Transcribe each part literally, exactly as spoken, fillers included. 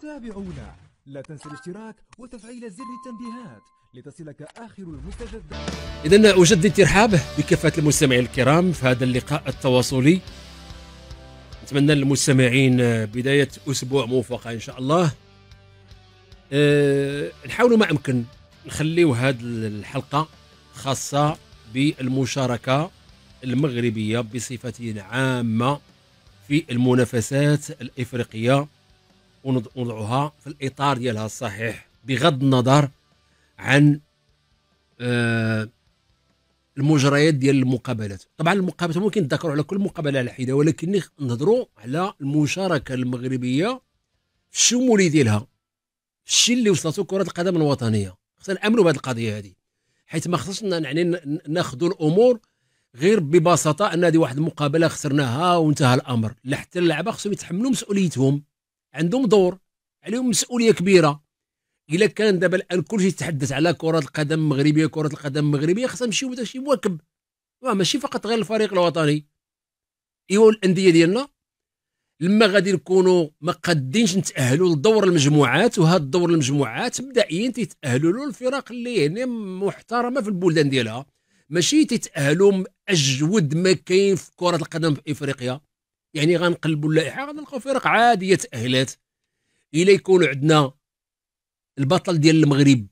تابعونا، لا تنسى الاشتراك وتفعيل زر التنبيهات لتصلك آخر المستجدات. إذن أجدد الترحاب بكافة المستمعين الكرام في هذا اللقاء التواصلي. نتمنى للمستمعين بداية أسبوع موفقة إن شاء الله. أه نحاولوا ما أمكن نخليو هذه الحلقة خاصة بالمشاركة المغربية بصفة عامة في المنافسات الإفريقية، ونضعها في الإطار ديالها الصحيح بغض النظر عن أه المجريات ديال المقابلات. طبعا المقابلات ممكن نتذكروا على كل مقابله على حده، ولكن نهضروا على المشاركه المغربيه الشمولي ديالها، الشيء اللي وصلته كره القدم الوطنيه. خصنا نامنوا بهذه القضيه هذه، حيث ما خصنا يعني ناخذوا الامور غير ببساطه ان هذه واحد المقابله خسرناها وانتهى الامر. لا، حتى اللعبه خصهم يتحملوا مسؤوليتهم، عندهم دور، عليهم مسؤوليه كبيره. إلا كان دابا الآن كل شيء يتحدث على كرة القدم المغربية كرة القدم المغربية، خصنا نمشيو داكشي مواكب، ماشي فقط غير الفريق الوطني. إيوا الأندية ديالنا لما غادي نكونوا ما قادينش نتأهلوا لدور المجموعات، وهذا الدور المجموعات مبدئيا تيتأهلوا له الفرق اللي يعني محترمة في البلدان ديالها، ماشي تيتأهلوا من أجود ما كاين في كرة القدم في إفريقيا. يعني غنقلبوا اللائحة غنلقاو فرق عادية تأهلات. إلا يكونوا عندنا البطل ديال المغرب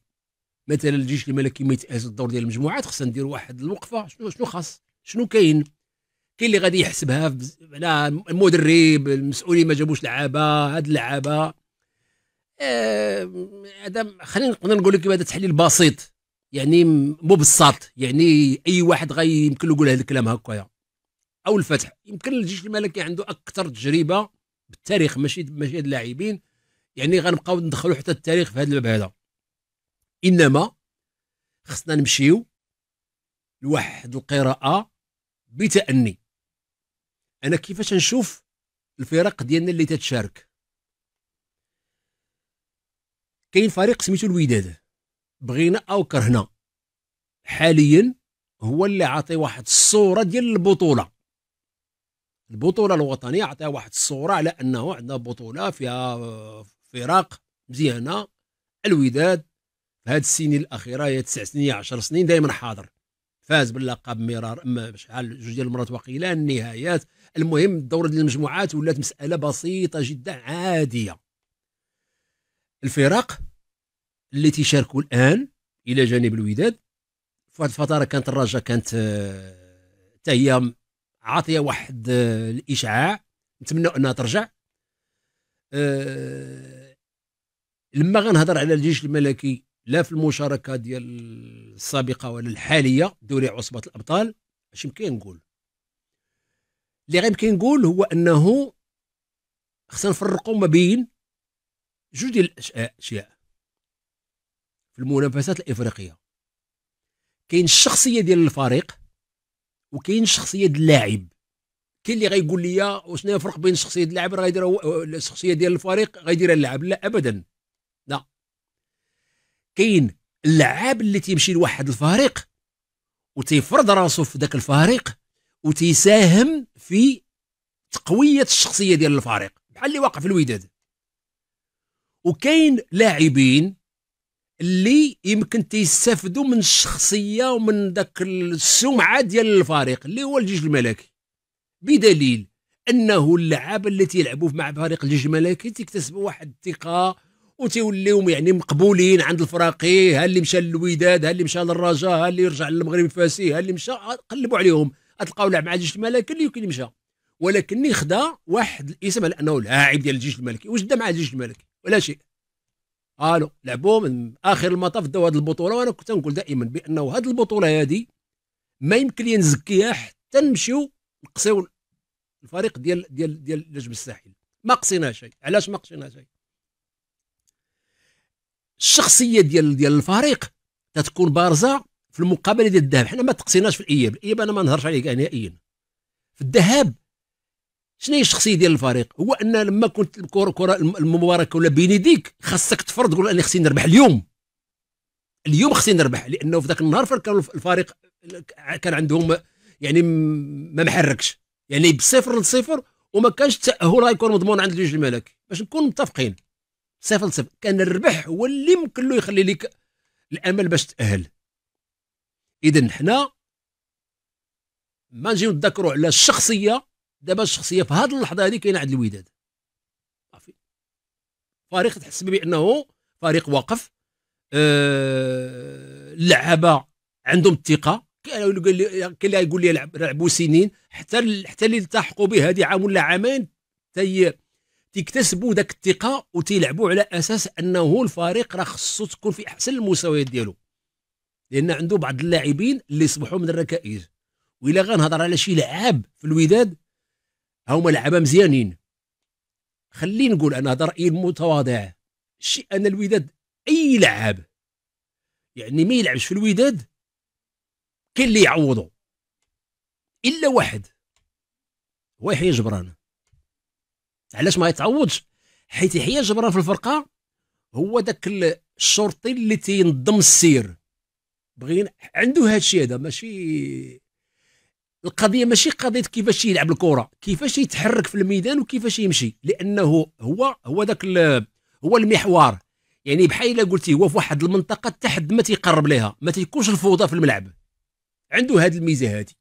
مثلا الجيش الملكي ما يتأهلش الدور ديال المجموعات، خصنا ندير واحد الوقفه. شنو شنو خاص، شنو كاين كاين اللي غادي يحسبها بز... على المدرب، المسؤولين ما جابوش لعابه، هاد اللعابه هذا آه... خلينا نقدر نقول لك هذا تحليل بسيط يعني مبسط، يعني اي واحد غي يمكن له يقول هذا الكلام هكايا. او الفتح يمكن الجيش الملكي عنده اكثر تجربه بالتاريخ، ماشي ماشي هاد اللاعبين يعني غنبقاو ندخلوا حتى التاريخ في هذا الباب هذا. انما خصنا نمشيو لواحد القراءه بتأني. انا كيفاش نشوف الفرق ديالنا اللي تتشارك؟ كاين فريق سميتو الوداد، بغينا او كرهنا حاليا هو اللي عاطي واحد الصوره ديال البطوله، البطوله الوطنيه عطاها واحد الصوره على انه عندنا بطوله فيها فرق مزيانه. الوداد في هذه السنين الاخيره، هي تسع سنين عشر سنين، دائما حاضر، فاز باللقب مرار اما شحال جوج ديال المرات وقيله النهايات. المهم الدور ديال المجموعات ولات مساله بسيطه جدا عاديه. الفرق اللي تيشاركوا الان الى جانب الوداد، في واحد الفتره كانت الرجاء كانت حتى هي عاطيه واحد الاشعاع، نتمنوا انها ترجع. أه لما غنهضر على الجيش الملكي، لا في المشاركه ديال السابقه ولا الحاليه دوري عصبة الأبطال، اش يمكن نقول؟ اللي غيمكن نقول هو انه خصنا نفرقوا ما بين جوج ديال الاشياء في المنافسات الافريقيه. كاين الشخصيه ديال الفريق وكاين شخصيه اللاعب. كاين اللي غيقول لي وشنو الفرق بين شخصيه اللاعب اللي غيديرها الشخصيه ديال الفريق غيديرها اللاعب؟ لا ابدا، لا. كاين اللاعب اللي تيمشي لواحد الفريق وتيفرض راسو في ذاك الفريق وتيساهم في تقويه الشخصيه ديال الفريق، بحال اللي واقع في الوداد. وكاين لاعبين اللي يمكن تيستافدوا من الشخصيه ومن ذاك السمعه ديال الفريق اللي هو الجيش الملكي، بدليل انه اللعابه اللي تيلعبوا مع فريق الجيش الملكي تيكتسبوا واحد الثقه وتيوليو يعني مقبولين عند الفراقي. ها اللي مشى للوداد، ها اللي مشى للرجاء، ها اللي رجع للمغرب الفاسي، ها اللي مشى، قلبوا عليهم تلقاو لاعب مع الجيش الملكي اللي يمكن يمشى، ولكن خدا واحد الاسم على انه لاعب ديال الجيش الملكي. واش دا مع الجيش الملكي ولا شيء؟ الو لعبوا من اخر المطاف داو هذه البطوله. وانا كنت نقول دائما بانه هذه البطوله هذه ما يمكن لي نزكيها حتى نمشيو نقصيو الفريق ديال ديال ديال نجم الساحل. ما قصينا شيء. علاش ما قصينا شيء؟ الشخصيه ديال ديال الفريق تتكون بارزه في المقابله ديال الذهاب. حنا ما تقصيناش في الاياب، الاياب انا ما نهرش عليه كاع نهائيا. في الذهاب شنو هي الشخصيه ديال الفريق؟ هو ان لما كنت الكره كره المباركه ولا بيني ديك خاصك تفرض تقول انا خصني نربح اليوم، اليوم خصني نربح، لانه في ذاك النهار فين كان الفريق كان عندهم يعني ما محركش، يعني بصفر لصفر، وما كانش التاهل غيكون مضمون عند الجيش الملكي، باش نكون متفقين. صفر صفر كان الربح هو اللي يمكن له يخلي لك الامل باش تاهل. اذا حنا ما نجيو نتذكروا على الشخصيه. دابا الشخصيه في هذه اللحظه هذه كاينه عند الوداد، صافي فريق تحس بانه فريق واقف، أه... اللعابه عندهم الثقه. كاين اللي يقول لي لعبوا سنين حتى حتى اللي التحقوا به هذه عام ولا عامين تي تكتسبوا ذاك الثقه وتيلعبوا على اساس انه الفريق راه خصو تكون في احسن المستويات ديالو، لان عنده بعض اللاعبين اللي يصبحوا من الركائز. وإلا غنهضر على شي لعاب في الوداد هما لعابه مزيانين، خليني نقول انا هذا رايي المتواضع، شي ان الوداد اي لعاب يعني ما يلعبش في الوداد كاين اللي يعوضو الا واحد هو يحيى جبران. علاش ما يتعوضش؟ حيت يحيى جبران في الفرقه هو داك الشرطي اللي تينظم السير، بغينا عنده هذا الشيء هذا. ماشي القضيه ماشي قضيه كيفاش يلعب الكره، كيفاش يتحرك في الميدان وكيفاش يمشي، لانه هو هو داك هو المحور. يعني بحال الا قلتي هو في واحد المنطقه حتى حد ما تيقرب ليها، ما تيكونش الفوضى في الملعب. عنده هذه الميزه هذه،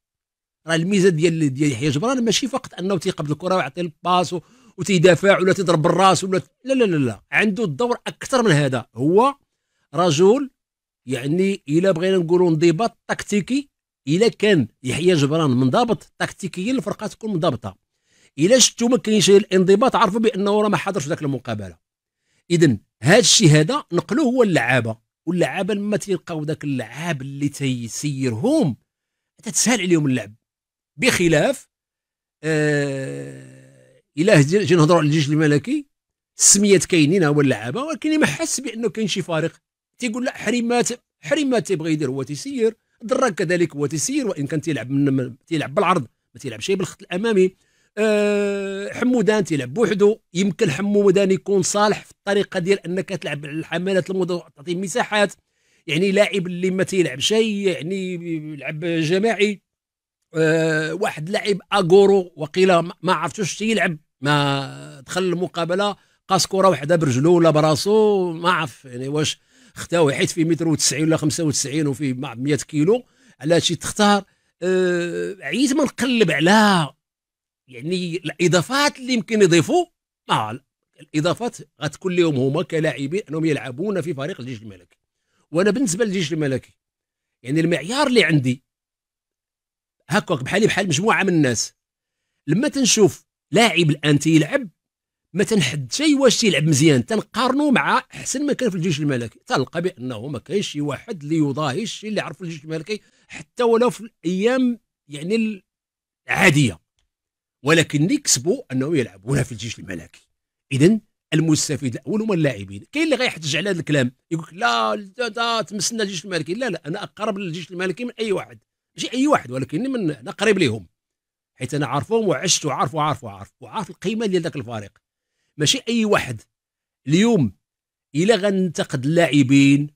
راه الميزه ديال ديال يحيى جبران ماشي فقط انه تيقبل الكره ويعطي الباس وتيدافع ولا تضرب بالراس ولا لا لا لا لا، عنده الدور اكثر من هذا. هو رجل يعني الا بغينا نقولوا انضباط تكتيكي. الا كان يحيى جبران منضبط تكتيكيا الفرقه تكون منضبطه. الا شفتو ما كاينش الانضباط عرفوا بانه راه ما حاضرش في ذاك المقابله. اذا هذا الشيء هذا نقلوه هو اللعابه، واللعابه لما تيلقاو ذاك اللعاب اللي تيسيرهم تتسهل عليهم اللعب. بخلاف آه الا جينا نهضروا على الجيش الملكي السميات كاينين هو اللعابه، ولكن ما حس بانه كاين شي فارق تيقول لا حريمات حريمات تيبغي يدير هو تيسير، الدراك كذلك هو تيسير وان كان تيلعب من تيلعب بالعرض ما تيلعبش بالخط الامامي. أه حمودان تيلعب بوحدو، يمكن حمودان يكون صالح في الطريقه ديال انك تلعب الحملات المضاعفه تعطيه مساحات، يعني لاعب اللي ما تيلعبش يعني يلعب جماعي. أه واحد لاعب اغورو وقيلا ما عرفتوش تيلعب، ما دخل المقابله قاس كره وحده برجلو ولا براسو ما عرف يعني واش اختاوي حيت في متر وتسعين ولا خمسة وتسعين وفي مئة كيلو على شي تختار. أه عييت ما نقلب على يعني الاضافات اللي يمكن يضيفوا، ما الاضافات غتكون لهم هما كلاعبين انهم يلعبون في فريق الجيش الملكي. وانا بالنسبه للجيش الملكي يعني المعيار اللي عندي هكاك بحالي بحال مجموعه من الناس، لما تنشوف لاعب الان تيلعب ما تنحدش واش تيلعب مزيان، تنقارنو مع احسن ما كان في الجيش الملكي، تلقى بانه ما كاينش شي واحد اللي يضاهي الشيء اللي عرف الجيش الملكي حتى ولو في الايام يعني العاديه، ولكن يكسبوا انهم يلعبونها في الجيش الملكي. اذا المستفيد الاول هما اللاعبين. كاين اللي غيحتج على هذا الكلام يقول لا تمسنا الجيش الملكي، لا لا انا اقرب للجيش الملكي من اي واحد، ماشي اي واحد ولكن من انا قريب ليهم حيت انا عارفهم وعشت وعارف وعارف وعارف وعارف القيمه ديال ذاك الفريق. ماشي اي واحد اليوم الا غننتقد اللاعبين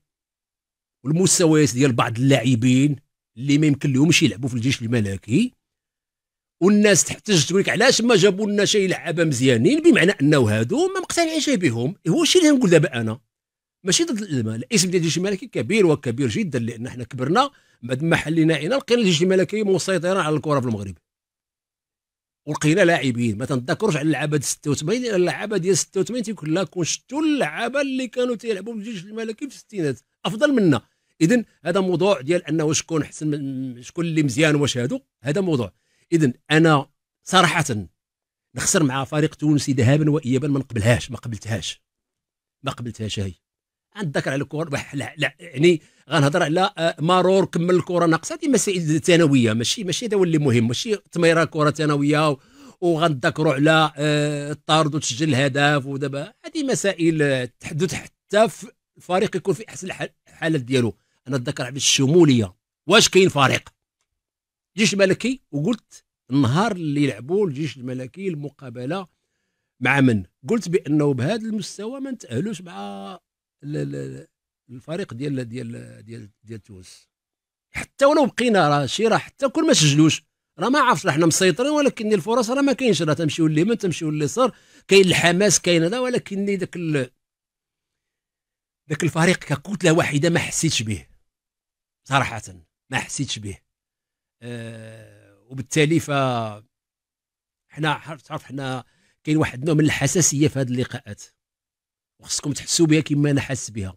والمستويات ديال بعض اللاعبين اللي ما يمكن لهمش يلعبوا في الجيش الملكي والناس تحتج تقول لك علاش ما جابوا لنا شي لعابه مزيانين، بمعنى انه هادو ما مقتنعينش بهم. هو الشيء اللي غنقول دابا انا ماشي ضد الاسم ديال الجيش الملكي كبير وكبير جدا، لان احنا كبرنا بعد ما حلينا عينا لقينا الجيش الملكي مسيطرا على الكره في المغرب ولقينا لاعبين ما تنتذكروش على اللعابه ديال ستة وثمانين. اللعابه ديال ستة وثمانين تيكون لا كون شتو اللعابه اللي كانوا تيلعبوا بالجيش الملكي في الستينات افضل منا. اذا هذا موضوع ديال انه شكون احسن شكون اللي مزيان واش هادو، هذا موضوع. اذا انا صراحه نخسر مع فريق تونسي ذهابا وايابا ما نقبلهاش، ما قبلتهاش ما قبلتهاش هي. نتذكر على الكور لا, لا يعني غنهضر على مرور كمل الكره ناقصه، هذه مسائل ثانويه ماشي ماشي هذا هو اللي مهم، ماشي تمريره كره ثانويه وغنتذكروا على الطرد وتسجل الهدف ودابا هذه مسائل تحدث حتى في الفريق يكون في احسن الحالات ديالو. انا نتذكر على الشموليه واش كاين فريق الجيش الملكي، وقلت النهار اللي لعبوا الجيش الملكي المقابله مع من قلت بانه بهذا المستوى ما نتاهلوش مع الفريق ديال ديال ديال ديال تونس حتى ولو بقينا راه شي راه حتى كل ما سجلوش راه ما عرفتش راه حنا مسيطرين، ولكن الفرص راه ما كاينش، راه تمشيو لليمن تمشيو لليسار، كاين الحماس كاين هذا، ولكن داك ذاك الفريق ككتله واحده ما حسيتش به صراحه، ما حسيتش به. أه وبالتالي ف حنا تعرف حنا كاين واحد نوع من الحساسيه في هذه اللقاءات، وخصكم تحسوا بها كما انا حاس بها،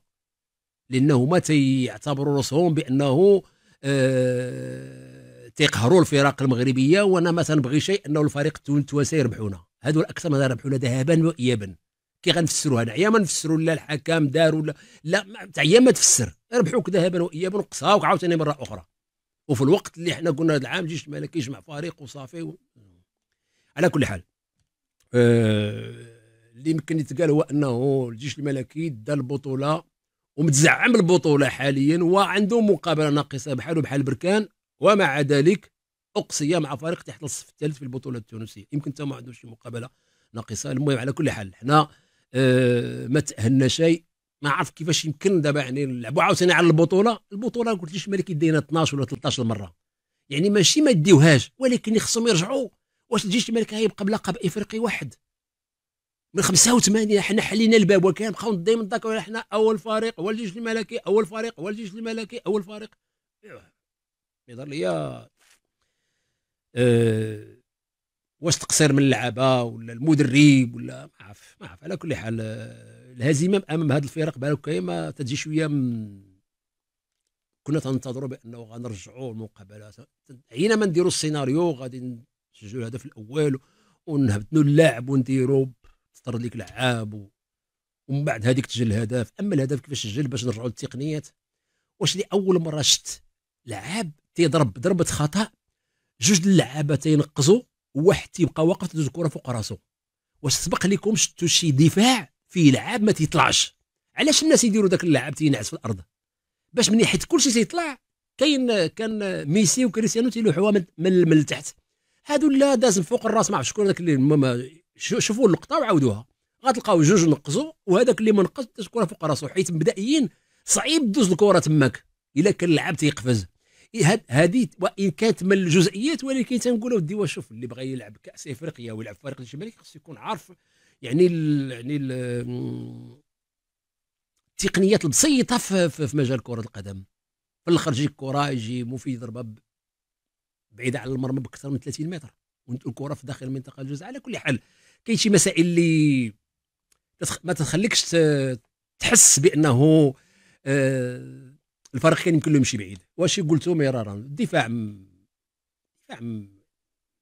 لانه ما تيعتبروا راسهم بانه أه تيقهروا الفرق المغربيه، وانا ما تنبغي شيء انه الفريق التوانسه يربحونا. هادو الاكثر من ربحونا ذهبا وايابا. كي غنفسروها نعيا ما نفسروا لا الحكام دار ولا لا تعيا ما تفسر، ربحوك ذهبا وايابا نقصاوك عاوتاني مره اخرى. وفي الوقت اللي حنا قلنا هذا العام الجيش الملكي يجمع فريق وصافي و... على كل حال أه... اللي يمكن يتقال هو انه الجيش الملكي دا البطوله ومتزعم البطوله حاليا وعنده مقابله ناقصه بحاله بحال بركان، ومع ذلك اقصي مع فريق تحت الصف الثالث في البطوله التونسيه. يمكن حتى ما عندوش شي مقابله ناقصه. المهم على كل حال حنا أه... ما تاهلنا شيء، ما عرف كيفاش يمكن دابا يعني نلعبوا عاوتاني على البطوله. البطوله قلت الجيش الملكي داينا اثناش ولا ثلاثطاش مره، يعني ماشي ما ديوهاش ولكن خصهم يرجعوا. واش الجيش الملكي غيبقى بلقب افريقي واحد من خمسة وثمانين؟ حنا حلينا الباب وكان بقاو دايما نذكروا حنا اول فريق هو الجيش الملكي، اول فريق هو الجيش الملكي، اول فريق. يهضر ليا أه... واش تقصير من اللعابه ولا المدرب ولا ما عرف ما عرف. على كل حال الهزيمه امام هذه الفرق بالك ما تجي شويه من... كنا تنتظروا بانه غنرجعوا المقابلات عينا ما نديروا السيناريو غادي نسجلوا الهدف الاول ونهبطوا اللاعب ونديروا تطرد ليك لعاب و... ومن بعد هذيك تسجل الهدف. اما الهدف كيفاش سجل باش نرجعوا للتقنيات. واش لاول مره شفت لعاب تيضرب ضربه خطا جوج اللعابه تينقزوا وواحد تيبقى واقف تدوز الكره فوق راسو؟ واش سبق لكم شفتوا شي دفاع فيه لعاب ما تيطلعش؟ علاش الناس يديروا ذاك اللعاب تينعس في الارض باش من حيت كلشي تيطلع؟ كاين كان ميسي وكريستيانو تيلوحوها من, من, من التحت، هادو لا داز من فوق الراس. ما عرف شكون هذاك اللي شوفوا اللقطه وعاودوها غتلقاو جوج نقزوا وهذاك اللي ما نقزش داز الكره فوق راسو، حيت مبدئيا صعيب دوز الكره تماك الا كان اللعاب تيقفز. هذه وان كانت من الجزئيات ولكن تنقولوا ديوا شوف اللي بغى يلعب كاس افريقيا ويلعب فريق الجيش الملكي خصو يكون عارف يعني ال يعني ال التقنيات البسيطه في, في مجال كره القدم. في الاخر تجي الكره يجي مفيد ضربه بعيده على المرمى باكثر من ثلاثين متر والكره في داخل المنطقه الجزاء. على كل حال كاين شي مسائل اللي ما تخليكش تحس بانه آه الفريق كان يمكن له يمشي بعيد. واش قلتو مرارا الدفاع م... دفاع م...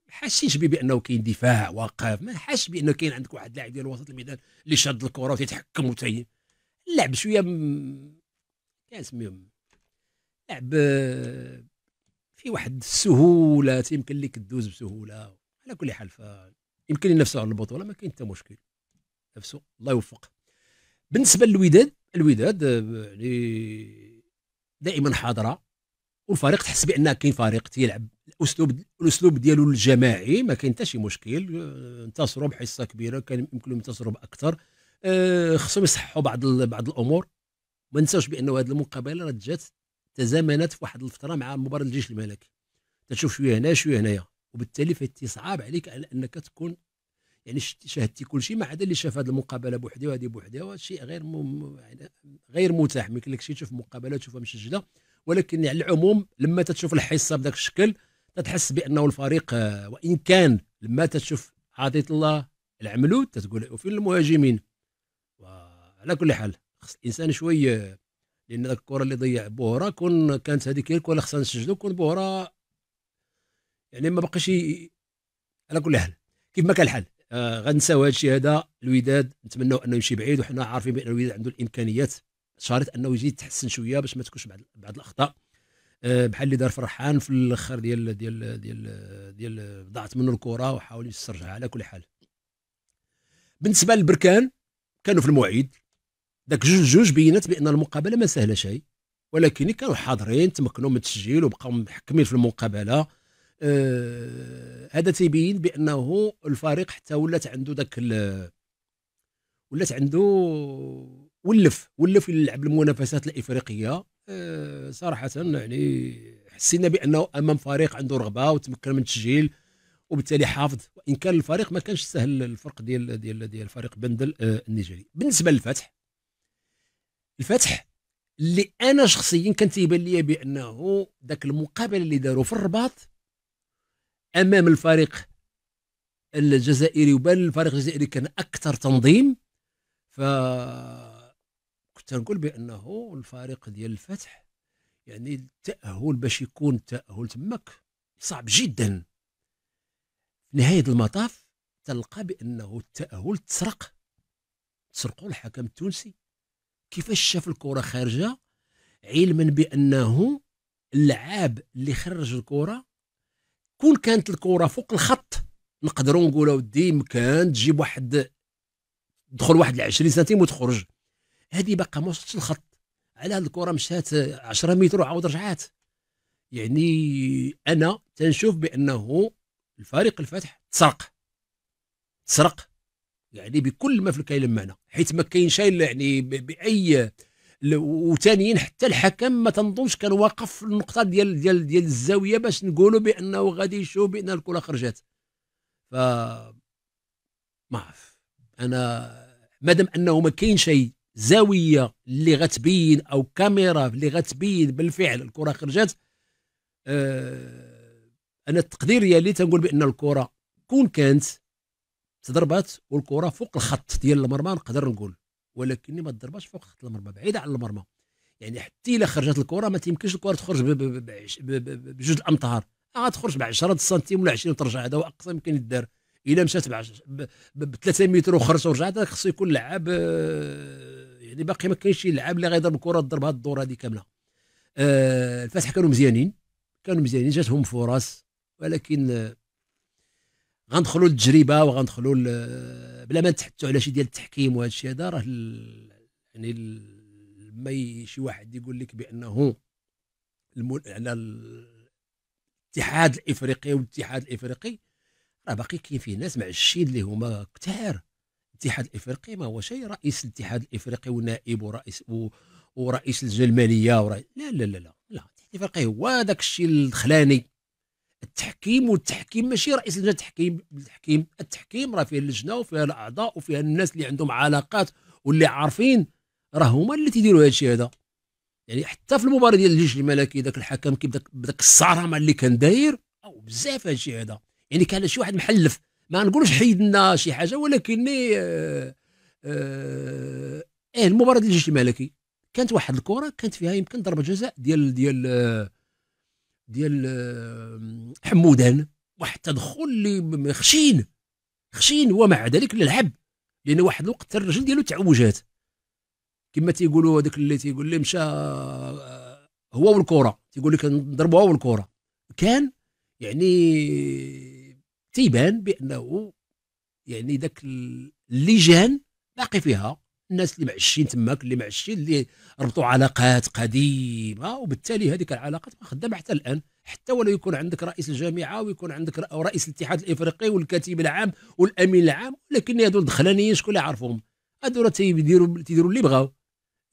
حاسينش بانه كاين دفاع واقف، ما حاسش بانه كاين عندك واحد لاعب ديال وسط الميدان اللي شاد الكره وتيتحكم وتي اللعب شويه م... كنسميو لعب في واحد السهوله تيمكن لك تدوز بسهوله. على كل حال ف... يمكن ينافسوا على البطوله ما كاين حتى مشكل، نفسوا الله يوفق. بالنسبه للوداد، الوداد يعني دائما حاضره والفريق تحس بان كاين فريق تيلعب الاسلوب الاسلوب ديالو الجماعي ما كاين حتى شي مشكل. انتصروا بحصه كبيره كان يمكن ينتصروا باكثر، أه خصهم يصححوا بعض بعض الامور. ما نساوش بانه هذه المقابله راه جات تزامنت في واحد الفتره مع مباراه الجيش الملكي، تشوف شويه هنا شويه هنايا، وبالتالي فهمتي صعاب عليك على انك تكون يعني شاهدتي كل شيء ما عدا اللي شاف هذه المقابله بوحدها وهذه بوحدها. وهذا الشيء غير مم... غير متاح، ما يمكنلكش تشوف مقابله تشوفها مسجله. ولكن على العموم لما تشوف الحصه بذاك الشكل تتحس بانه الفريق وان كان لما تشوف عطيت الله العملود تتقول وفين المهاجمين. وعلى كل حال خص الانسان شويه، لان ذاك الكره اللي ضيع بوهره كون كانت هذيك الكره خصنا نسجلوا كون بوهره يعني ما بقاش ي... على كل حال كيف ما كان الحال آه غنساو هذا الشيء هذا. الوداد نتمنوا انه يمشي بعيد، وحنا عارفين بان الوداد عنده الامكانيات، شرط انه يزيد يتحسن شويه باش ما تكونش بعض بعض الاخطاء آه بحال اللي دار فرحان في الاخر ديال ديال ديال ديال ضاعت منه الكره وحاول يسترجعها. على كل حال بالنسبه للبركان كانوا في الموعد داك جوج جوج بينات بان المقابله ما سهله شيء، ولكن كانوا حاضرين تمكنوا من التسجيل وبقاو محكمين في المقابله. آه هذا تيبين بانه الفريق حتى ولات عنده ذاك ولات عنده ولف ولف يلعب المنافسات الافريقيه. آه صراحه يعني حسينا بانه امام فريق عنده رغبه وتمكن من التسجيل وبالتالي حافظ، وان كان الفريق ما كانش سهل الفرق ديال ديال ديال فريق بندل آه النيجيري. بالنسبه للفتح الفتح اللي انا شخصيا كان تيبان لي بانه ذاك المقابله اللي داروا في الرباط امام الفريق الجزائري، وبان الفريق الجزائري كان اكثر تنظيم، ف كنت نقول بانه الفريق ديال الفتح يعني التاهل باش يكون التاهل تماك صعب جدا. في نهايه المطاف تلقى بانه التاهل تسرق تسرقوا الحكم التونسي كيفاش شاف الكره خارجه، علما بانه اللعاب اللي خرج الكره كون كانت الكره فوق الخط نقدروا نقولوا ودي مكان تجيب واحد تدخل واحد ل عشرين سنتيم وتخرج، هذه باقا ما وصلتش الخط، على هذه الكره مشات عشرة متر وعاود رجعات. يعني انا تنشوف بانه الفريق الفتح تسرق تسرق يعني بكل ما في الكلام معنا، حيت ما كاينش يعني باي. وثانيا حتى الحكم ما تنظنش كان واقف في النقطه ديال ديال ديال الزاويه باش نقولوا بانه غادي يشوف بان الكره خرجات. ف ما عرف انا مادام انه ما كاين شيء زاويه اللي غتبين او كاميرا اللي غتبين بالفعل الكره خرجات، أه انا التقدير ديالي تنقول بان الكره كون كانت تضربات والكره فوق الخط ديال المرمى نقدر نقول، ولكن ما تضرباش فوق خط المرمى بعيده على المرمى، يعني حتى الا خرجت الكره ما تيمكنش الكره تخرج بجوج الامتار، غتخرج ب عشرة سنتيم ولا عشرين وترجع، هذا هو اقصى يمكن يدار. الا مشات ب ثلاثة متر وخرجت ورجعت خصو يكون لعاب يعني باقي ما كاينش شي لعاب اللي غيضرب الكره تضرب هاد الدور هذه كامله. أه الفتح كانوا مزيانين كانوا مزيانين جاتهم فرص، ولكن غندخلوا للتجربه وغندخلوا بلا ما نتحدثوا على شي ديال التحكيم وهذا الشيء هذا، راه يعني ما شي واحد يقول لك بانه على الاتحاد الافريقي والاتحاد الافريقي راه باقي كاين فيه ناس معشين اللي هما كثار. الاتحاد الافريقي ما هو شيء، رئيس الاتحاد الافريقي ونائب ورئيس ورئيس اللجنه الماليه ورئيس... لا لا لا لا لا الاتحاد الافريقي هو داك الشيء الدخلاني. التحكيم والتحكيم ماشي رئيس لجنه التحكيم، التحكيم التحكيم راه فيه اللجنه وفيها الاعضاء وفيها الناس اللي عندهم علاقات واللي عارفين، راه هما اللي تيديروا هذا الشيء هذا. يعني حتى في المباراه ديال الجيش الملكي ذاك الحكم كي بداك الصرامه اللي كان داير او بزاف هذا الشيء هذا، يعني كان شي واحد محلف، ما نقولوش حيد لنا شي حاجه، ولكن اه اه المباراه ديال الجيش الملكي كانت واحد الكره كانت فيها يمكن ضربه جزاء ديال ديال ديال حمودان، واحد التدخل اللي خشين خشين، ومع ذلك لعب لان واحد الوقت الرجل ديالو تعوجات كما تيقولوا هذاك اللي تيقول لي مشى هو والكره، تيقول لك نضربوها والكره، كان يعني تيبان بانه يعني ذاك اللجان باقي فيها الناس اللي معشين تماك اللي معشين اللي ربطوا علاقات قديمه، وبالتالي هذيك العلاقات ما خدامه حتى الان، حتى ولو يكون عندك رئيس الجامعه ويكون عندك رئيس الاتحاد الافريقي والكاتب العام والامين العام، ولكن هذول دخلانيين شكون اللي عارفهم؟ هذول تيديروا تيديروا اللي بغاو،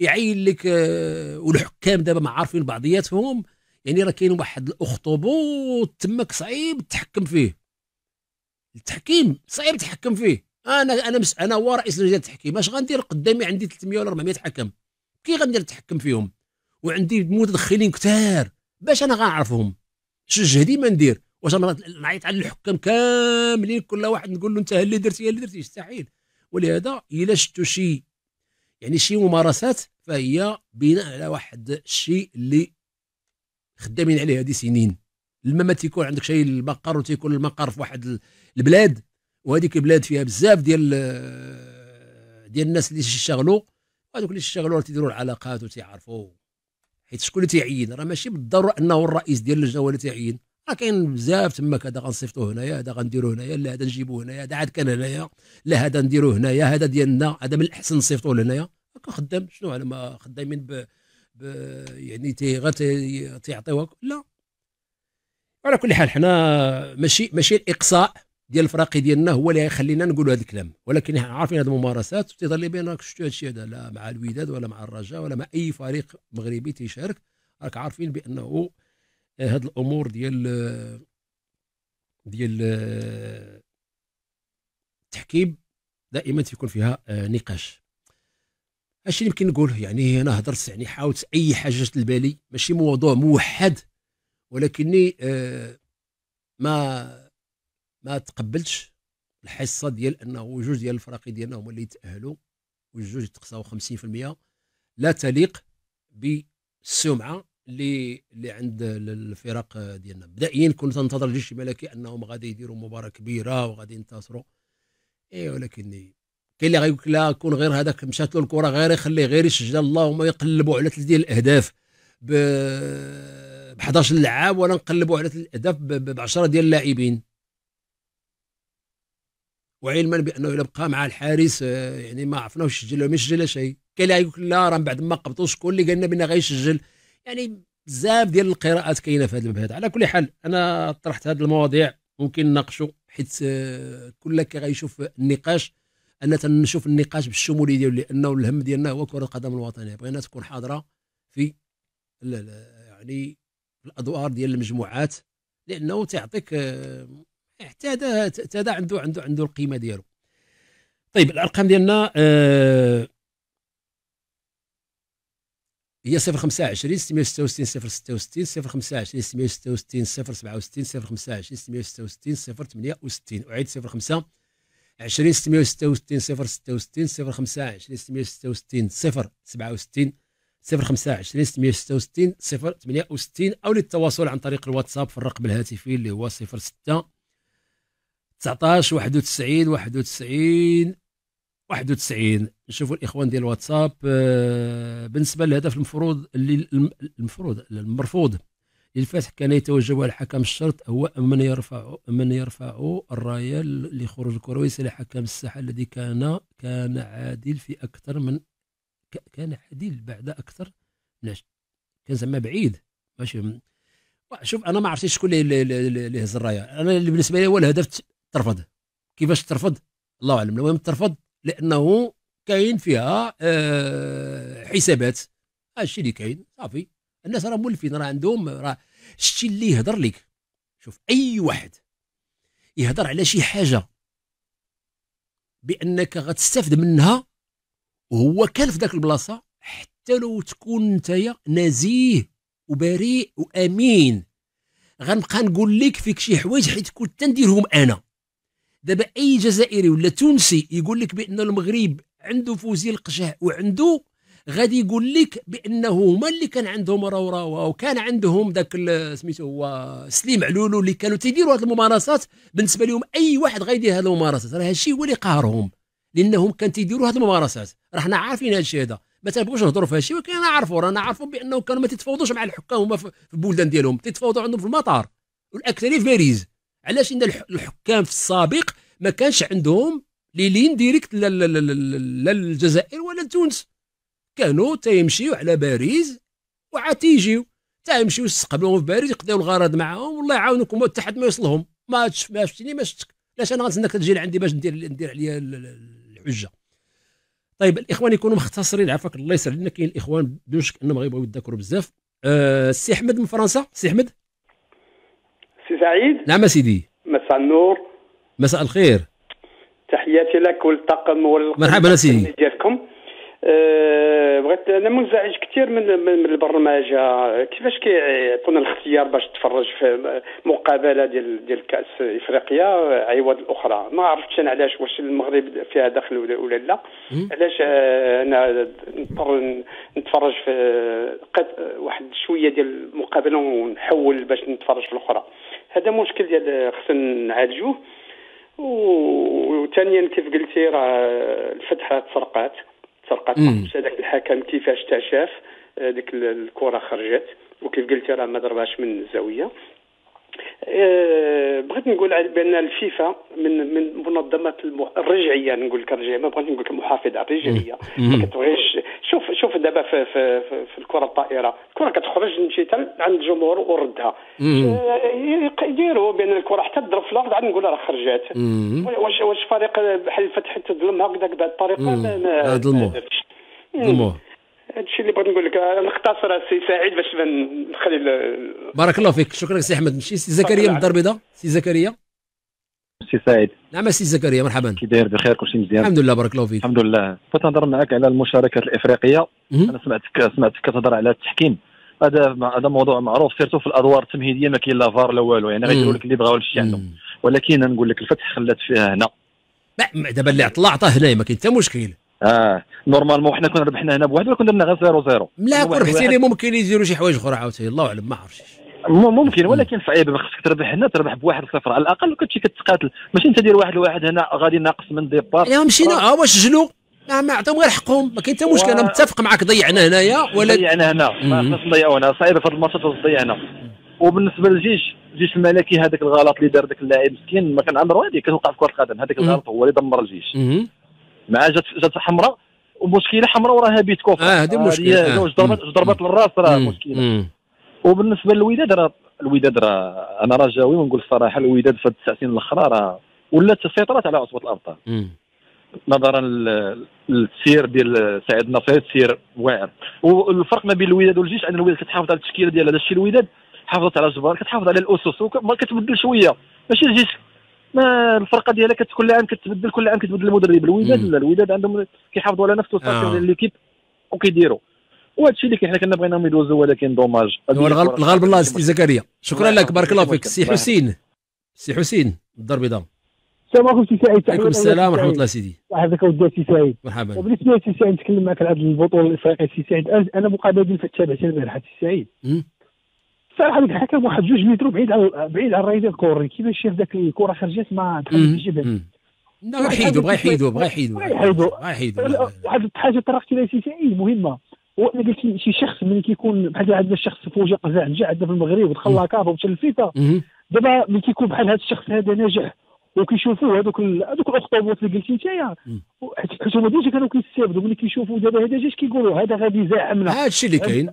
يعين لك. والحكام دابا ما عارفين بعضياتهم، يعني راه كاين واحد الاخطبوط تماك صعيب تحكم فيه، التحكيم صعيب تحكم فيه. انا انا مس... انا هو رئيس لجنه التحكيم، اش غندير قدامي عندي ثلاثمية ولا أربعمية حكم، كي غندير نتحكم فيهم؟ وعندي متدخلين كثار باش انا غنعرفهم؟ شو جهدي ما ندير؟ واش انا نعيط على الحكام كاملين كل واحد نقول له انت اللي درتي اللي درتي؟ مستحيل. ولهذا الا شفتوا شي يعني شي ممارسات فهي بناء على واحد الشيء اللي خدامين عليه هذه سنين. لما ما تيكون عندك شيء المقر وتيكون المقر في واحد البلاد، وهذيك البلاد فيها بزاف ديال ديال الناس اللي تيشتغلوا، هذوك اللي تيشتغلوا راه تيديروا العلاقات وتيعرفوا، حيت شكون اللي تيعين راه ماشي بالضروره انه الرئيس ديال اللجنه هو اللي تيعين، راه كاين بزاف تماك، هذا غنصيفطوه هنايا، هذا غنديروه هنايا، لا هذا نجيبوه هنايا، هذا عاد كان هنايا، لا هذا نديروه هنايا، هذا ديالنا، هذا من الاحسن نصيفطوه لهنايا. هكا خدام شنو على ما خدامين ب... ب... يعني تي غير تيعطيوها، لا. على كل حال حنا ماشي ماشي الاقصاء ديال الفراقي ديالنا هو اللي غيخلينا نقولوا هذا الكلام، ولكن حنا عارفين هذه الممارسات وتيظل بان راك شفتوا هذا الشيء هذا، لا مع الوداد ولا مع الرجاء ولا مع اي فريق مغربي تيشارك، راك عارفين بانه هاد الامور ديال ديال التحكيم دائما تيكون فيها نقاش. هادشي اللي يمكن نقوله. يعني انا هضرت يعني حاولت اي حاجه جات لبالي، ماشي موضوع موحد، ولكني آه ما ما تقبلتش الحصه ديال انه جوج ديال الفرق ديالنا هما اللي يتاهلوا والجوج تقصاو خمسين في المية. لا تليق بالسمعه اللي اللي عند الفرق ديالنا. بدائيا كنت ننتظر الجيش الملكي انهم غادي يديروا مباراه كبيره وغادي ينتصروا، اي ولكني كاين اللي غيقول لا كون غير هذاك مشات له الكره غير يخليه غير يسجل، اللهم يقلبوا على ثلاث ديال الاهداف ب حداش لعاب، ولا نقلبوا على ثلاث الاهداف ب عشرة ديال اللاعبين، وعلما بانه الا بقى مع الحارس يعني ما عرفناش يسجل ولا ما يسجل شيء. كاين اللي يقول لا راه من بعد ما قبطوا شكون اللي قال لنا بان غيسجل، يعني بزاف ديال القراءات كاينه في هذا المبهد. على كل حال انا طرحت هذه المواضيع ممكن نناقشوا، حيت كل كي غيشوف النقاش انا تنشوف النقاش بالشموليه ديالو، لانه الهم ديالنا هو كره القدم الوطنيه، بغينا تكون حاضره في لا لا يعني الادوار ديال المجموعات، لانه تعطيك حتى هذا هذا عنده عنده عنده القيمه ديالو. طيب الارقام ديالنا أه هي صفر خمسة عشرين ستمية ستة وستين صفر ستة وستين صفر خمسة عشرين ستمية ستة وستين صفر سبعة وستين صفر خمسة عشرين ستمية ستة وستين صفر ثمانية وستين. أعيد صفر خمسة عشرين ستمية ستة وستين صفر خمسة عشرين ستمية ستة وستين صفر سبعة وستين صفر خمسة عشرين ستمية ستة وستين صفر ثمانية وستين. أو للتواصل عن طريق الواتساب في الرقم الهاتفي اللي هو صفر ستة تسعة عشر واحد وتسعين واحد وتسعين واحد وتسعين. نشوفوا الاخوان ديال الواتساب. بالنسبه للهدف المفروض اللي المفروض المرفوض للفتح كان يتوجب على حكم الشرط هو من يرفع من يرفع الرايه لخروج الكره ويسال حكم الساحه الذي كان كان عادل في اكثر من كان عادل بعد اكثر من كان زعما بعيد. ماشي شوف انا ما عرفتش شكون اللي هز الرايه، انا اللي بالنسبه لي هو الهدف ترفض. كيفاش ترفض؟ الله اعلم، المهم ترفض لانه كاين فيها أه حسابات. هادشي اللي كاين صافي. الناس راه مولفين، راه عندهم راه شتي اللي يهضر لك. شوف اي واحد يهضر على شي حاجه بانك غتستافد منها وهو كان في ذاك البلاصه، حتى لو تكون نتايا نزيه وبريء وامين، غنبقى نقول لك فيك شي حوايج حيت كنت نديرهم انا. دابا اي جزائري ولا تونسي يقول لك بان المغرب عنده فوزي القشة وعنده، غادي يقول لك بانه هما اللي كان عندهم راوراوا وكان عندهم ذاك سميتو هو سليم علولو اللي كانوا تيديروا هذه الممارسات. بالنسبه لهم اي واحد غيدير هذه الممارسات راه هادشي هو اللي قهرهم، لانهم كان تيديروا هذه الممارسات. راه حنا عارفين هادشي هذا، ما تنبغوش نهضروا في هادشي، ولكن انا عارفو رانا عارفو بانه كانوا ما تيتفاوضوش مع الحكام هما في البلدان ديالهم، تيتفاوضوا عندهم في المطار والاكثريه في باريس. علاش؟ ان الحكام في السابق ما كانش عندهم لي لين ديريكت لا للجزائر ولا لتونس، كانوا تيمشيو على باريس وعاد تيجيو تيمشيو يستقبلوهم في باريس، يقضيو الغرض معاهم والله يعاونكم والتحد ما يوصلهم. ما شفتيني ما شفتك، علاش انا غنتسناك تجي لعندي باش ندير ندير عليا الحجه. طيب الاخوان يكونوا مختصرين عافاك الله يسر، لان كاين الاخوان بدون شك انهم غيبغيو يتذكروا بزاف. أه سي احمد من فرنسا. سي احمد. سي سعيد. نعم سيدي. مساء النور. مساء الخير. تحياتي لك والطاقم والقناة. مرحبا سيدي ديالكم. أه بغيت انا منزعج كثير من من البرنامج، كيفاش كيعطونا الاختيار باش تفرج في مقابله ديال ديال كاس افريقيا عوض الاخرى؟ ما عرفتش انا علاش، واش المغرب فيها دخل ولا لا؟ علاش انا نضطر نتفرج في قد واحد شويه ديال المقابله ونحول باش نتفرج في الاخرى؟ هذا مشكل ديال خصنا نعالجوه. وثانيا كيف قلتي راه الفتحه تسرقات سرقات هذاك الحكم كيفاش تشاف ديك الكره خرجت، وكيف قلتي راه ما ضربهاش من الزاويه. أه بغيت نقول على بان الفيفا من من منظمات الرجعيه، نقول لك الرجعيه ما بغيت نقول لك المحافظه الرجعيه، ما كتبغيش. شوف شوف دابا في, في, في, في الكره الطائره، الكره كتخرج مشيت عند الجمهور وردها، يديروا بان الكره حتى تضرب في الارض عاد نقول راه خرجات. واش واش فريق بحال الفتح تظلم هكذاك بهذه الطريقه؟ ما درتش هادشي اللي بغيت نقول لك. نختصر السي سعيد باش نخلي ال... بارك الله فيك، شكرا سي احمد. ماشي سي زكريا من الدار البيضاء. سي زكريا. سي سعيد. نعم السي زكريا مرحبا. كي داير بخير؟ كلشي مزيان الحمد لله بارك الله فيك. الحمد لله. بغيت نهضر معك على المشاركات الافريقيه. مم. انا سمعتك سمعتك كتهضر على التحكيم، هذا هذا موضوع معروف، سيرتو في الادوار التمهيديه ما كاين لا فار لا والو، يعني غيديروا لك اللي بغاو لشي عندهم، ولكن نقول لك الفتح خلات فيها هنا. دابا اللي عطى عطاه هنا ما كاين حتى مشكل. اه نورمالمون حنا كنا ربحنا هنا بواحد ولا كنا درنا غير صفر صفر. لا كون ربحتي لي ممكن يديروا شي حوايج اخرى عاوتاني الله اعلم ما عرفتش. ممكن ولكن صعيب، خصك تربح هنا تربح بواحد صفر على الاقل وكتمشي كتقاتل، ماشي انت دير واحد لواحد هنا غادي ناقص من ديبار. ايوا مشينا ها هو سجلوا ما عطاهم غير حقهم، ما كاين حتى مشكل. انا متفق معك، ضيعنا هنايا ولا ضيعنا هنا ما خصناش نضيعوا هنا، صعيب في هذا الماتشات ضيعنا. وبالنسبه للجيش الجيش الملكي هذاك الغلط اللي دار داك اللاعب مسكين ما كان عمره، هذه كتوقع في كره القدم، هذاك الغلط هو اللي دمر الجيش. مع جات جات حمراء ومشكله حمراء وراها بيت كوفر. اه هذه مشكله، جوج ضربات جوج ضربات للراس راه مشكله. وبالنسبه للوداد راه الوداد راه انا رجاوي ونقول الصراحه الوداد في هاد التسع سنين الاخرى راه ولات سيطرات على عصبه الابطال، نظرا للتسيير ديال سعيد النصيري، تسيير واعر. والفرق ما بين الوداد والجيش ان الوداد كتحافظ على التشكيله ديالها، هذا الشيء الوداد حافظت على جبار، كتحافظ على الاسس وما كتبدل شويه، ماشي الجيش ما الفرقه ديالها كل عام كتبدل كل عام كتبدل المدرب. الوداد لا، الوداد عندهم كيحافظوا على نفس السيستم ديال ليكيب وكيديروا، وهذا الشيء اللي كاين. حنا كنا بغيناهم يدوزوا ولكن دوماج الغلب الغلب الله. سي زكريا شكرا لك بارك الله فيك. سي حسين سي حسين الدار البيضاء. السلام عليكم سي سعيد. وعليكم السلام ورحمه الله سيدي. مرحبا اودي سي سعيد. مرحبا. بالنسبه لسي سعيد نتكلم معك على هذه البطوله الافريقيه سي سعيد، انا مقابل تابعت البارحه سي سعيد، صراحه ديك الحكم واحد جوج متر بعيد على بعيد على الراي ديال كوري، كيفاش شاف داك الكره خرجت ما دخلت الجبهه، بغا يحيدو بغا يحيدو بغا يحيدو بغا يحيدو واحد الحاجه طرقت لها سي سعيد مهمه. وانا قلت شي شخص ملي كيكون بحال عندنا شخص فوجي قزع نجا عندنا في المغرب ودخل لاكاف ومشى للفيفا، دابا ملي كيكون بحال هذا الشخص هذا ناجح وكيشوفوه هذوك هذوك الاخطبوط اللي قلتي نتايا، حيت هما ديجا كانوا كيستافدوا ملي كيشوفوا دابا هذا جاش كيقولوا هذا غادي يزاحمنا، هذا الشيء اللي كاين.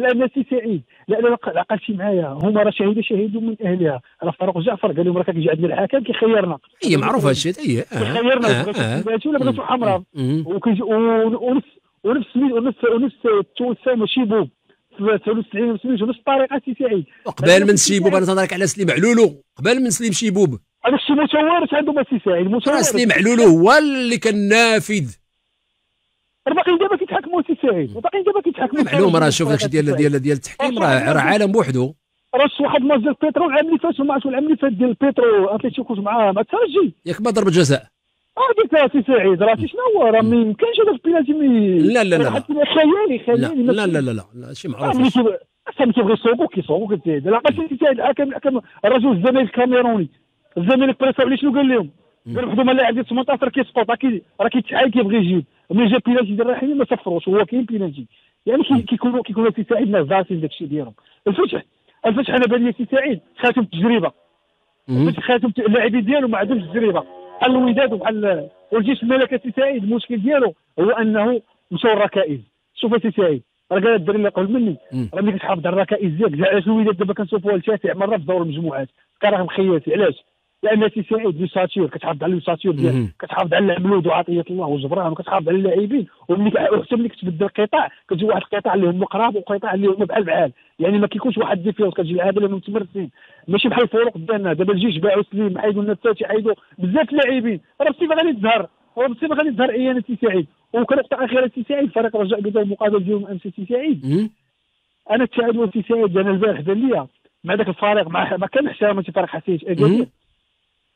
لان سي سعيد لان عقلتي معايا هما راه شهيده شهيدوا من اهلها، راه فاروق جعفر قال لهم راه كيجي عندنا الحكم كيخيرنا، هي معروف هذا الشيء هي كيخيرنا بغاتو ولا بغاتو حمراء ونفس ونفس ونفس ونفس التوسام وشيبوب في تسعين وسبعين ونفس الطريقه سي سعيد. قبل من شيبوب انا تهضر لك على سليم علولو، قبل من سليم شيبوب هذاك الشيء متوارث عندهم سي سعيد، متوارث. سليم علولو هو اللي كان نافذ، باقيين دابا كيتحكموا سي سعيد، باقيين دابا كيتحكموا. معلوم راه شوف داكشي ديال ديال ديال التحكيم راه راه عالم بوحدو. راه واحد ماتش البيترو العام اللي فات وما عرفتش العام اللي فات ديال البيترو اتليتيكو كنت معاه مع الترجي ياك ما ضربت جزاء. اه ديك سي سعيد راه شنو هو راه ما يمكنش هذاك البيلاتي مي لا لا لا خيالي خيالي لا لا لا لا شي معروف حتى كيبغي يسوقو كيسوقو كتزيد. لا قلت سي سعيد الحكم الرجل الزمالك الكاميروني الزمالك بريساو لي شنو قال لهم؟ قال لهم حدوما لاعب ديال ثمنطاش كيسقط راه كيتحايل كيبغي يجيب، ملي جا بيلاتي ديال الرحيمي ما صفروش، هو كاين بيلاتي يعني كيكونوا كيكونوا سي سعيد نازعين داك الشيء ديالهم. الفتح الفتح انا بان لي سي سعيد خاتم التجربه، خاتم اللاعبين ديالو ما عندهمش التجربه بحال الوداد وبحال والجيش الملكي. سي سعيد المشكل ديالو هو انه مشاو الركائز. شوف سي سعيد راه قال الدري اللي قبل مني راه ملي كتحافظ على الركائز ديالك، علاش الوداد دابا كنشوفوها لتاسع مره في دور المجموعات كراهم خياتي، علاش؟ لان سي سعيد لوساتير كتحافظ على لوساتير ديالك، كتحافظ على العملود وعطيه الله وجبران، وكتحافظ على اللاعبين، وحتى ملي كتبدل القطاع كتجي واحد القطاع اللي هما قراب وقطاع اللي هما بحال بحال، يعني ما كيكونش واحد ديفيونس كتجي لعابه اللي متمرسين ماشي بحال الفرق قدامنا. دابا الجيش باعوا سليم حيدوا لنا الثاتي حيدوا بزاف اللاعبين، راه السيفه غادي تظهر راه السيفه غادي تظهر ايانا سي سعيد. وكنقطع اخيرا سي سعيد فريق الرجاء البيضاوي المقابل ديالهم امس سي سعيد، انا التعادل وسي سعيد انا البارح دار ليا مع ذاك الفريق ما كان احترام شي فريق حسيت اكادير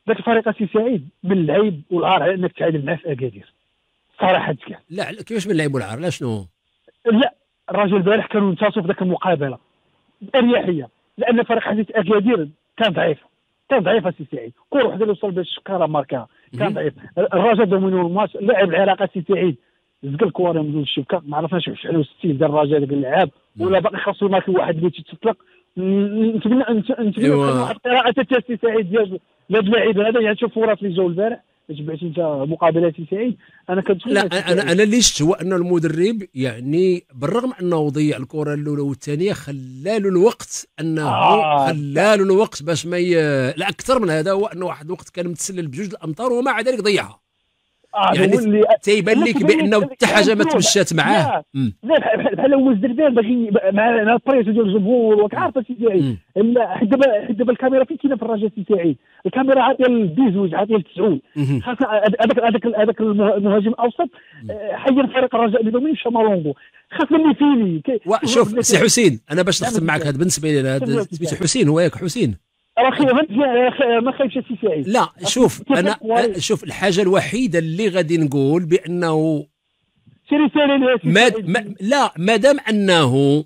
ذاك الفريق سي سعيد من العيب والعار على انك تعادل معاه في اكادير صراحه كاع. لا كيفاش من العيب والعار؟ لا شنو؟ لا الراجل البارح كانوا نتصفوا في ذاك المقابله باريحيه لان فريق حديث اكادير كان ضعيف كان ضعيف سي سعيد، كره وحده اللي وصل بها الشكاره ماركاها كان ضعيف. الرجاء دومينو الماتش، لاعب العراق سي سعيد زق الكوره من الشبكه ما عرفناش على الستين ديال الرجاء ديال اللعاب، ولا باقي خاصو يماركي واحد اللي تيتطلق. نتمنى نتمنى واحد القراءه تاع سي سعيد ديال اللاعب هذا، يعني شوف فرص اللي جاو البارح تبعت انت مقابله سي سعيد. انا كنتمنى لا انا انا اللي شفت هو انه المدرب يعني بالرغم انه ضيع الكره الاولى والثانيه خلالو الوقت انه آه. خلالو الوقت باش ما ي... لا اكثر من هذا هو انه واحد الوقت كان متسلل بجوج الامتار ومع ذلك ضيعها. يعني تيبان لك بانه حتى حاجه ما تمشات معاه. لا بحال هو الزربان باغي مع البريس ديال الجمهور وك عارف اش داعي. دابا دابا الكاميرا فين كاينه في الرجاء تاعي، الكاميرا عاد ديال بيزوج عاد ديال تسعود، خاصه هذاك هذاك هذاك المهاجم الاوسط حير فريق الرجاء البيضاوي مشى مالونغو، خاص مني فيني. شوف سي حسين انا باش نختم معك، هذا بالنسبه لي هذا سميتو حسين هو ياك حسين ما خايفش سي سعيد. لا شوف انا شوف الحاجه الوحيده اللي غادي نقول بانه ما لا مادام انه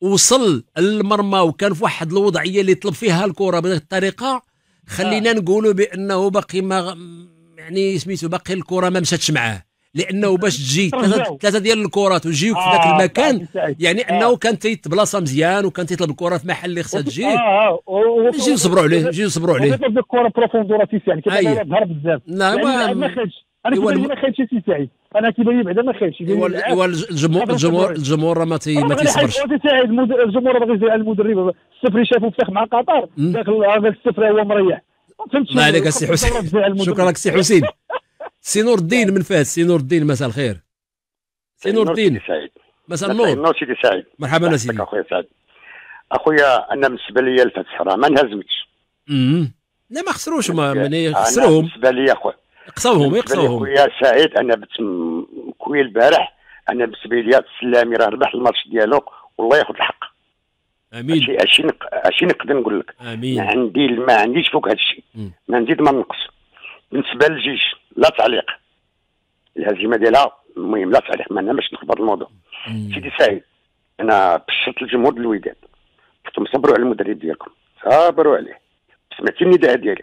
وصل للمرمى وكان في واحد الوضعيه اللي طلب فيها الكره بهذه الطريقه، خلينا نقولوا بانه باقي ما يعني سميتو باقي الكره ما مشاتش معاه، لانه باش تجي ثلاثه ديال الكرات ويجيوك في ذاك المكان يعني انه كان تيتبلاصه مزيان وكان تيطلب الكره في محل اللي خصها تجي. اه نجيو نصبروا عليه نجيو نصبروا عليه كيطلب الكره بروفوندور تي يعني كيبان ظهر بزاف. لا ما خدش انا كيبان ما خدش سي سعيد، انا كيبان لي بعدا ما خدش الجمهور الجمهور الجمهور راه ما تيصبرش. الجمهور باغي يزيد على المدرب، الصفر شافو فتح مع قطر ذاك الصفر هو مريح. الله عليك سي حسين، شكرا سي حسين. سي نور الدين من فاس، سي نور الدين مساء الخير. سي نور الدين مساء النور. سيدي سعيد مرحبا سيدي. اخويا سعيد اخويا انا بالنسبه لي الفتح راه ما انهزمتش. امم لا ما خسروش ما يعني خسروهم بالنسبه لي اخويا قصاوهم يقصاوهم. اخويا سعيد انا بت كوي البارح انا بالنسبه لي السلامي راه ربح الماتش ديالو والله ياخذ الحق. امين هادشي هادشي نقدر نقول لك. امين عندي ما عنديش فوق هادشي، ما نزيد ما ننقص. بالنسبه للجيش لا تعليق، الهزيمه ديالها المهم لا تعليق، ما انا باش نخبر الموضوع. سيدي سعيد انا بشرت الجمهور الوداد قلت لهم صبروا على المدرب ديالكم، صبروا عليه. سمعتي النداء ديالي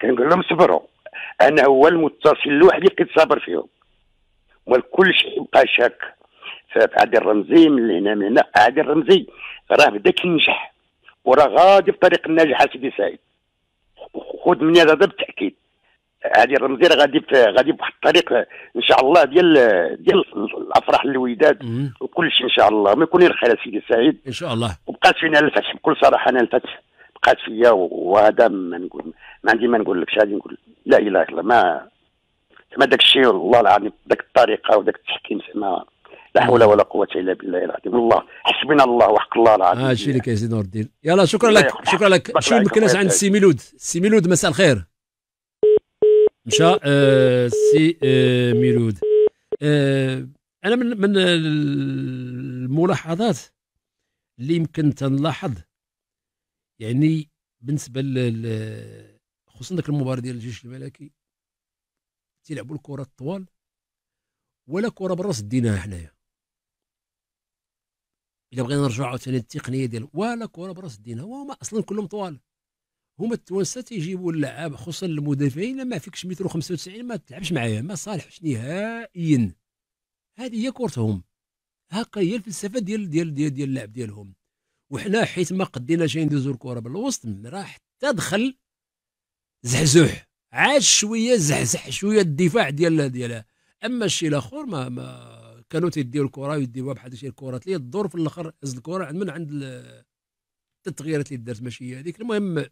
كنقول لهم صبروا، انا هو المتصل الوحيد اللي كيتصابر فيهم، والكل شيء بقى شاك في عادل رمزي من هنا من هنا. عادل رمزي راه بدا كينجح وراه غادي في طريق النجاح. سيدي سعيد خذ مني هذا بالتاكيد، عادل رمزي راه غادي غادي بواحد الطريق ان شاء الله ديال ديال الافراح للوداد وكل شيء ان شاء الله. ما يكون الخير سيدي سعيد ان شاء الله. وبقات فينا الفتح بكل صراحه، انا الفتح بقات فيا وهذا ما نقول ما عندي ما نقول لكش، غادي نقول لا اله الا الله. ما ما داك الشيء والله العظيم داك الطريقه وداك التحكيم ما لا حول ولا قوه الا بالله العظيم. والله حسبنا الله وحق الله العظيم. هذا الشيء اللي كيزيد نور الدين. يلا شكرا لك شكرا لك. شي مكناش عند السي ميلود. السي ميلود مساء الخير. مشى آه سي آه ميلود. آه انا من من الملاحظات اللي يمكن تنلاحظ يعني بالنسبه ل خصوصا ديك المباراه ديال الجيش الملكي، تيلعبوا الكره الطوال ولا كره بالراس ديناها حنايا. الا بغينا نرجعوا عاوتاني للتقنيه ديال ولا كره بالراس ديناها، وهما اصلا كلهم طوال. هما التوانسه تيجيبوا اللعاب خصوصا المدافعين، لما فيكش متر وخمسة وتسعين ما تلعبش معايا ما صالحش نهائيا. هذه هي كورتهم، هاكا هي الفلسفه ديال ديال ديال, ديال اللعب ديالهم. وحنا حيت ما قدينا جايين ندوزو الكره بالوسط، راه حتى دخل زحزح عاد شويه زحزح شويه الدفاع ديال ديالها. اما الشيء الاخر ما, ما كانوا تيديو الكره ويديوها بحال شي الكرات اللي الدور في الاخر هز الكره من عند التغييرات اللي دارت ماشي هذيك. المهم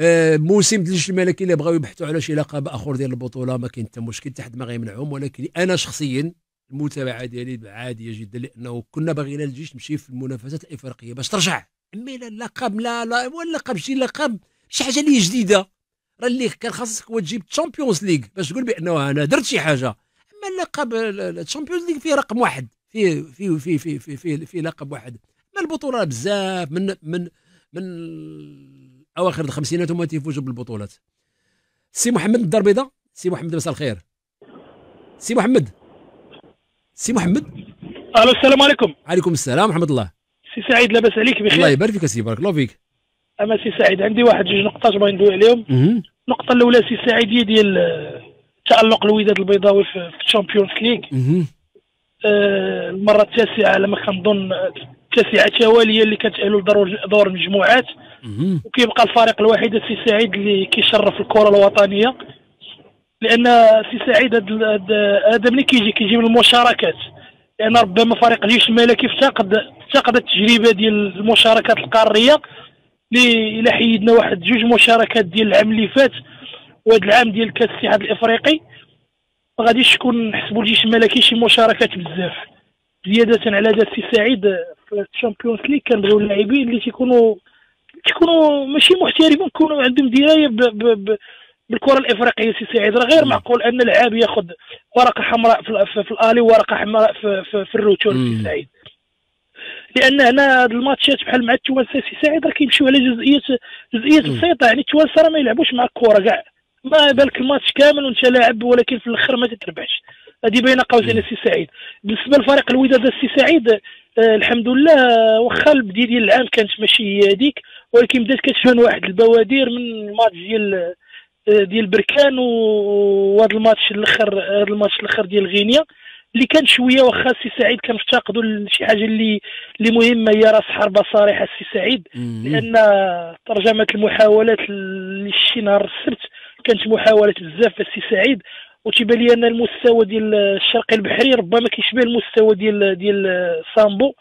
آه موسم ديال الجيش الملكي اللي بغاو يبحثوا على شي لقب اخر ديال البطوله ما كاين حتى مشكل، حتى حد ما غيمنعهم. ولكن انا شخصيا المتابعه ديالي عاديه جدا، لانه كنا باغيين الجيش تمشي في المنافسات الافريقيه باش ترجع. اما لا لقب لا لا ولا لقب شي لقب شي حاجه اللي جديده، راه اللي كان خاصك هو تجيب الشامبيونز ليغ باش تقول بانه انا درت شي حاجه. اما اللقب الشامبيونز ليغ فيه رقم واحد، فيه فيه فيه فيه فيه, فيه, فيه لقب واحد. اما البطوله بزاف من من من اواخر الخمسينات هما تيفوجوا بالبطولات. سي محمد من الدار البيضاء. سي محمد مساء الخير. سي محمد سي محمد الو السلام عليكم. عليكم السلام ورحمه الله. سي سعيد لاباس عليك بخير؟ الله يبارك فيك سي بارك الله فيك. اما سي سعيد عندي واحد جوج نقطات بغيت ندوي عليهم. النقطه الاولى سي سعيد هي ديال تالق الوداد البيضاوي في الشامبيونز ليغ آه المره التاسعه على ما كنظن، تسعة تواليه اللي كتأهلوا لدور المجموعات، وكيبقى الفريق الوحيد سي سعيد اللي كيشرف الكره الوطنيه. لان سي سعيد هذا ملي كيجي كيجي من المشاركات، لان ربما فريق الجيش الملكي افتقد افتقد التجربه ديال المشاركات القاريه، اللي الا حيدنا واحد جوج مشاركات ديال العام اللي فات وهذا العام ديال كاس الاتحاد الافريقي ما غاديش تكون نحسبوا الجيش الملكي شي مشاركات بزاف، زياده على ذات سي سعيد في الشامبيونز ليغ كنبغيو اللاعبين اللي تيكونوا تيكونوا ماشي محترفين يكونوا عندهم درايه بالكره الافريقيه. سي سعيد راه غير معقول ان اللاعب ياخذ ورقه حمراء في الاهلي وورقه حمراء في في, في الروتور سي سعيد، لان هنا الماتشات بحال مع التوانسه سي سعيد راه كيمشيو على جزئيات جزئيات بسيطه، يعني التوانسه راه ما يلعبوش مع الكره كاع، ما بالك الماتش كامل وانت لاعب ولكن في الاخر ما تتربحش، هذه بين قوسين السي سعيد. بالنسبه لفريق الوداد السي سعيد آه الحمد لله واخا البدايه ديال العام كانت ماشي هذيك، ولكن بدات كتشان واحد البوادر من الماتش ديال ديال بركان وهذا الماتش الاخر هذا الماتش الاخر ديال غينيا اللي كان شويه واخا السي سعيد كنفتقدوا لشي حاجه اللي اللي مهمه هي راس حربه صريحه السي سعيد، لان ترجمه المحاولات اللي شي نهار السبت كانت محاولات بزاف السي سعيد، وتيبان لي ان المستوى ديال الشرقي البحري ربما كيشبه المستوى ديال ديال سامبو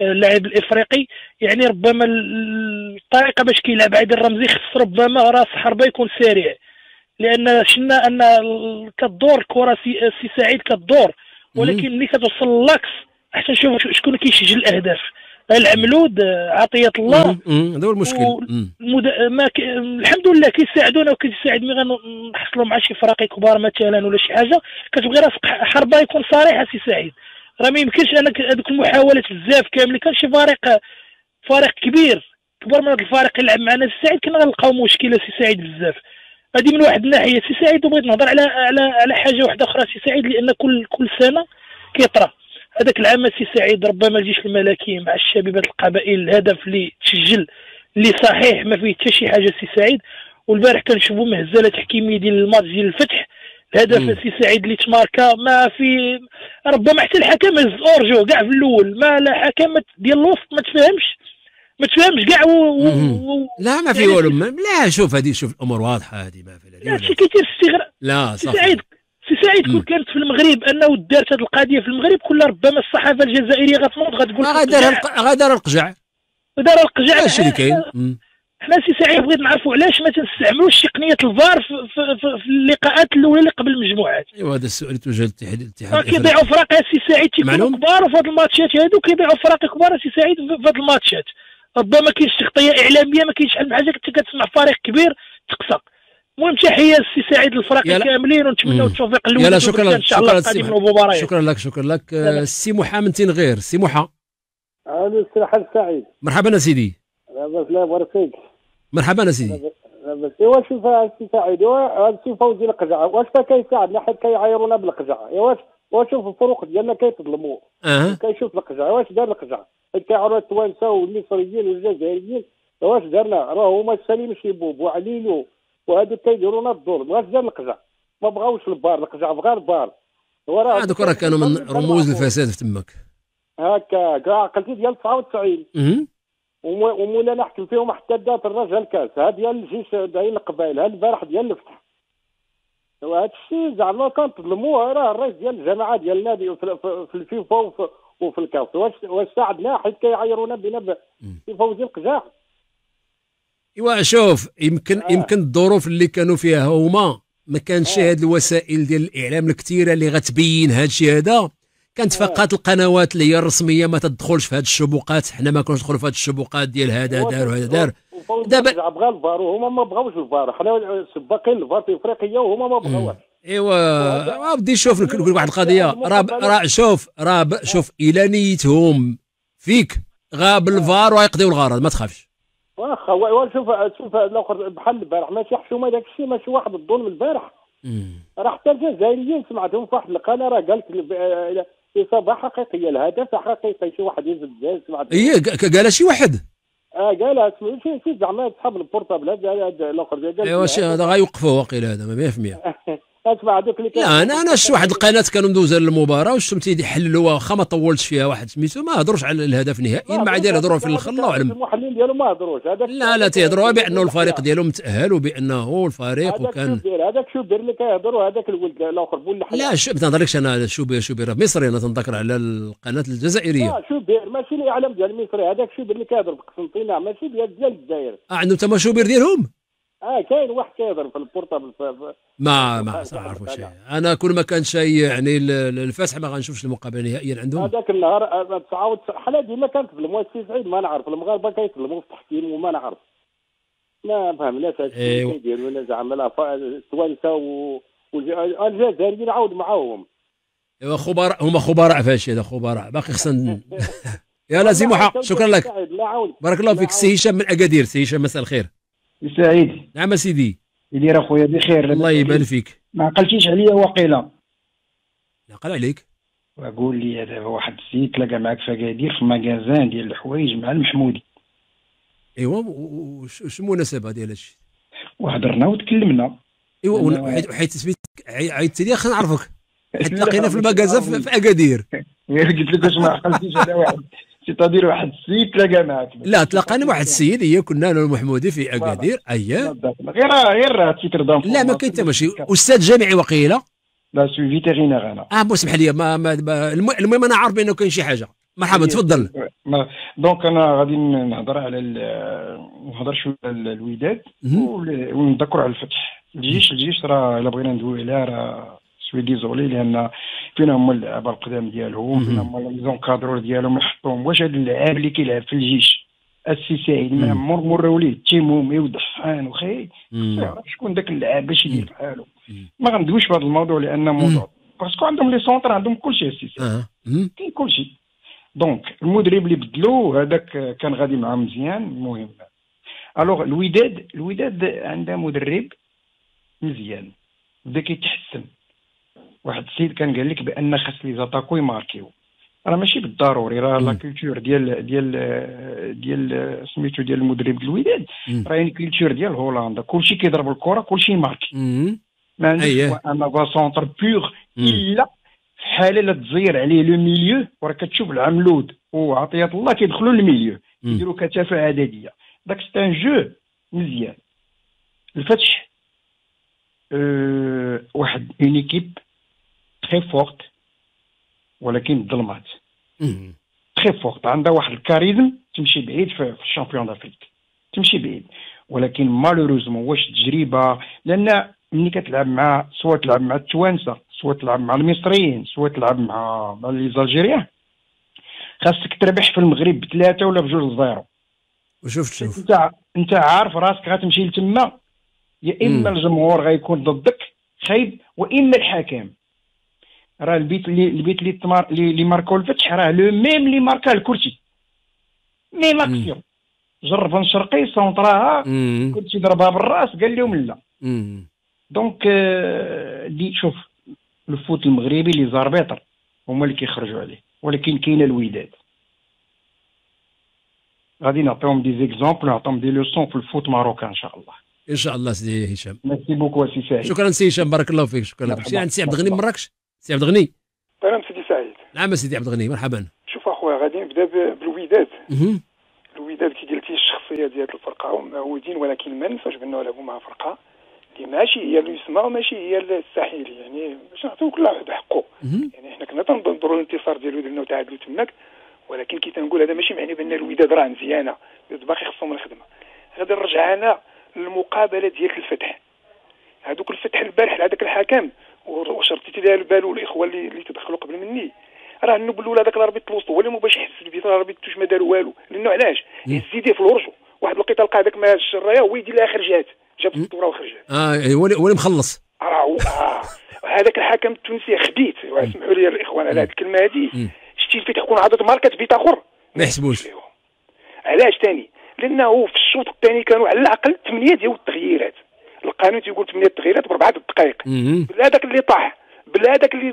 اللاعب الافريقي، يعني ربما الطريقه باش كيلعب عادل رمزي خص ربما راس حربه يكون سريع، لان شفنا ان كدور الكره السي سعيد كدور ولكن ملي كتوصل للاكس حتى نشوف شكون كيسجل الاهداف، العملود عطيه الله هذا هو المشكل. والمد... ما ك... الحمد لله كيساعدونا وكيساعد ملي غنحصلوا مع شي فرق كبار مثلا ولا شي حاجه كتبغي راس حربه يكون صريحه سي سعيد، راه ما يمكنش انك هذوك المحاولات بزاف كامل كان شي فريق فريق كبير كبر من هذا الفريق يلعب معنا سي سعيد كنا غنلقاو مشكله سي سعيد بزاف، هذه من واحد الناحيه سي سعيد. وبغيت نهضر على على على حاجه واحده اخرى سي سعيد، لان كل كل سنه كيطرى هذاك العام سي سعيد ربما الجيش الملكي مع الشبيبات القبائل الهدف اللي تسجل اللي صحيح ما فيه حتى شي حاجه سي سعيد، والبارح كنشوفوا مهزله تحكيميه ديال الماتش ديال الفتح الهدف سي سعيد اللي تماركا ما في ربما حتى الحكم هز اورجو كاع في الاول، ما لا حكم ديال الوسط ما تفهمش ما تفهمش كاع و... و... لا ما في والو ما... لا شوف هذه شوف الامور واضحه هذه ما في لا شي كثير استغراب. لا صح سي سعيد سي سعيد كون كانت في المغرب انه دارت هذه القضيه في المغرب كلها ربما الصحافه الجزائريه غتنوض غتقول غادار القجع دار القجع اش اللي كاين. حنا سي سعيد بغيت نعرفوا علاش ما تنستعملوش تقنيه الفار في, في, في, في اللقاءات الاولى اللي قبل المجموعات. ايوا هذا السؤال اللي توجه للاتحاد الاتحاد كيضيعوا فراقي سي سعيد تيكونوا كبار وفي هاد الماتشات هادو كيضيعوا فراقي كبار سي سعيد في هاد الماتشات، ربما كاينش تغطيه اعلاميه ما كاينش شحال من حاجه كنت كتسمع فريق كبير تقصى. المهم تحيه السي سعيد للفريق كاملين ونتمنوا التوفيق الاول ان شاء الله في هذه المباريات. شكرا لك شكرا لك السي محا من تنغير. السي محا الو السي حسن سعيد مرحبا يا سيدي. لاباس الله يبارك فيك. مرحبا يا سيدي. لاباس ايوا شوف السي سعيد السي فوزي القجعه واش كيساعدنا حيت كيعايرونا بالقجعه ايوا وشوف الفروق ديالنا كيتظلموا أه. كيشوف القجعه واش دار القجعه كيعاونوا التوانسه والمصريين والجزائريين واش دارنا راه هما سليم شيبوب وعليلو وهذوك كيديرونا الظلم واش دار القجع ما بغاوش البار القجع بغا البار وراه هذوك راه كانوا من رموز الفساد في تماك هكا كاع عقلتي ديال تسعة وتسعين ومولانا حكم فيهم حتى دات الرجاء الكاس ها ديال الجيش ديال القبائل ها البارح ديال الفتح وهذا الشيء زعما كنظلموه راه الرئيس ديال الجماعه ديال النادي في الفيفا وفي وفي الكاف واش واش ساعدنا حيت كيعايرونا بنا بفوزي القجاع. ايوا شوف يمكن آه. يمكن الظروف اللي كانوا فيها هما ما كانش آه. هاد الوسائل ديال الاعلام الكثيره اللي غتبين هاد الشيء هذا كانت آه. فقط القنوات اللي هي الرسميه ما تدخلش في هاد الشبوقات، حنا ما كناش ندخلوا في هاد الشبوقات ديال هذا دار وهذا دار دابا بغا الفار وهما ما بغاوش الفار حنا سباقين الفار في افريقيا وهما ما بغاوش ايوا بدي شوف نقول واحد القضيه راه راه شوف راه شوف الى نيتهم فيك غاب الفار وغيقضيو الغرض ما تخافش واخا وشوف شوف الاخر بحال البارح ماشي حشومه داك الشيء ماشي واحد الظلم البارح راه حتى الجزائريين سمعتهم في واحد القناه راه قالت اصابه حقيقيه الهدف حقيقي شي واحد يزد جاز سمعت اي قالها شي واحد اه قالها سمعت شي زعما سحب البورطابل هذا الاخر قال ايوا شي هذا غيوقفوه واقيلا هذا مية في المية اسمع هذوك اللي لا انا انا شفت واحد القناه كانوا مدوزه للمباراه وشفتهم تيحللوها واخا ما طولتش فيها واحد سميتو ما هضروش على الهدف نهائيا ما عاد يهضروا في الاخر الله اعلم المحللين ديالهم ما هضروش هذاك لا لا تيهضروا بانه الفريق ديالهم تاهل وبانه الفريق وكان هذاك شو دير هذاك شو دير اللي كيهضروا هذاك الولد الاخر بول لا شو ما تنهضرلكش انا شوبير شوبير مصري انا تنذكر على القناه الجزائريه لا شوبير ماشي الاعلام ديال المصري هذاك شوبير اللي كيهضر بقسنطينه ماشي ديال الجزائر اه عندهم تما شوبير ديالهم اه كاين واحد كيهضر في البورطابل ما ما عرفوا شيء. انا كل ما كان شيء يعني الفتح ما غنشوفش المقابله نهائيا عندهم. هذاك النهار تسعة حنا ديما كنتظلموا السي سعيد، ما نعرف المغاربه كيتظلموا في التحكيم وما نعرف ما فهمناش هذا الشيء اللي كيديروا لنا زعما التوانسه والجزائريين عاود معاهم. ايوا خبراء، هما خبراء في هادشي، هذا خبراء باقي خصنا يا لازم حق. شكرا لك، بارك الله فيك. سي هشام من اكادير. سي هشام مساء الخير. سعيد. نعم سيدي. يدير اخويا بخير. الله يبارك فيك. ما عقلتيش عليا وقيله. عقل عليك. وقول لي هذا واحد السيد تلاقى معك في اكادير في مكازان ديال الحوايج مع المحمودي. ايوا وش المناسبه ديال هادشي؟ وهضرنا وتكلمنا. ايوا حيت عيطت لي خلينا نعرفك. حيت تلاقينا في المكازان في اكادير. قلت لك واش ما عقلتيش على واحد تادير واحد السيد تلاقى معك. لا تلاقانا واحد السيد، هي كنا انا المحمودي في اكادير. اييه غير غير تيتردم. لا ما كاين حتى ماشي استاذ جامعي وقيله. لا سوي فيتيرينير انا. اه سمح لي ما, ما المهم انا عارف بانه كاين شي حاجه. مرحبا تفضل. دونك انا غادي نهضر على نهضر شويه على الوداد ونذكر على الفتح. الجيش الجيش راه الا بغينا ندوي عليه راه شويه ديزولي لان فين هما اللعابه القدام ديالهم، فين هما ليزونكادرور ديالهم يحطوهم. واش هذا اللاعب اللي كيلعب في الجيش السي سعيد ما عمر مراو ليه التيمومي ودحان وخي شكون ذاك اللاعب باش يدير بحالو. ما غندويش في هذا الموضوع لان موضوع باسكو عندهم لي سونتر، عندهم كلشي السي سعيد، كاين كلشي. دونك المدرب اللي بدلوه هذاك كان غادي معاه مزيان. المهم الوغ الوداد الوداد عندها مدرب مزيان بدا كيتحسن. واحد السيد كان قال لك بان خاص لي زاتاكو يماركيو، راه ماشي بالضروري راه لا كولتور ديال ديال ديال سميتو ديال المدرب ديال الوداد راه يعني كولتور ديال هولندا، كلشي كيضرب الكره كلشي ماركي. ما عندكش انا با سونتر بور الا حاله لا تزير عليه لو ميليو، وراه كتشوف العملود وعطيات الله كيدخلوا للميليو يديروا كثافه عدديه. داك سي ان جو مزيان. الفتح أه واحد اون ايكيب تري فورت ولكن ظلمات. تري فورت عندها واحد الكاريزم تمشي بعيد في الشامبيون دافريك، تمشي بعيد ولكن مالوروزمون واش تجربه. لان ملي كتلعب مع سواء تلعب مع التوانسه سواء تلعب مع المصريين سواء تلعب مع مع الجزائريين خاصك تربح في المغرب بثلاثه ولا بجوج لزيرو. وشوف شوف انت انت عارف راسك غتمشي لتما، يا اما الجمهور غيكون ضدك خايب واما الحكام. راه البيت اللي البيت اللي تمار اللي ماركو الفتح راه لو ميم اللي ماركا الكرسي ميم اكسيون. جرب الشرقي سونطراها كرسي ضربها بالراس قال لهم لا. دونك اللي شوف الفوت المغربي اللي زاربيطر هما اللي كيخرجوا عليه. ولكن كاينه الوداد غادي نعطيهم دي زيكزامبل، نعطيهم دي لوسون في الفوت ماروكان ان شاء الله. ان شاء الله سي هشام. ميرسي بوكو سي سعيد. شكرا سي هشام، بارك الله فيك. شكرا لك. سي عند سي عبد الغني مراكش. سي عبد الغني. انا سيدي سعيد. نعم سيدي عبد الغني مرحبا. شوف اخويا غادي نبدا بالوداد. الوداد كي قلتي الشخصيه ديال الفرقه هم معودين، ولكن ما ننساوش بانه لعبوا مع فرقه اللي ماشي هي اللي يسمى وماشي هي الساحلي، يعني باش نعطيو كل واحد حقه. يعني حنا كنا تنظروا الانتصار ديال الوداد انه تعادلوا تماك، ولكن كي تنقول هذا ماشي معني بان الوداد راه مزيانه، باقي خصهم الخدمه. غادي نرجع انا للمقابله ديال الفتح. هذوك الفتح البارح هذاك الحكم واش رديتي ليها البال والاخوه اللي, اللي تدخلوا قبل مني راه النبلوله هذاك الرابط الوسط هو اللي ما باش يحس بيه. الرابط توش ما دار والو لانه علاش الزيدي في الورجو واحد الوقيته لقى هذاك مع الشرايه هو يدير لها خرجات جابت الطوره وخرجات. اه هو اللي مخلص راه هذاك الحكم التونسي خبيث. اسمحوا لي الاخوان على هذه الكلمه هذه. شتي الفتح كون عضت ماركه بيت اخر ما يحسبوش. علاش ثاني؟ لانه في الشوط الثاني كانوا على الاقل ثمانيه ديال التغييرات. القانون تيقول ثمانية التغييرات بربعة الدقائق. بلا هذاك اللي طاح بلا هذاك اللي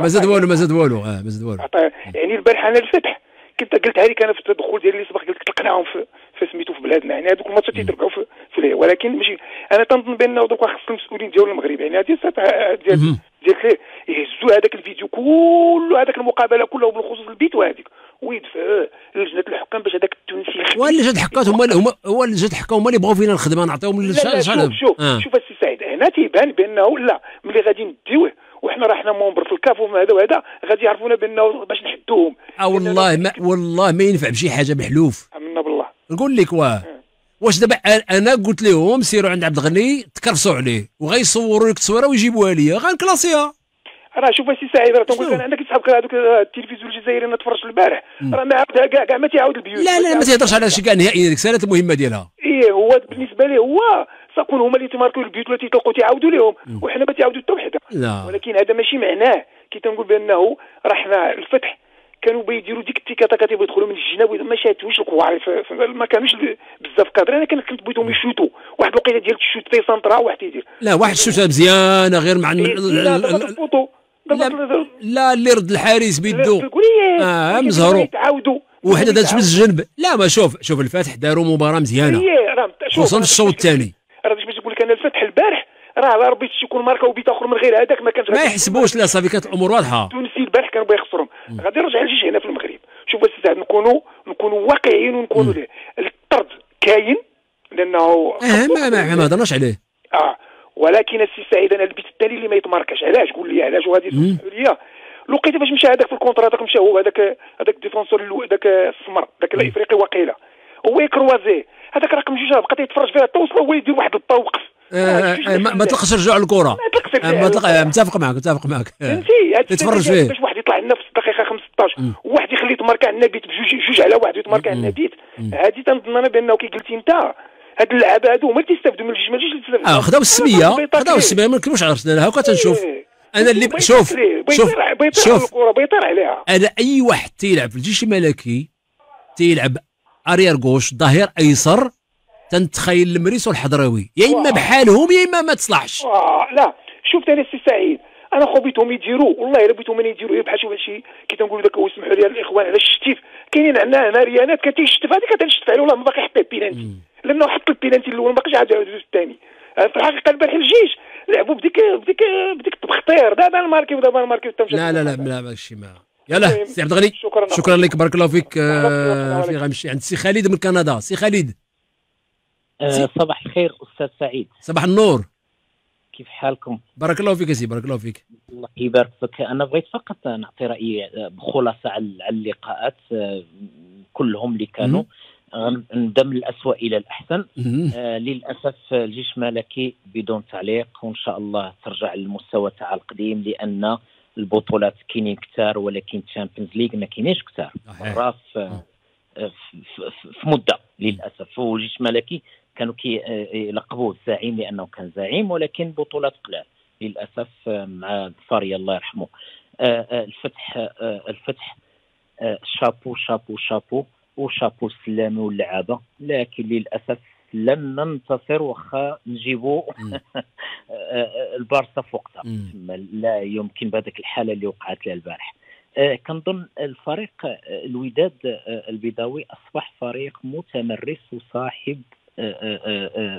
ما زاد والو ما زاد والو اه ما زاد والو. يعني البارح انا الفتح كنت قلتها لك انا في التدخل ديالي اللي سبق قلت لك تقنعهم في سميتو في بلادنا، يعني هذوك الماتشات تيتربحوا في, في ولكن ماشي انا تنظن بانه دوك خاص المسؤولين ديال المغرب يعني هذه ديال ديال يهزوا هذاك الفيديو كله هذاك المقابله كلها وبالخصوص البيت وهذيك ويدفعوه لجنه الحكام باش هذاك التونسي هو اللجنه الحكام هما هو اللجنه الحكام هما اللي بغاو فينا الخدمه نعطيهم للشعب. شوف آه. شوف السي سعيد هنا تيبان بانه لا ملي غادي نديوه وحنا راه حنا مونبر في الكاف وهذا وهذا غادي يعرفونا بانه باش نحدوهم. اه والله ما والله ما ينفع بشي حاجه بحلوف. امنا بالله نقول لك واه واش دابا انا قلت لهم سيروا عند عبد الغني تكرفصوا عليه وغيصوروا لك تصويره ويجيبوها ليا غنكلاسيها. راه شوف سي سعيد راه تنقول لك انا كنت صحاب هذوك التلفزيون الجزائري انا تفرجت البارح راه ما عاودها كاع كاع ما تيعاود البيوت. لا لا ما تيهضرش على شي كاع نهائيا ديك السنه المهمه ديالها. ايه هو بالنسبه ليه هو ساكون هما اللي تيماركوا البيوت ولا تيطلقوا تيعاودوا لهم وحنا ما تيعاودوا حتى وحده. ولكن هذا ماشي معناه كي تنقول بانه راه حنا الفتح كانوا بيديروا ديك التيكاتاكا تيبغيو يدخلوا من الجناب ما شاتوش الكواري ما كانوش بزاف كادرين انا كنت بغيتهم يشوتوا واحد الوقيته ديال الشوت في سنترا واحد يدير لا واحد الشوتة مزيانه غير مع لا لا اللي رد الحارس بيدو اه مزهرو وحده دازت من الجنب لا ما شوف شوف الفتح داروا مباراه مزيانه وصل الشوط الثاني راه باش نقول لك انا الفتح البارح راه ربي تكون ماركه وبيت اخر من غير هذاك ما كانش ما يحسبوش لا صافي كانت الامور واضحه التونسي البارح كانوا بغا يخسرهم غادي يرجع الجيش هنا في المغرب شوف بس ساعه نكونوا نكونوا واقعيين ونكونوا الطرد كاين لانه اه ما ما ما هضرناش عليه اه ولكن السي سعيد انا البيت الثاني اللي ما يتماركاش علاش قول لي علاش وهذه السؤاليه لقيت باش مشى هذاك في الكونترا هذاك مشى هو هذاك هذاك الديفونسور هذاك السمر ذاك الافريقي وقيله هو يكروازي هذاك رقم جوج بقى تيتفرج فيها حتى وصل هو يدير واحد الطا وقف ما تلقش رجوع للكره ما تلقى متفق معك متفق معك فهمتي تتفرج فيه باش واحد يطلع لنا في الدقيقه خمسطاش وواحد يخلي تماركا عندنا بيت بجوج جوج على واحد ويتماركا عندنا بيت هذه تنظن انا بانه كي قلتي انت هاد اللعابه هادو هما اللي تيستافدوا من الجيش ماشي اللي تيستافدوا اه خداو السميه خداو السميه ما نكذبوش عرفتنا انا هاكا تنشوف انا اللي شوف شوف شوف الكره بيطير عليها انا اي واحد تيلعب في الجيش الملكي تيلعب اريير غوش ظهير ايسر تنتخيل المريس والحضراوي يا اما بحالهم يا اما ما تصلحش لا شوف ثاني السي سعيد انا خو بيتهم يديروا والله الا بيتهم انا يديروا بحال شوف هادشي كي تنقولوا داك وسمحوا لي الاخوان على الشتيف كاينين عندنا هنا ريانات كتيشتف هذيك كتنشتف عليه والله ما باقي حتى بينانتي لانه حط البينانتي الاول ما باقيش عاد يعاود الثاني في الحقيقه البارح الجيش لعبوا بديك بديك بديك التبخطير دابا الماركي ودابا الماركي لا لا لا لا ماشي ما يلاه سي عبد الغني شكرا, شكرا لك بارك الله فيك في غنمشي عند سي خالد من كندا سي خالد أه صباح الخير استاذ سعيد صباح النور كيف حالكم بارك الله فيك سي بارك الله فيك الله يبارك فيك انا بغيت فقط نعطي رايي بخلاصه على اللقاءات كلهم اللي كانوا غنبدا من الاسوء الى الاحسن آه للاسف الجيش الملكي بدون تعليق وان شاء الله ترجع للمستوى تاع القديم لان البطولات كاينين كثار ولكن الشامبيونز ليغ ما كاينينش كثار راه في مده للاسف والجيش الملكي كانوا كيلقبوه الزعيم لانه كان زعيم ولكن بطولات قلال للاسف مع الفاري الله يرحمه الفتح الفتح شابو شابو شابو وشابو السلامي واللعابه لكن للاسف لم ننتصر واخا نجيبوا البارسا في وقتها لا يمكن بهذيك الحاله اللي وقعت لها البارح كنظن الفريق الوداد البيضاوي اصبح فريق متمرس وصاحب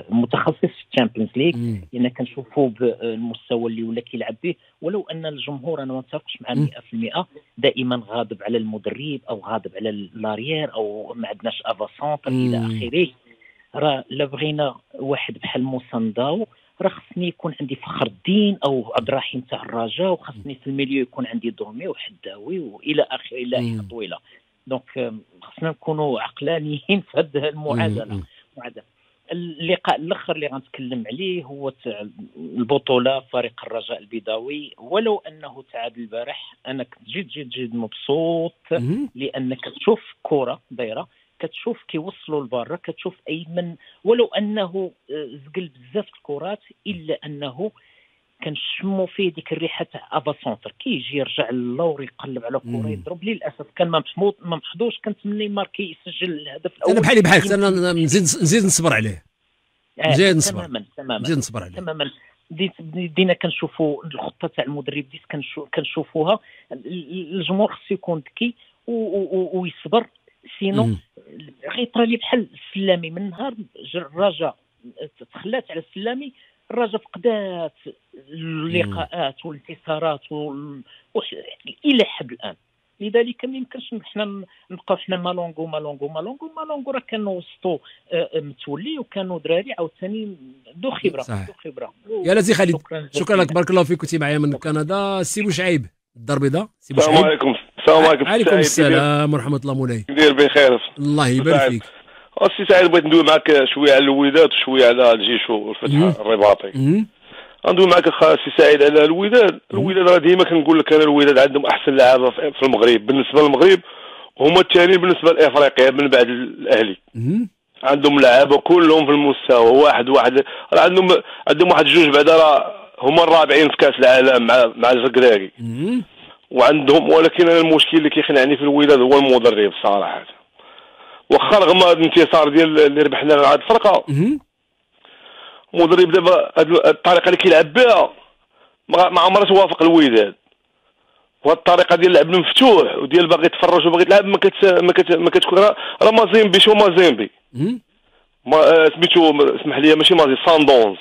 متخصص في الشامبيونز ليغ لان كنشوفوا بالمستوى اللي ولا كيلعب به ولو ان الجمهور انا ما نتفقش معاه مئة في المئة دائما غاضب على المدرب او غاضب على لاريير او ما عندناش افاسونتر الى اخره راه لا بغينا واحد بحال موسى نداو راه خصني يكون عندي فخر الدين او عبد الرحيم تاع الرجاء وخصني في الميليو يكون عندي دومي وحداوي والى اخره الى طويله دونك خصنا نكونوا عقلانيين في هذه المعادله معدل. اللقاء الاخر اللي غنتكلم عليه هو البطوله فريق الرجاء البيضاوي ولو انه تعادل البارح انا كنت جد جد جد مبسوط لانك كتشوف كره دايره كتشوف كيوصلوا لبرا كتشوف ايمن ولو انه زقل بزاف الكرات الا انه كنشموا فيه ديك الريحه تاع افاسونتر كيجي يرجع للور يقلب على كره يضرب للاسف كان ما ما محظوظش كنتمنى ماركي يسجل الهدف الاول انا بحالي بحالك انا نزيد نزيد نصبر عليه نزيد نصبر تماما تماما نزيد نصبر عليه تماما بدينا كنشوفوا الخطه تاع المدرب بديت كنشوفوها الجمهور خصو يكون ذكي ويصبر سينو غيطرى لي بحال السلامي من نهار الرجاء تخلات على السلامي الرجاء فقدات اللقاءات والانتصارات الى حد الان لذلك ما يمكنش حنا نبقاو حنا مالونغو مالونغو مالونغو مالونغو راه كانوا وسطو متولي وكانوا دراري عاوتاني ذو خبره ذو خبره يلا سي خالد شكرا لك بارك الله فيك كنتي معايا من كندا سي بوشعيب الدار البيضاء سي بوشعيب السلام عليكم السلام عليكم وعليكم السلام ورحمه الله مولاي دير بخير الله يبارك فيك السي سعيد بغيت ندوي معاك شويه على الوداد وشويه على الجيش والفتح الرباطي. غندوي معاك اخا السي سعيد على الوداد. الوداد راه ديما كنقول لك انا الوداد عندهم احسن لعابه في المغرب بالنسبه للمغرب، وهما الثانيين بالنسبه لافريقيا من بعد الاهلي. عندهم لعابه كلهم في المستوى واحد واحد، راه عندهم عندهم واحد جوج بعدا راه هما الرابعين في كاس العالم مع مع الجكراكي وعندهم. ولكن انا المشكل اللي كيخنعني في الوداد هو المدرب صراحه. واخا رغم هذا الانتصار ديال اللي ربحنا على الفرقه، المدرب دابا الطريقه اللي كيلعب بها ما عمرها توافق الوداد، وهاد الطريقه ديال اللعب المفتوح وديال باغي تفرج وباغي تلعب ما كت ما كت ما كتكون راه مازيمبي. شو مازيمبي؟ ما سميتو اسمح لي ماشي مازي ساندونز،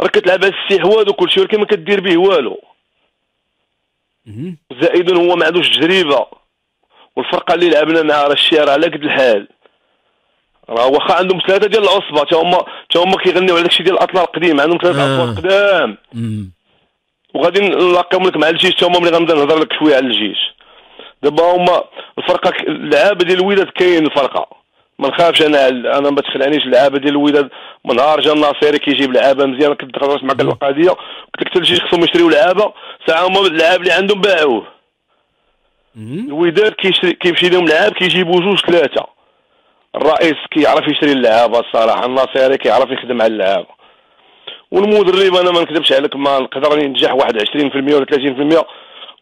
راه كتلعب على الاستحواذ وكل شيء ولكن ما كدير به والو. زائد هو ما عندوش تجربه، والفرقه اللي لعبنا معها راه الشارع على قد الحال، راه واخا عندهم ثلاثه ديال العصبه تا هما تا هما كيغنيو على داكشي ديال الاطلال القديم، عندهم ثلاثه آه. اطلال قدام. وغادي نلاقيهم لك مع الجيش تا هما ملي غنبدا نهضر لك شويه على الجيش. دابا هما الفرقه اللعابه ديال الوداد كاين الفرقه، ما نخافش انا انا ما تخلعنيش اللعابه ديال الوداد. من نهار جا الناصيري كيجيب لعابه مزيانه، كنت هضرت معك على القضيه قلت لك حتى الجيش خصهم يشريو لعابه، ساعه هما اللعاب اللي عندهم باعوه. الوداد كيمشي لهم لعاب كيجيبوا جوج ثلاثه. الرئيس كيعرف يشري اللعابه الصراحه، الناصيري كيعرف يخدم على اللعابه، والمدرب انا ما نكذبش عليك ما نقدر ننجح واحد عشرين بالمية ولا ثلاثين بالمية،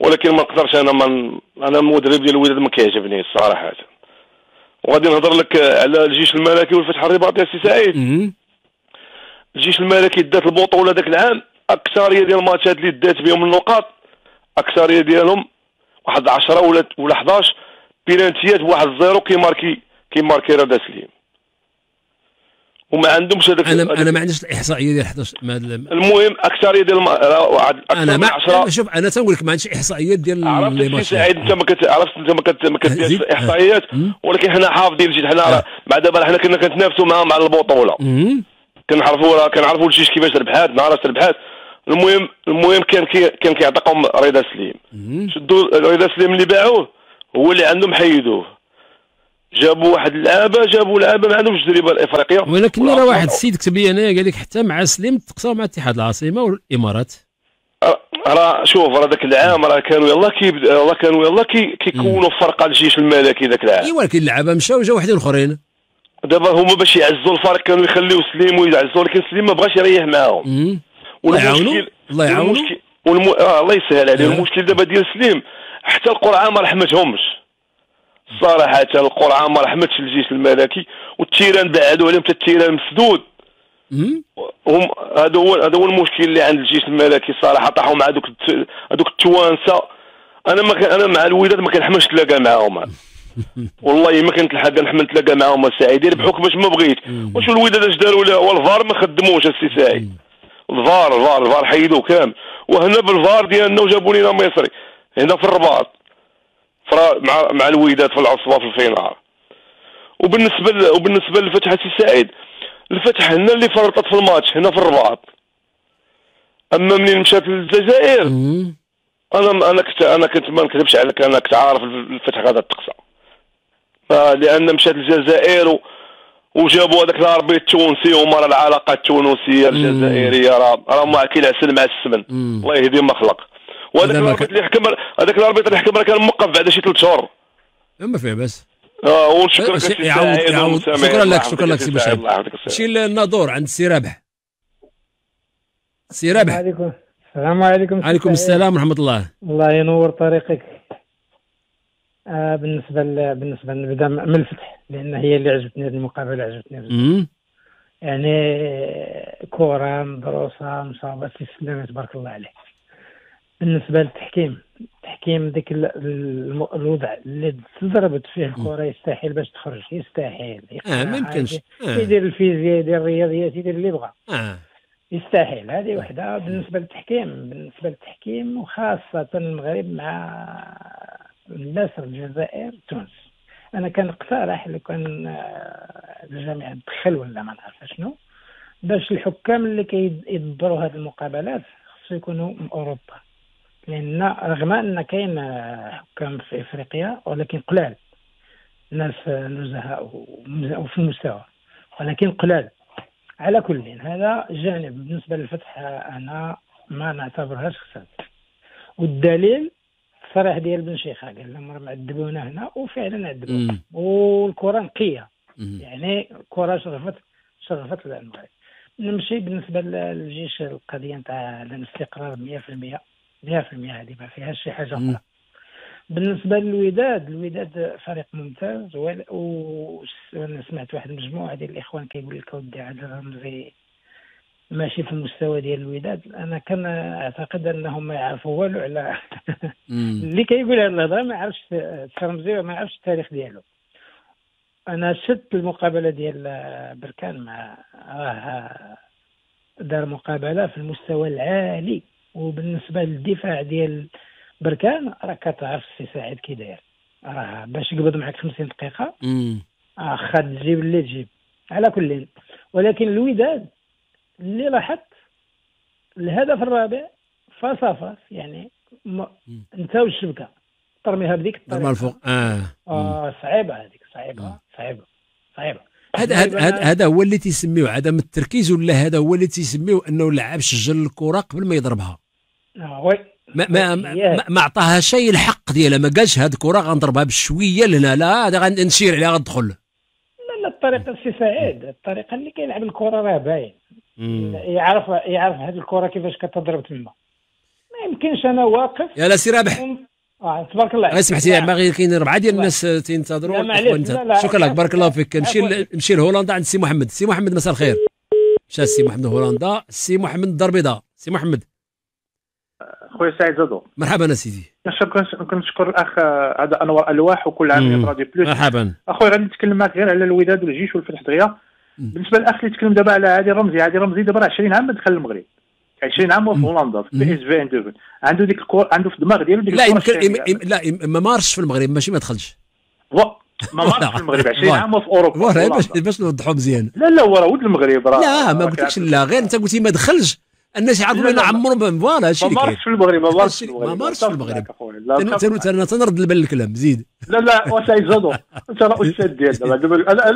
ولكن ما نقدرش انا من... انا المدرب ديال الوداد ما كيعجبنيش الصراحه. وغادي نهضر لك على الجيش الملكي والفتح الرباطي السي سعيد. الجيش الملكي دات البطوله ذاك العام، اكثريه ديال الماتشات اللي دات بهم النقاط اكثريه ديالهم واحد عشرة ولا ولا حداش بينالتيات بواحد صفر كيماركي كيماركي رضا سليم، وما عندهمش هذاك. انا انا ما عنديش الاحصائيه ديال حداش. المهم اكثريه ديال انا ما شوف انا تنقول لك ما عنديش احصائيات ديال اللي ماشي سعيد. انت ما كتعرفش انت ما كت ما كديرش الاحصائيات، ولكن حنا حافظين جد حنا راه بعد دابا حنا كنا كنتنافسوا معاهم على البطوله، كنعرفوا راه كنعرفوا الجيش كيفاش ربحات نهار ربحات. المهم المهم كان كي كان كيعتقهم رضا سليم، شدوا رضا سليم اللي باعوه هو اللي عندهم حيدوه، جابوا واحد اللعابه جابوا لعابه ما عندهمش تجربه الافريقيه. ولكن راه واحد السيد كتب لي انايا قال لك حتى مع سليم تقصاو مع اتحاد العاصمه والامارات. راه شوف راه ذاك العام راه كانوا يلاه كيبدا يلاه كانوا يلاه كيكونوا فرقه الجيش الملكي ذاك العام. اي ولكن اللعابه مشاو وجاو وحدين اخرين. دابا هما باش يعزوا الفريق كانوا يخليو سليم ويعزوا، ولكن سليم ما بغاش يريح معاهم. الله يعاونو الله يعاونو والم... آه الله يسهل عليه. المشكل دابا ديال سليم حتى القرعه ما رحمتهمش صراحة، القرعة ما رحمتش الجيش الملكي، والتيران بعدوا عليهم حتى التيران مسدود. هم هذا هو هذا هو المشكل اللي عند الجيش الملكي صراحة، طاحوا مع هذوك هذوك التوانسة. أنا ما أنا مع الوداد ما كنحملش نتلاقى معاهم، والله ما كنتلحق نحمل نتلاقى معاهم السعيد. يربحوا كيفاش ما بغيت. وشو الوداد اش داروا؟ لا والفار ما خدموش السي سعيد، الفار الفار الفار حيدوه كامل. وهنا بالفار ديالنا وجابوا لنا مصري هنا في الرباط مع مع الوداد في العصبه في الفينار. وبالنسبه وبالنسبه للفتح سي سعيد، الفتح هنا اللي فرطت في الماتش هنا في الرباط. اما منين مشات للجزائر انا انا كنت انا كنت ما نكذبش عليك انا كنت عارف الفتح غادا تقصى، لان مشات للجزائر وجابوا هذاك الهربي التونسي، وما راه العلاقه التونسيه الجزائريه راه راه ما كيلعسل مع السمن الله يهديه ما خلق. وهذاك الاربيط اللي حكم هذاك الاربيط اللي حكم راه كان موقف بعد شي ثلاث شهور. ما فيه باس. اه وشكرا شكرا لك شكرا لك سي بشعيب. شي الناظور عند السي رابح. السي رابح السلام عليكم. وعليكم السلام ورحمه الله. الله ينور طريقك. آه بالنسبه ل... بالنسبه نبدا من الفتح، لان هي اللي عجبتني هذه المقابله عجبتني. يعني كره مدروسه مصابه في السلامه تبارك الله عليه. بالنسبه للتحكيم، التحكيم ديك الوضع اللي تضربت فيه الكره يستحيل باش تخرج، يستحيل اه ما يمكنش يدير الفيزياء يدير الرياضيات يدير اللي بغا اه يستحيل. هذه وحده بالنسبه للتحكيم. بالنسبه للتحكيم وخاصه المغرب مع النصر الجزائر تونس، انا كنقترح لو كان الجامعه تدخل ولا ما نعرف شنو باش الحكام اللي كيدبروا هذه المقابلات خصو يكونوا من اوروبا، لأن رغم أن كاين حكام في إفريقيا ولكن قلال. ناس نزهاء وفي المستوى، ولكن قلال. على كل هذا جانب بالنسبة للفتح أنا ما نعتبرهاش خسارة، والدليل الصراحة ديال بن شيخة قال لهم راه عذبونا هنا وفعلا عذبونا، والكرة نقية يعني الكرة شرفت شرفت المغرب. نمشي بالنسبة للجيش القضية نتاع الاستقرار مية في المية مية في المية هذه ما فيهاش شي حاجة أخرى. بالنسبة للوداد، الوداد فريق ممتاز، وأنا سمعت واحد المجموعة ديال الإخوان كيقول لك ودي عادل رمزي ماشي في المستوى ديال الوداد. أنا كان أعتقد أنهم ما يعرفوا والو على اللي كيقول هذه الهضرة ما يعرفش رمزي وما يعرفش التاريخ ديالو. أنا شدت المقابلة ديال بركان مع دار مقابلة في المستوى العالي، وبالنسبة للدفاع ديال بركان راه كتعرف سي سعيد كي داير، راه باش يقبض معك خمسين دقيقه واخا تجيب اللي تجيب. على كل ولكن الوداد اللي لاحظت الهدف الرابع فاس فاس يعني انت والشبكه ترميها بديك الطريقه الفوق اه, آه صعيبه هذيك صعيبه صعيبه صعيبه. هذا هذا هو اللي تيسميوه عدم التركيز، ولا هذا هو اللي تيسميوه انه اللاعب سجل الكره قبل ما يضربها. اه وي ما ما ما, ما عطاها شيء الحق ديالها، ما قالش هاد الكره غنضربها بشويه لهنا، لا هذا غنشير عليها غندخل. لا لا الطريقه سي سعيد الطريقه اللي كيلعب الكره راه باين، يعرف يعرف هاد الكره كيفاش كتضرب تما، ما يمكنش انا واقف يا لا سي رابح وم... اه تبارك الله غير سمحتي يعني. باغي كاين ربعه ديال الناس تينتظروا. شكرا لك بارك الله فيك. نمشي نمشي لهولندا عند سي محمد. سي محمد مساء الخير. مشى سي محمد لهولندا. سي محمد الدار البيضاء. سي محمد خويا سعيد زدوق مرحبا سيدي. شكرا كنشكر الاخ هذا انور الواح وكل عام راديو بلوس. مرحبا اخويا. غنتكلم معك غير على الوداد والجيش والفتح دغيا. بالنسبه للاخ اللي تكلم دابا على عادل رمزي، عادل رمزي دابا راه عشرين عام دخل المغرب، عشرين عام في هولندا في بي اس في اندوفن، عنده ديك الكور عنده في الدماغ ديالو ديك. لا يمكن لا ما مارش في المغرب ماشي ما دخلش ما مارش في المغرب عشرين عام في اوروبا. باش باش نوضحوا مزيان. لا لا هو راه ولد المغرب راه. لا ما قلتلكش لا، غير انت قلتي ما دخلش، الناس يعرفوا ان عمرهم فوالا هادشي اللي كاين. ما مارش في المغرب ما مارش في المغرب ما مارش في المغرب انا تنرد البال الكلام زيد. لا لا وسعيد زادو انت راه استاذ ديال دابا. انا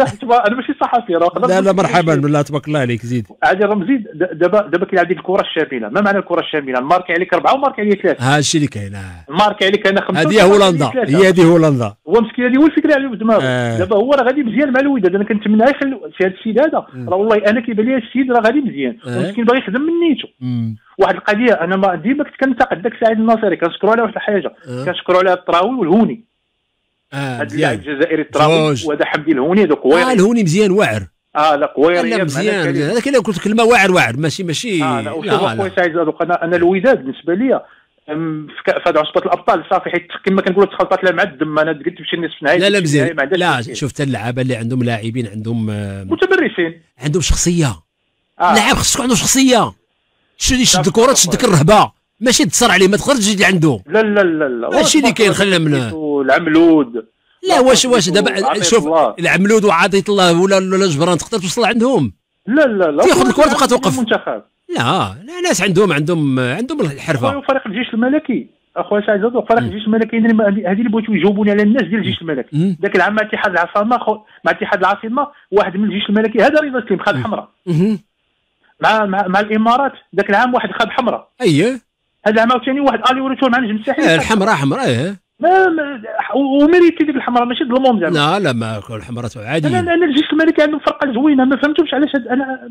انا ماشي صحفي راه. لا لا مرحبا بالله تبارك الله عليك زيد. عادل رمزي دابا دابا كيلعب ديك الكره الشامله. ما معنى الكره الشامله؟ ماركي عليك اربعه وماركي عليك ثلاثه. هادشي اللي كاين. ماركي عليك انا خمسه. هذه هولندا هي هذه هولندا. هو مسكين هذه هو الفكره على دماغه. دابا هو راه غادي مزيان مع الوداد. انا كنتمنى يخلو في هذا السيد هذا راه والله انا كيبان لي السيد راه غادي مزيان مسكين باغي يخدم من نيته. واحد القضيه انا ما ديما كنت كنتقد داك سعيد النصيري كنشكروا على واحد الحاجه كنشكروا على الطراوي والهوني. هاد اللاعب الجزائري التراوي وهذا حمدي الهوني هذا قوير. اه الهوني مزيان واعر. اه لا قوير مزيان هذاك اللي قلت كلمه واعر واعر ماشي ماشي. اه لا وشوف اخويا سعيد هذوك انا انا الوداد بالنصبه ليا في هاد عصبه الابطال صافي حيت كما كنقولوا تخلطات لا مع الدم انا قلت تمشي النصف نهائي. لا لا مزيان لا شفت اللعابه اللي عندهم لاعبين عندهم متمرسين عندهم شخصيه. اللاعب خصك عنده شخصيه شد يشد الكره تشدك الرهبه ماشي تصر عليه ما تخرجش اللي عنده. لا لا لا لا ماشي اللي كاين خلينا منه العملود. لا واش واش دابا شوف العملود وعطيت الله ولا ولا جبران تقدر توصل عندهم. لا لا لا تاخذ الكره تبقى توقف. لا لا ناس عندهم عندهم عندهم الحرفه. اخويا فريق الجيش الملكي اخويا سعيد زدوق فريق الجيش الملكي هذه اللي بغيتو يجاوبوني على الناس ديال الجيش الملكي. ذاك العام مع اتحاد العاصمه مع اتحاد العاصمه واحد من الجيش الملكي هذا رضا سليم خد حمراء مع مع مع الامارات ذاك العام واحد خد حمراء. اييه هذا العام عاوتاني واحد الي وريتو مع نجم الساحل الحمراء حمراء. ايه ما ما وميريتي ديك الحمراء ماشي ظلمهم زعما. لا لا ما الحمراء عادي. انا انا الجيش الملكي عنده فرقه زوينه ما فهمتوش علاش انا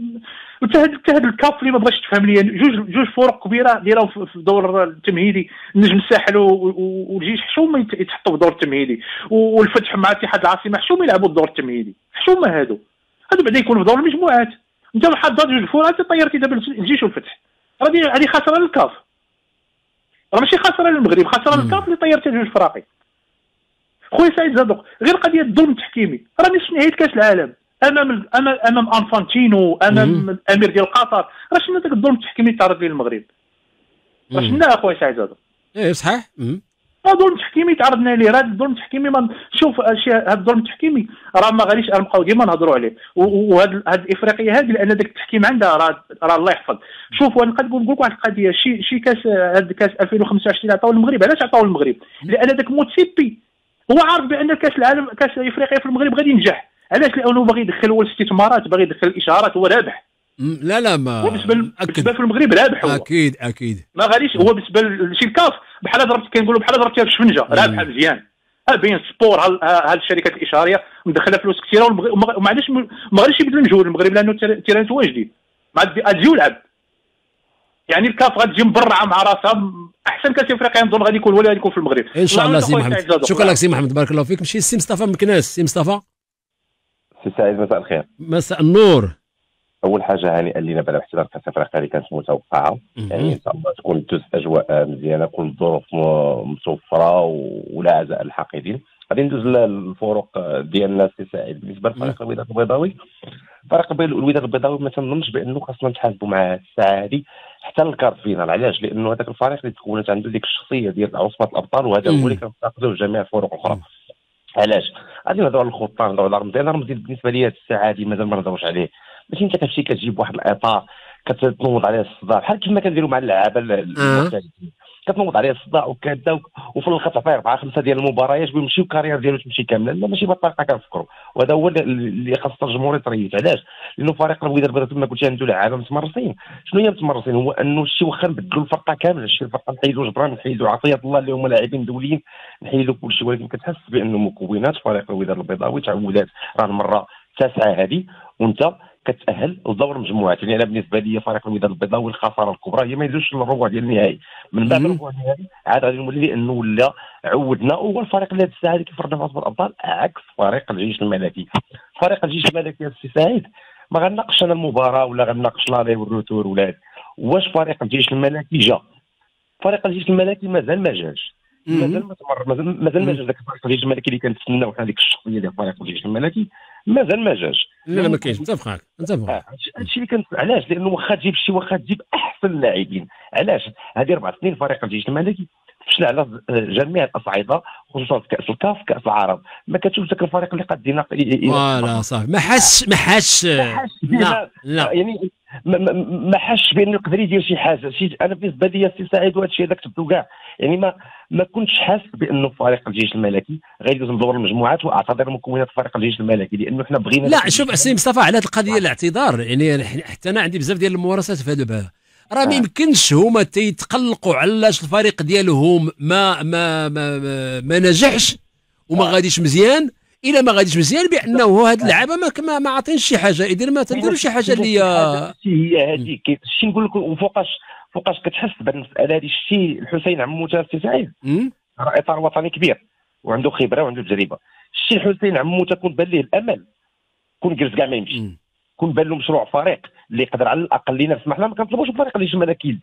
حتى هذا حتى هذا الكاف اللي ما بغاش تفهم لي. جوج جوج فرق كبيره دايره في الدور التمهيدي نجم الساحل والجيش حشومه يتحطوا في الدور التمهيدي والفتح مع اتحاد العاصمه حشومه يلعبوا الدور التمهيدي حشومه هادو هادو بعدا يكونوا في دور المجموعات. انت محضر جوج فرق طيرتي دابا الجيش والفتح هذه هذه خساره للكاف راه ماشي خساره للمغرب خساره للكاف اللي طيرت جوج فراقي. خويا سعيد زدوق غير قضيه الظلم التحكيمي راه نصف نهائي كاس العالم امام امام انفانتينو امام الامير ديال قطر راه شفنا ذاك الظلم التحكيمي تعرض ليه المغرب راه شفناه اخويا سعيد زدوق. ايه صحيح هذا الظلم التحكيمي تعرضنا ليه. هذا الظلم التحكيمي شوف هذا الظلم التحكيمي راه ما غاديش نبقاو ديما نهضروا عليه وهذه هذه الافريقيه هذه لان ذاك التحكيم عندها راه راه الله يحفظ. شوفوا نقدر نقول لك واحد القضيه شي شي كاس هذا كاس ألفين وخمسة وعشرين عطاو المغرب. علاش عطاو المغرب؟ لان ذاك موتسيبي هو عارف بان كاس العالم كاس افريقيا في المغرب غادي ينجح، علاش؟ لانه باغي يدخل هو الاستثمارات، باغي يدخل الاشارات، هو رابح. لا لا ما بالنسبه بالنسبه في المغرب رابح، هو اكيد اكيد ما غاديش. هو بالنسبه لشي الكاف بحال ضربت كنقولوا بحال ضربتها في الشفنجه، رابحه مزيان. ها بين سبور ها الشركات الاشاريه مدخله فلوس كثيره، وما عادش ما غاديش يبدل المجهود المغرب لانه التيرانات هو جديد، ما غادي يلعب. يعني الكاف غتجي مبرعه مع راسها، احسن كاس افريقيا نظن غادي يكون ولا غادي يكون في المغرب ان شاء الله. سي محمد، شكرا لك سي محمد، بارك الله فيك. مشي سي مصطفى من كناس. سي مصطفى. سي سعيد مساء الخير. مساء النور. اول حاجه هانئا لينا بعد احتضار كاس افريقيا اللي كانت متوقعه، يعني ان شاء الله تكون تدوز اجواء مزيانه، تكون الظروف متوفره ولا عزاء الحاقدين. غادي ندوز للفروق ديالنا سي سعيد. بالنسبه للفريق الوداد البيضاوي، فريق الوداد البيضاوي ما تنظنش بانه خاصنا نتحاسبوا مع الساعه هذه حتى الكارت فينال. علاش؟ لانه هذاك الفريق اللي تكونت عنده ديك الشخصيه ديال عصبة الابطال، وهذا هو اللي كنفتقدوه جميع الفرق الاخرى. علاش؟ غادي نهضروا على الخطه، نهضروا على رمزي. انا رمزي بالنسبه لي هذه الساعه هذه مازال ما نهضروش عليه. ماشي انت كتمشي كتجيب واحد الاطار كتنوض عليه الصداع بحال كما كنديروا مع اللعابه المحترفين، كتنوض عليه الصداع وكذا، وفي الاخر تعطيه اربعه خمسه ديال المباريات ويمشي الكارير ديالو تمشي كامله. لا ماشي بالطريقه كنفكروا، وهذا هو اللي خاص الجمهور يتريث. علاش؟ لانه فريق الوداد البيضاوي كما قلت عنده لعابه متمرسين. شنو هي متمرسين؟ هو انه شي واخا نبدلوا الفرقه كامله، شي الفرقه نحيدوا جبران، نحيدوا عطيه الله اللي هما لاعبين دوليين، نحيدوا كلشي، ولكن كتحس بانه مكونات فريق الوداد البيضاوي تعودات. راه المره التاسعه هذه وانت كتاهل لدور المجموعات. يعني انا بالنسبه لي فريق الوداد البيضاوي الخساره الكبرى هي ما يدوش للربع ديال النهائي. من بعد الربع النهائي عاد غادي نولي، لانه ولا عودنا هو الفريق اللي هذه الساعه اللي كيفرضنا في عصبة الابطال عكس فريق الجيش الملكي. فريق الجيش الملكي السي سعيد ما غنناقش انا المباراه ولا غنناقش لاغي والروتور ولا واش فريق الجيش الملكي جا. فريق الجيش الملكي مازال ما جاش، مازال ما تمر، مازال مازال ما جاش ذاك فريق الجيش الملكي اللي كنتسناو حنا، ديك الشخصيه ديال فريق الجيش الملكي مازال ما جاش. لا ما كاينش، متفق معاك متفق معاك. هادشي اللي كنت علاش؟ لانه واخا تجيب شي واخا تجيب احسن لاعبين، علاش؟ هذه اربع سنين فريق الجيش الملكي فشل على جميع الاصعده، خصوصا في كاس الكاف كاس العرب. ما كتشوف ذاك الفريق اللي قد يناقش فوالا صافي، ما حسش ما حسش لا لا يعني ما حسش بانه يقدر يدير شي حاجه. شي انا بالنسبه لي السي سعيد وهذا الشيء هذاك تبدو كاع، يعني ما ما كنتش حاسس بانه فريق الجيش الملكي غيدوز لدور المجموعات. واعتذر مكونات فريق الجيش الملكي لانه حنا بغينا لا. شوف سي مصطفى على هذه القضيه الاعتذار، يعني حتى انا عندي بزاف ديال الممارسات في هذا الباب. راه ما يمكنش هما تيتقلقوا علاش الفريق ديالهم ما ما ما, ما, ما نجحش وما غاديش مزيان. الا ما غاديش مزيان بانه هاد اللعابه ما ما عاطينش شي حاجه، اذا ما تنديروا شي حاجه اللي هي هذيك. شي نقول لك وفوقاش فوقاش كتحس بالمساله هذه. شتي الحسين عموته سي سعيد راه اطار وطني كبير وعنده خبره وعنده تجربه. شتي الحسين عموته كون بان ليه الامل، كون جلس كاع ما يمشي، كون بان له مشروع فريق اللي يقدر على الاقل لينا نسمح لها. ما كنطلبوش الفريق اللي الملكي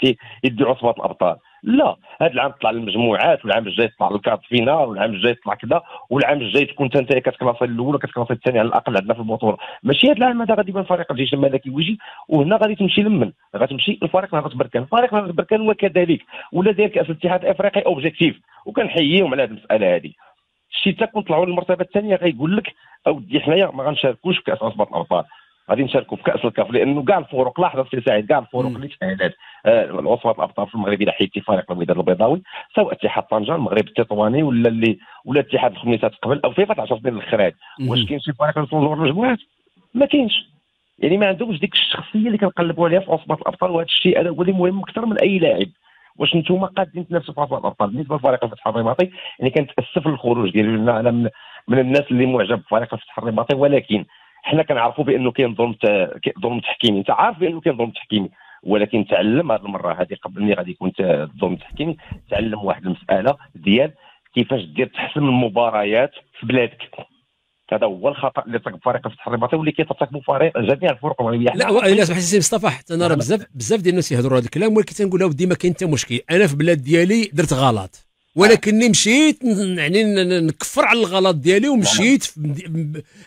يدي عصبة الابطال، لا. هذا العام تطلع للمجموعات، والعام الجاي تطلع للكارت فينال، والعام الجاي تطلع كذا، والعام الجاي تكون انت كتكلاسي الاول وكتكلاسي الثاني على الاقل عندنا في البطوله. ماشي هذا العام هذا غادي يبان فريق الجيش الملكي ويجي، وهنا غادي تمشي لمن؟ غتمشي لفريق نهضة بركان. فريق نهضة بركان وكذلك ولا داير كاس الاتحاد الافريقي اوبجيكتيف، وكنحييهم على هذه المساله هذه. شتي حتى كون طلعوا للمرتبه الثانيه غايقول لك اودي حنايا ما غنشاركوش في كاس عصبة الابطال، غادي نشاركوا في كاس الكاف. لانه كاع الفرق لاحظت سي سعيد، كاع الفرق اللي تاهلت العصبة الابطال في المغرب الى حيد فريق الوداد البيضاوي، سواء اتحاد طنجه المغرب التطواني ولا اللي ولا اتحاد الخميسات قبل او فيفا عشرة سنين الاخرى، واش كاين شي فريق يوصل لدور المجموعات؟ ما كاينش. يعني ما عندهمش ديك الشخصيه اللي كنقلبوا عليها في عصبة الابطال، وهذا الشيء هذا هو اللي مهم اكثر من اي لاعب. واش نتوما قادين تنافسوا في عصبة الابطال؟ بالنسبه لفريق الفتح الرباطي يعني كنتاسف للخروج ديالو. انا من, من الناس اللي معجب بفريق الفتح الرباطي، ولكن حنا كنعرفوا بانه كاين ظلم ظلم تحكيمي. انت عارف بانه كاين ظلم تحكيمي، ولكن تعلم هذه المره هذه قبل ملي غادي يكون الظلم التحكيمي، تعلم واحد المساله ديال كيفاش دير تحسم المباريات في بلادك. هذا هو الخطا اللي طرق فريق الفتح الرباطي واللي كيترتكبوا فريق جميع الفرق المغربيه. لا الا سمحتي سي مصطفى، حتى انا راه بزاف بزاف ديال الناس يهضروا هذا الكلام، ولكن تنقول لهم ديما كاين حتى مشكل. انا في بلاد ديالي درت غلط، ولكني مشيت يعني نكفر على الغلط ديالي ومشيت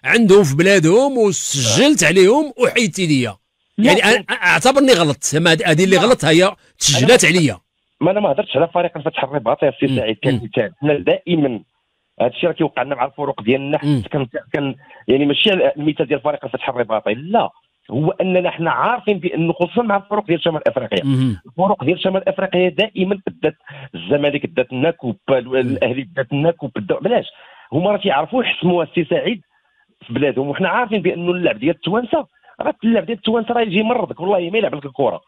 عندهم في بلادهم وسجلت عليهم وحيدت ليا. يعني انا اعتبرني غلطت، هذه اللي غلطت هي تسجلات عليا. ما انا ما هضرتش على فريق الفتح الرباطي يا سي سعيد كمثال. حنا دائما هذا الشيء راه كيوقع لنا مع الفرق ديالنا، حتى كان يعني ماشي على المثال ديال فريق الفتح الرباطي، لا. هو اننا حنا عارفين بانه خصوصا مع الفرق ديال شمال افريقيا، الفرق ديال شمال افريقيا دائما دات الزمالك دات لنا كوب، الاهلي دات لنا كوب، علاش؟ هما راه تيعرفوا يحسموها السي سعيد في بلادهم، وحنا عارفين بانه اللعب ديال التوانسه راه اللعب ديال التوانسه راه يجي يمرضك، والله ما يلعب لك الكره.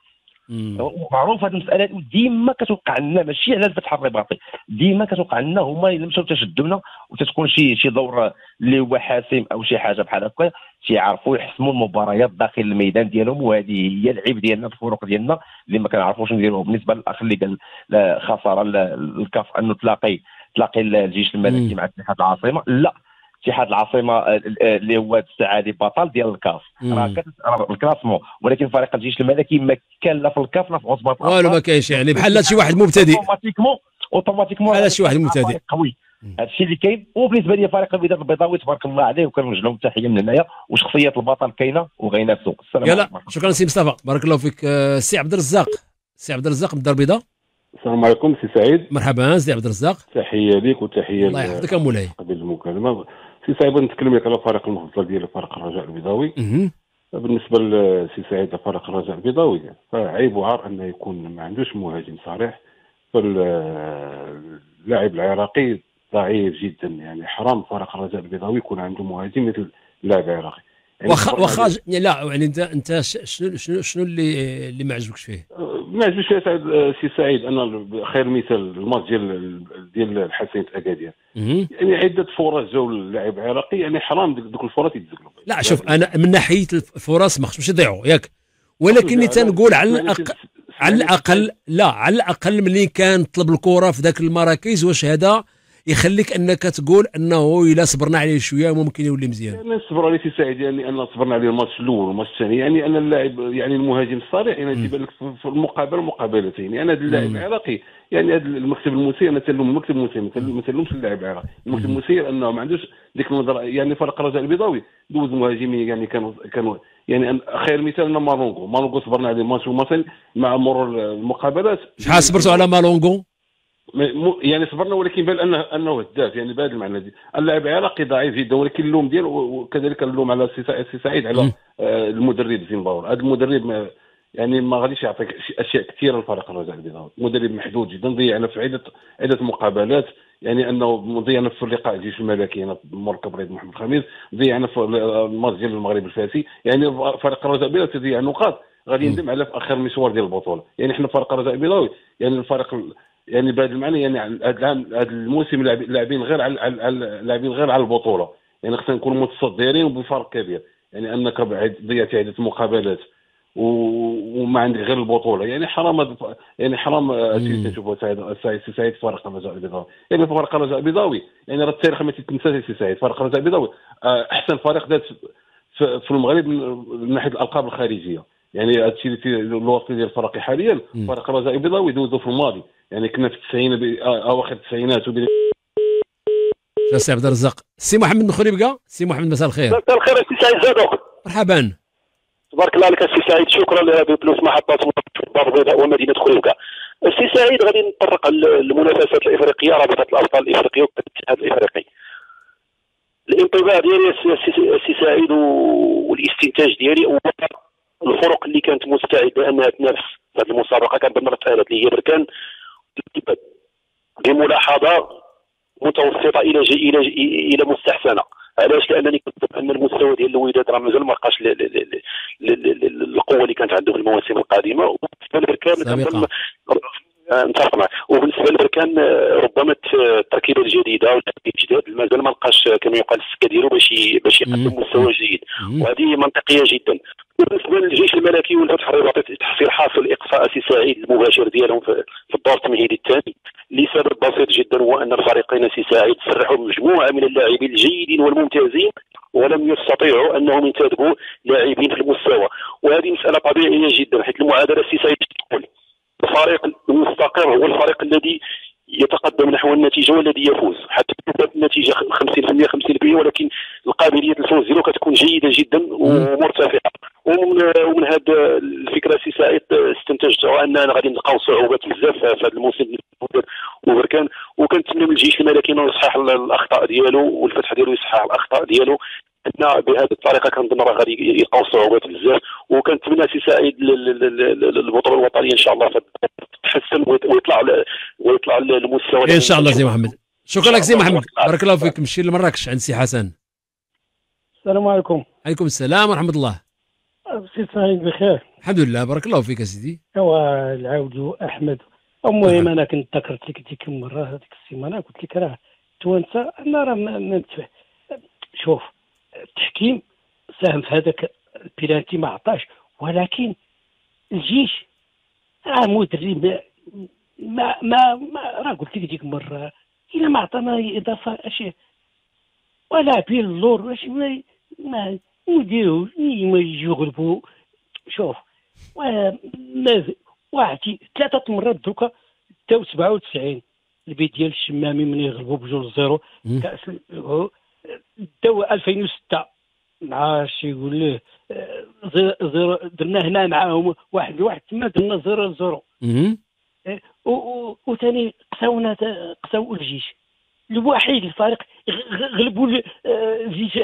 معروف هذه المساله وديما كتوقع لنا، ماشي على الفتح الرباطي، ديما كتوقع لنا هما اللي مشاو تشدونا، وتتكون شي شي دور اللي هو حاسم او شي حاجه بحال هكا، تيعرفوا يحسموا المباريات داخل الميدان ديالهم. وهذه هي العيب ديالنا في الفرق ديالنا اللي ما كنعرفوش نديروه. بالنسبه للاخ اللي قال خساره الكاف انه تلاقي تلاقي الجيش الملكي مع اتحاد العاصمه، لا اتحاد العاصمه اللي هو السعادي بطل ديال الكاف راه كتتربع بالكلاسمون، ولكن فريق الجيش الملكي ما كان لا في الكاف لا في عصبة الأبطال، والو ما كاينش، يعني بحال شي واحد مبتدئ اوتوماتيكمون اوتوماتيكمون بحال شي واحد مبتدئ قوي. هذا الشيء اللي كاين. وبالنسبه لي فريق الوداد البيضاوي تبارك الله عليه، وكنوجه لهم تحيه من هنايا، وشخصيه البطل كاينه وغينافسوا. السلام عليكم. شكرا سي مصطفى، بارك الله فيك. سي عبد الرزاق، سي عبد الرزاق من الدار البيضاء. السلام عليكم سي سعيد. مرحبا سي عبد الرزاق، تحيه ليك وتحيه الله يحفظك مولاي. قبل المكالمه سي سعيد نتكلم لك على الفريق المفضل ديالي، فريق الرجاء البيضاوي. بالنسبه لسي سعيد فريق الرجاء البيضاوي فعيب وعار انه يكون ما عندوش مهاجم صريح، فاللاعب العراقي ضعيف جدا، يعني حرام فريق الرجاء البيضاوي يكون عنده مهاجم مثل اللاعب العراقي. يعني واخا واخا لا يعني انت انت شنو شنو شنو اللي اللي ما عجبكش فيه؟ ما عجبكش فيه سي سعيد انا خير مثال الماتش ديال ديال الحسنية اكادير، يعني عده فرص جاو للاعب العراقي، يعني حرام ذوك الفرص يتزقلوا. لا شوف انا من ناحيه الفرص ما خصهمش يضيعوا ياك، ولكني تنقول على الاقل على الاقل لا على الاقل ملي كان طلب الكره في ذاك المراكز، واش هذا يخليك انك تقول انه الا صبرنا عليه شويه ممكن يولي مزيان؟ انا نصبر عليه سي سعيد، يعني انا صبرنا عليه الماتش الاول والماتش الثاني، يعني انا اللاعب يعني المهاجم الصريح يعني تيبان لك في المقابله مقابلتين، يعني هذا اللاعب العراقي يعني هذا المكتب المسير انا تلوم المكتب المسير ما تلومش اللاعب العراقي، المكتب المسير انه ما عندوش ديك النظره، يعني فريق الرجاء البيضاوي دوز مهاجمين يعني كانوا كانوا يعني خير مثال لنا مالونغو، مالونغو صبرنا عليه ماتش وماتش مع مرور المقابلات. شحال صبرتوا على مالونغو؟ يعني صبرنا ولكن بان انه انه هداف، يعني بهذا المعنى دي. اللاعب العراقي ضعيف جدا، ولكن اللوم ديالو وكذلك اللوم على السي سعيد على المدرب زيمباور. هذا المدرب ما يعني ما غاديش يعطيك اشياء كثيره لفريق الرجاء البيضاوي، مدرب محدود جدا، ضيعنا في عده عده مقابلات، يعني انه ضيعنا في اللقاء الجيش الملكي هنا مركب رياض محمد الخميس، ضيعنا في الماتش ديال المغرب الفاسي، يعني فريق الرجاء البيضاوي تضيع نقاط غادي يندم على في اخر مشوار ديال البطوله. يعني حنا فريق الرجاء البيضاوي يعني الفريق يعني بهذا المعنى يعني هذا العام هذا الموسم لاعبين غير على لاعبين غير على البطوله، يعني خصنا نكون متصدرين وبفرق كبير، يعني انك بعد ضيعتي عده مقابلات وما عندك غير البطوله، يعني حرام يعني حرام تشوفوا سعيد سعيد فريق الرجاء البيضاوي، يعني فريق الرجاء البيضاوي يعني راه التاريخ ما تيتنساش سي سعيد، فريق الرجاء البيضاوي احسن فريق دات في المغرب من ناحيه الالقاب الخارجيه، يعني هادشي اللي الوصف ديال الفرق حاليا فريق الرجاء البيضاوي دوزو في الماضي، يعني كنا في التسعين ب... اواخر التسعينات وبدا. سي عبد الرزاق. سي محمد نخريبكا. سي محمد مساء الخير. مساء الخير سي سعيد زدوق. مرحبا. تبارك الله عليك سي سعيد، شكرا لهذه بلوس محطات الدار البيضاء ومدينه خريبكا. سي سعيد غادي نطرق للمنافسات الافريقيه، رابطه الابطال الافريقيه والاتحاد الافريقي. الانطباع ديالي سي سعيد والاستنتاج ديالي هو الفرق اللي كانت مستعده انها تنافس في هذه المسابقه كانت دمرت الآلات اللي هي بركان بملاحظه متوسطه الى الى الى مستحسنه. علاش؟ لانني كنت ان المستوى ديال الوداد راه مازال ما لقاش القوه اللي كانت عنده في المواسم القادمه، وبالنسبه لبركان نتفق معك، وبالنسبه لبركان ربما التركيبه الجديده والتركيب الجديد مازال ما لقاش كما يقال السكه ديالو باش باش يقدم مستوى جيد، وهذه منطقيه جدا. بالنسبه للجيش الملكي والفتح الرباطي تحصيل حاصل اقصاء سي سعيد المباشر ديالهم في الدور التمهيدي الثاني لسبب بسيط جدا، هو ان الفريقين سي سعيد سرحوا مجموعه من اللاعبين الجيدين والممتازين ولم يستطيعوا انهم ينتدبوا لاعبين في المستوى، وهذه مساله طبيعيه جدا حيث المعادله سي سعيد تقول الفريق المستقر هو الفريق الذي يتقدم نحو النتيجه والذي يفوز، حتى النتيجه خمسين بالمئة خمسين بالمئة ولكن القابليه الفوز ديالو كتكون جيده جدا ومرتفعه. ومن هذا الفكره سي سعيد استنتجت اننا غادي نلقاو صعوبات بزاف في هذا الموسم وبركان، وكنتمنى من الجيش الملكي انه يصحح الاخطاء ديالو والفتح ديالو يصحح الاخطاء ديالو، لان بهذه الطريقه كنظن راه غادي يلقاو صعوبات بزاف، وكنتمنى سي سعيد البطوله الوطنيه ان شاء الله تحسن ويطلع ويطلع المستوى ان شاء الله. سي محمد شكرا لك سي محمد، بارك الله فيك. نمشي لمراكش عند سي حسن. السلام عليكم. عليكم السلام ورحمه الله. سي سعيد بخير؟ الحمد لله، بارك الله فيك سيدي. ايوا العاود احمد. المهم انا كنت ذكرت لك ديك المره هذيك السيمانه، قلت لك راه التوانسه انا راه ما شوف التحكيم ساهم في هذاك البيلانتي ما عطاش، ولكن الجيش راه مدرب ما ما ما راه قلت لك ديك المره الا ما عطانا اضافه اشي ولاعبين اللور باش ما نديرو ما يغلبوا. شوف واعطي ثلاثه مرات دوكا داو سبعة وتسعين البيت ديال الشمامي من يغلبوا بجوج زيرو كاس داو ألفين وستة مع شي يقول له زيرو درنا هنا معاهم واحد لواحد تما درنا زيرو زيرو و ثاني قساونا قساو الجيش الوحيد الفريق غلبوا الجيش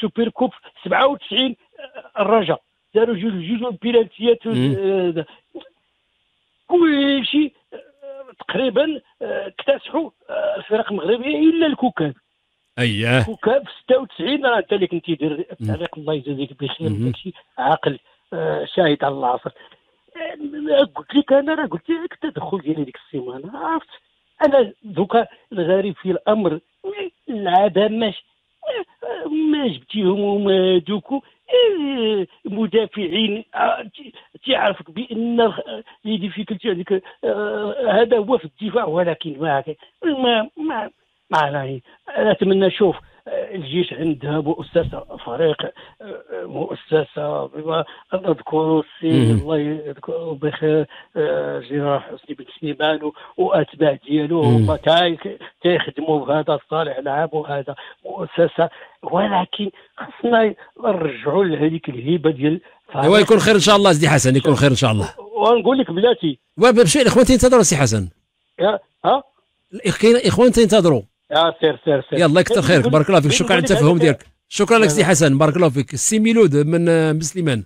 سوبر كوب سبعة وتسعين الرجاء داروا جوج جوج بيلانتيات كلشي تقريبا اكتسحوا الفرق المغربيه الا الكوكاب. اييه الكوكاب ستة وتسعين راه انت اللي كنتي دير التعليق الله يجازيك بخير داكشي عاقل شاهد على العصر. قلت لك انا راه قلت لك التدخل ديال هذيك السيمانه عرفت انا دوكا الغريب في الامر العاده ماش ما جبتيهم وما دوكو مدافعين تعرفك بان لي ديفيكولتي هذيك هذا هو في الدفاع، ولكن ما ما ما ما انا نتمنى نشوف الجيش عندها مؤسسه فريق مؤسسه بما اذكر السي الله يذكره بخير جراح حسني بن سليمان واتباع ديالو هما تيخدموا بهذا الصالح لعاب وهذا مؤسسه، ولكن خصنا نرجعوا لهذيك الهيبه ديال ايوا يكون خير ان شاء الله سيدي حسن، يكون خير ان شاء الله. ونقول لك بلاتي وبشي الاخوان تينتظروا سي حسن ها الاخوان تينتظروا اه سير سير سير يلاه كثر خيرك بارك الله فيك. شكرا على التفهم ديالك، شكرا لك سي حسن بارك الله فيك. السي ميلود من سليمان.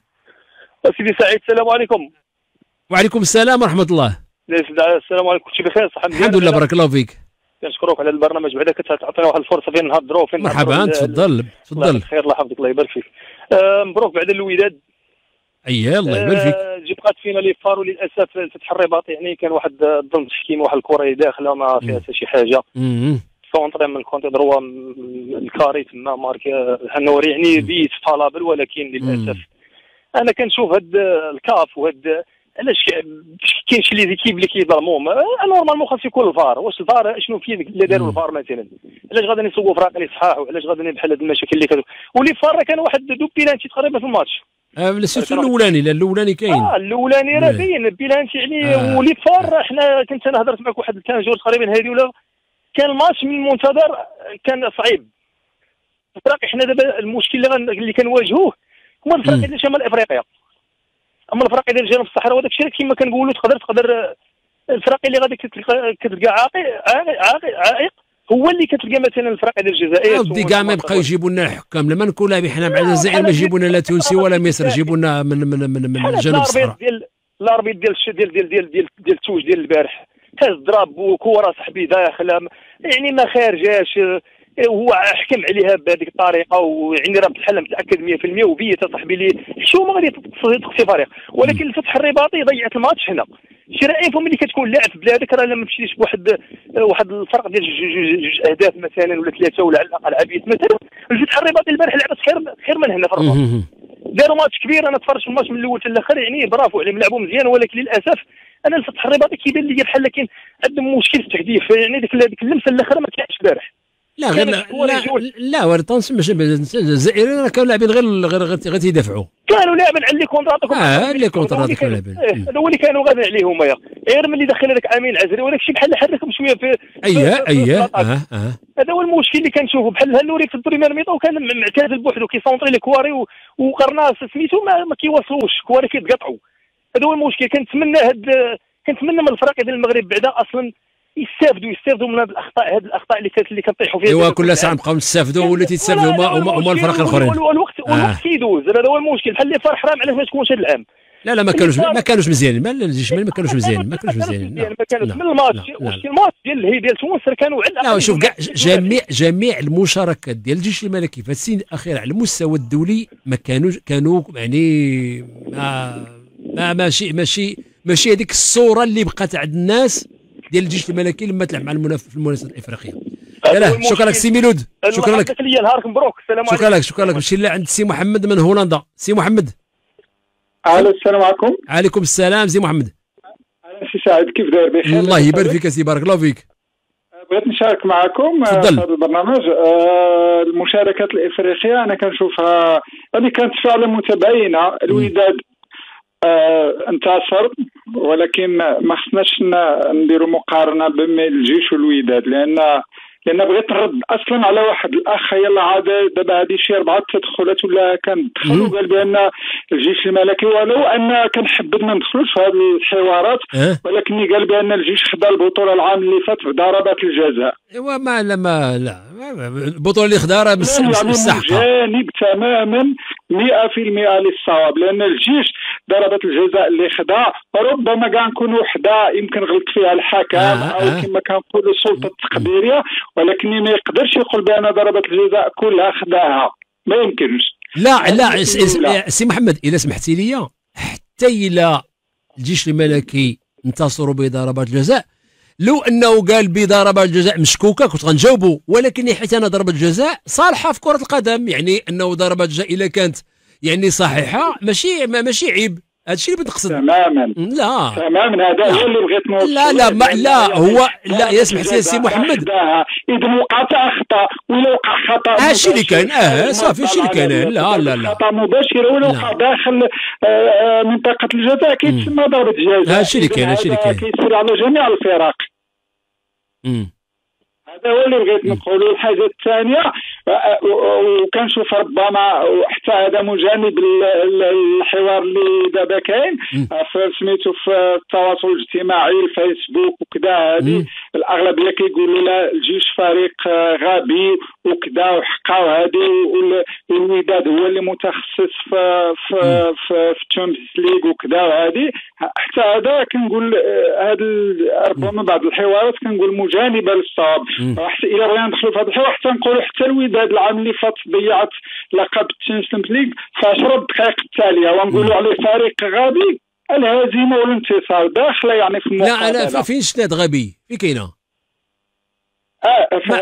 سيدي سعيد السلام عليكم. وعليكم السلام ورحمه الله. السلام عليكم كلشي بخير صحه الحمد لله بارك الله فيك. كنشكروك على البرنامج بعدا كتعطينا واحد الفرصه فين نهضروا فين مرحبا تفضل تفضل الله خير الله يحفظك الله يبارك فيك. مبروك بعدا الوداد. اييه الله يبارك فيك. جي بقات فينا لي فارو للاسف الفتح الرباطي يعني كان واحد الظن التحكيم واحد الكره داخله ما فيها حتى شي حاجه. كونطري من كونتي دروا الكاري تما مارك النوري يعني بيت طالبل، ولكن للاسف انا كنشوف هاد الكاف وهاد علاش كاين شي لي زيكيب اللي كيظلموهم نورمالمون خاص يكون الفار. واش الفار شنو فيه اللي داروا الفار مثلا علاش غادي نسوقوا في راقي صحاح وعلاش غادي بحال هاد المشاكل اللي كانوا ولي فار كان واحد دو بيلانتي تقريبا في الماتش سيرتو الاولاني لا الاولاني كاين اه الاولاني راه باين بيلانتي يعني ولي فار حنا كنت انا هضرت معك واحد الكان جور تقريبا هذه ولا كان الماتش من المنتظر كان صعيب. الفرق حنا دابا المشكل اللي اللي كنواجهوه هو الفرق ديال شمال افريقيا، اما الفرق ديال جنوب الصحراء وداك الشيء كما كنقولوا تقدر تقدر الفرق اللي غادي كتلقى عاقل عائق هو اللي كتلقى مثلا الفرق ديال الجزائر. ودي كاع ما يبقاو يجيبوا لنا الحكام لما نكون لاعبين حنا مع الجزائر ما يجيبوا لنا لا تونسي ولا مصر يجيبوا لنا من من من, من جنوب الصحراء. الاربيط ديال ديال ديال ديال ديال ديال التوج ديال البارح كاز ضرب وكره صاحبي داخله يعني ما خارجاش هو حكم عليها بهذيك الطريقه ويعني راه بحال متاكد مية في المية وبيت صاحبي لي الحشومه غادي تقصي فريق. ولكن الفتح الرباطي ضيعت الماتش هنا شي رايهم ملي كتكون لاعب في بلادك راه لما مشيتيش بواحد واحد الفرق ديال جوج اهداف مثلا ولا ثلاثه ولا على الاقل عبيت مثلا. الفتح الرباطي البارح لعبت خير خير من هنا في الرباط داروا ماتش كبير انا تفرجت الماتش من الاول حتى الاخر يعني برافو عليهم لعبوا مزيان، ولكن للاسف انا الفتح الرباطي كيبان لي بحال كاين عندهم مشكل في التهديف يعني ديك ديك اللمسه الاخرى ما كانتش البارح. لا غير لا لا الجزائريين راه كانوا لاعبين غير غير غير تيدافعوا كانوا لاعبين على لي كونطراطكم اه لي كونطراطك لاعبين هو اللي كانوا غادي عليهم يا غير ملي دخل هذاك عامين عزري ولا شي بحال حركهم شويه في اييه اييه اه اه هذا هو المشكل اللي كنشوفه بحال هالوريك في البريمير ميطو كان معتزل بوحدو كيسونطري لي كواري وقرناص سميتو ما كيواصلوش كواري كيتقطعوا هذا هو المشكل. كنتمنى هاد كنتمنى من الفرق ديال المغرب بعدا اصلا يستافدوا يستافدوا من هاد الاخطاء هاد الاخطاء اللي كت... اللي كنطيحوا فيها ايوا كل ساعه نبقاو نستافدوا ولا تيستافدوا هما هما الفرق الاخرين والوقت والوقت كيدوز هذا هو المشكل بحال اللي فرح راه علاش ما تكونش هذا العام لا لا ما كانوش ما كانوش مزيانين، ما الجيش الملكي ما كانوش مزيانين، ما كانوش مزيانين ما كانوش من الماتش وشي الماتش ديال الهي ديال تونس كانوا على الاقل. لا شوف كاع جميع جميع المشاركات ديال الجيش الملكي في السنين الاخيره على المستوى الدولي ما كانوش كانوا يعني ما ما ماشي ماشي ماشي هذيك الصوره اللي بقات عند الناس ديال الجيش الملكي لما تلعب مع المنافس في المنافسه الافريقيه. لا شكرا لك سي ميلود، شكرا لك، نهارك مبروك، السلام عليكم. شكرا لك، شكرا لك. نمشي لعند سي محمد من هولندا. سي محمد الو السلام عليكم. عليكم السلام سي محمد. اهلا سي سعيد، كيف داير؟ بخير الله يبارك فيك سي، بارك الله فيك. بغيت نشارك معكم في هذا البرنامج المشاركات الافريقيه، انا كنشوفها اللي كانت فعلا متباينه. الوداد انتصر، ولكن ما خصناش نديروا مقارنه بين الجيش والوداد، لان لان بغيت نرد اصلا على واحد الاخ يلا عاد دابا هذه شي اربعه تدخلات ولا كندخلوا وقال بان الجيش الملكي، ولو ان كنحبذ ما ندخلوش في هذه الحوارات، ولكن قال بان الجيش خدا البطوله العام اللي فات بضربات الجزاء. ايوا ما لا ما لا البطوله اللي خداها بصح جانب تماما مئة بالمئة للصواب، لان الجيش ضربات الجزاء اللي خدها ربما كاع نكون وحده يمكن غلط فيها الحكم آه او آه. كما كنقولوا السلطه التقديريه، ولكن ما يقدرش يقول بان ضربات الجزاء كلها خداها، ما يمكنش. لا لا سي محمد اذا سمحتي لي، حتى الا الجيش الملكي انتصروا بضربات الجزاء، لو انه قال بضربه الجزاء مشكوكه كنت غنجاوبه، ولكن حيت انا ضربه الجزاء صالحه في كره القدم، يعني انه ضربه الجزاء الا كانت يعني صحيحه ماشي ماشي عيب. هادشي اللي بتقصد تماما. لا تماما هذا هو اللي بغيت نوصل. لا لا ما لا هو لا يسمح لي سي محمد، اذا وقع خطا ولا وقع خطا هادشي اللي كان اه صافي هادشي اللي كان. لا لا لا خطا مباشر ولا وقع داخل آه منطقه الجزاء كيتسمى ضربه جزاء. هادشي اللي كان، هادشي اللي كان كيصير على جميع الفرق. امم هذا هو اللي بغيت نقولوا. الحاجه الثانيه وكنشوف ربما حتى هذا مجانب الحوار اللي دابا كاين في سميتو في التواصل الاجتماعي الفيسبوك وكذا، هذه الاغلبيه كيقولوا لا الجيش فريق غبي وكذا وحقا، وهذه والوداد هو اللي متخصص في في في الشامبيونز ليغ وكذا، وهذه حتى هذا كنقول هذا ربما بعض الحوارات كنقول مجانبه للصواب. حتى الى بغينا ندخلوا في هذا الحوار حتى نقولوا حتى الوداد العام اللي فات ضيعت لقب الشامبيونز ليغ في عشر دقائق التاليه، ونقولوا عليه فريق غبي. الهزيمه والانتصار داخله يعني في المقابله. لا انا فين شتات غبي في كاينه اه في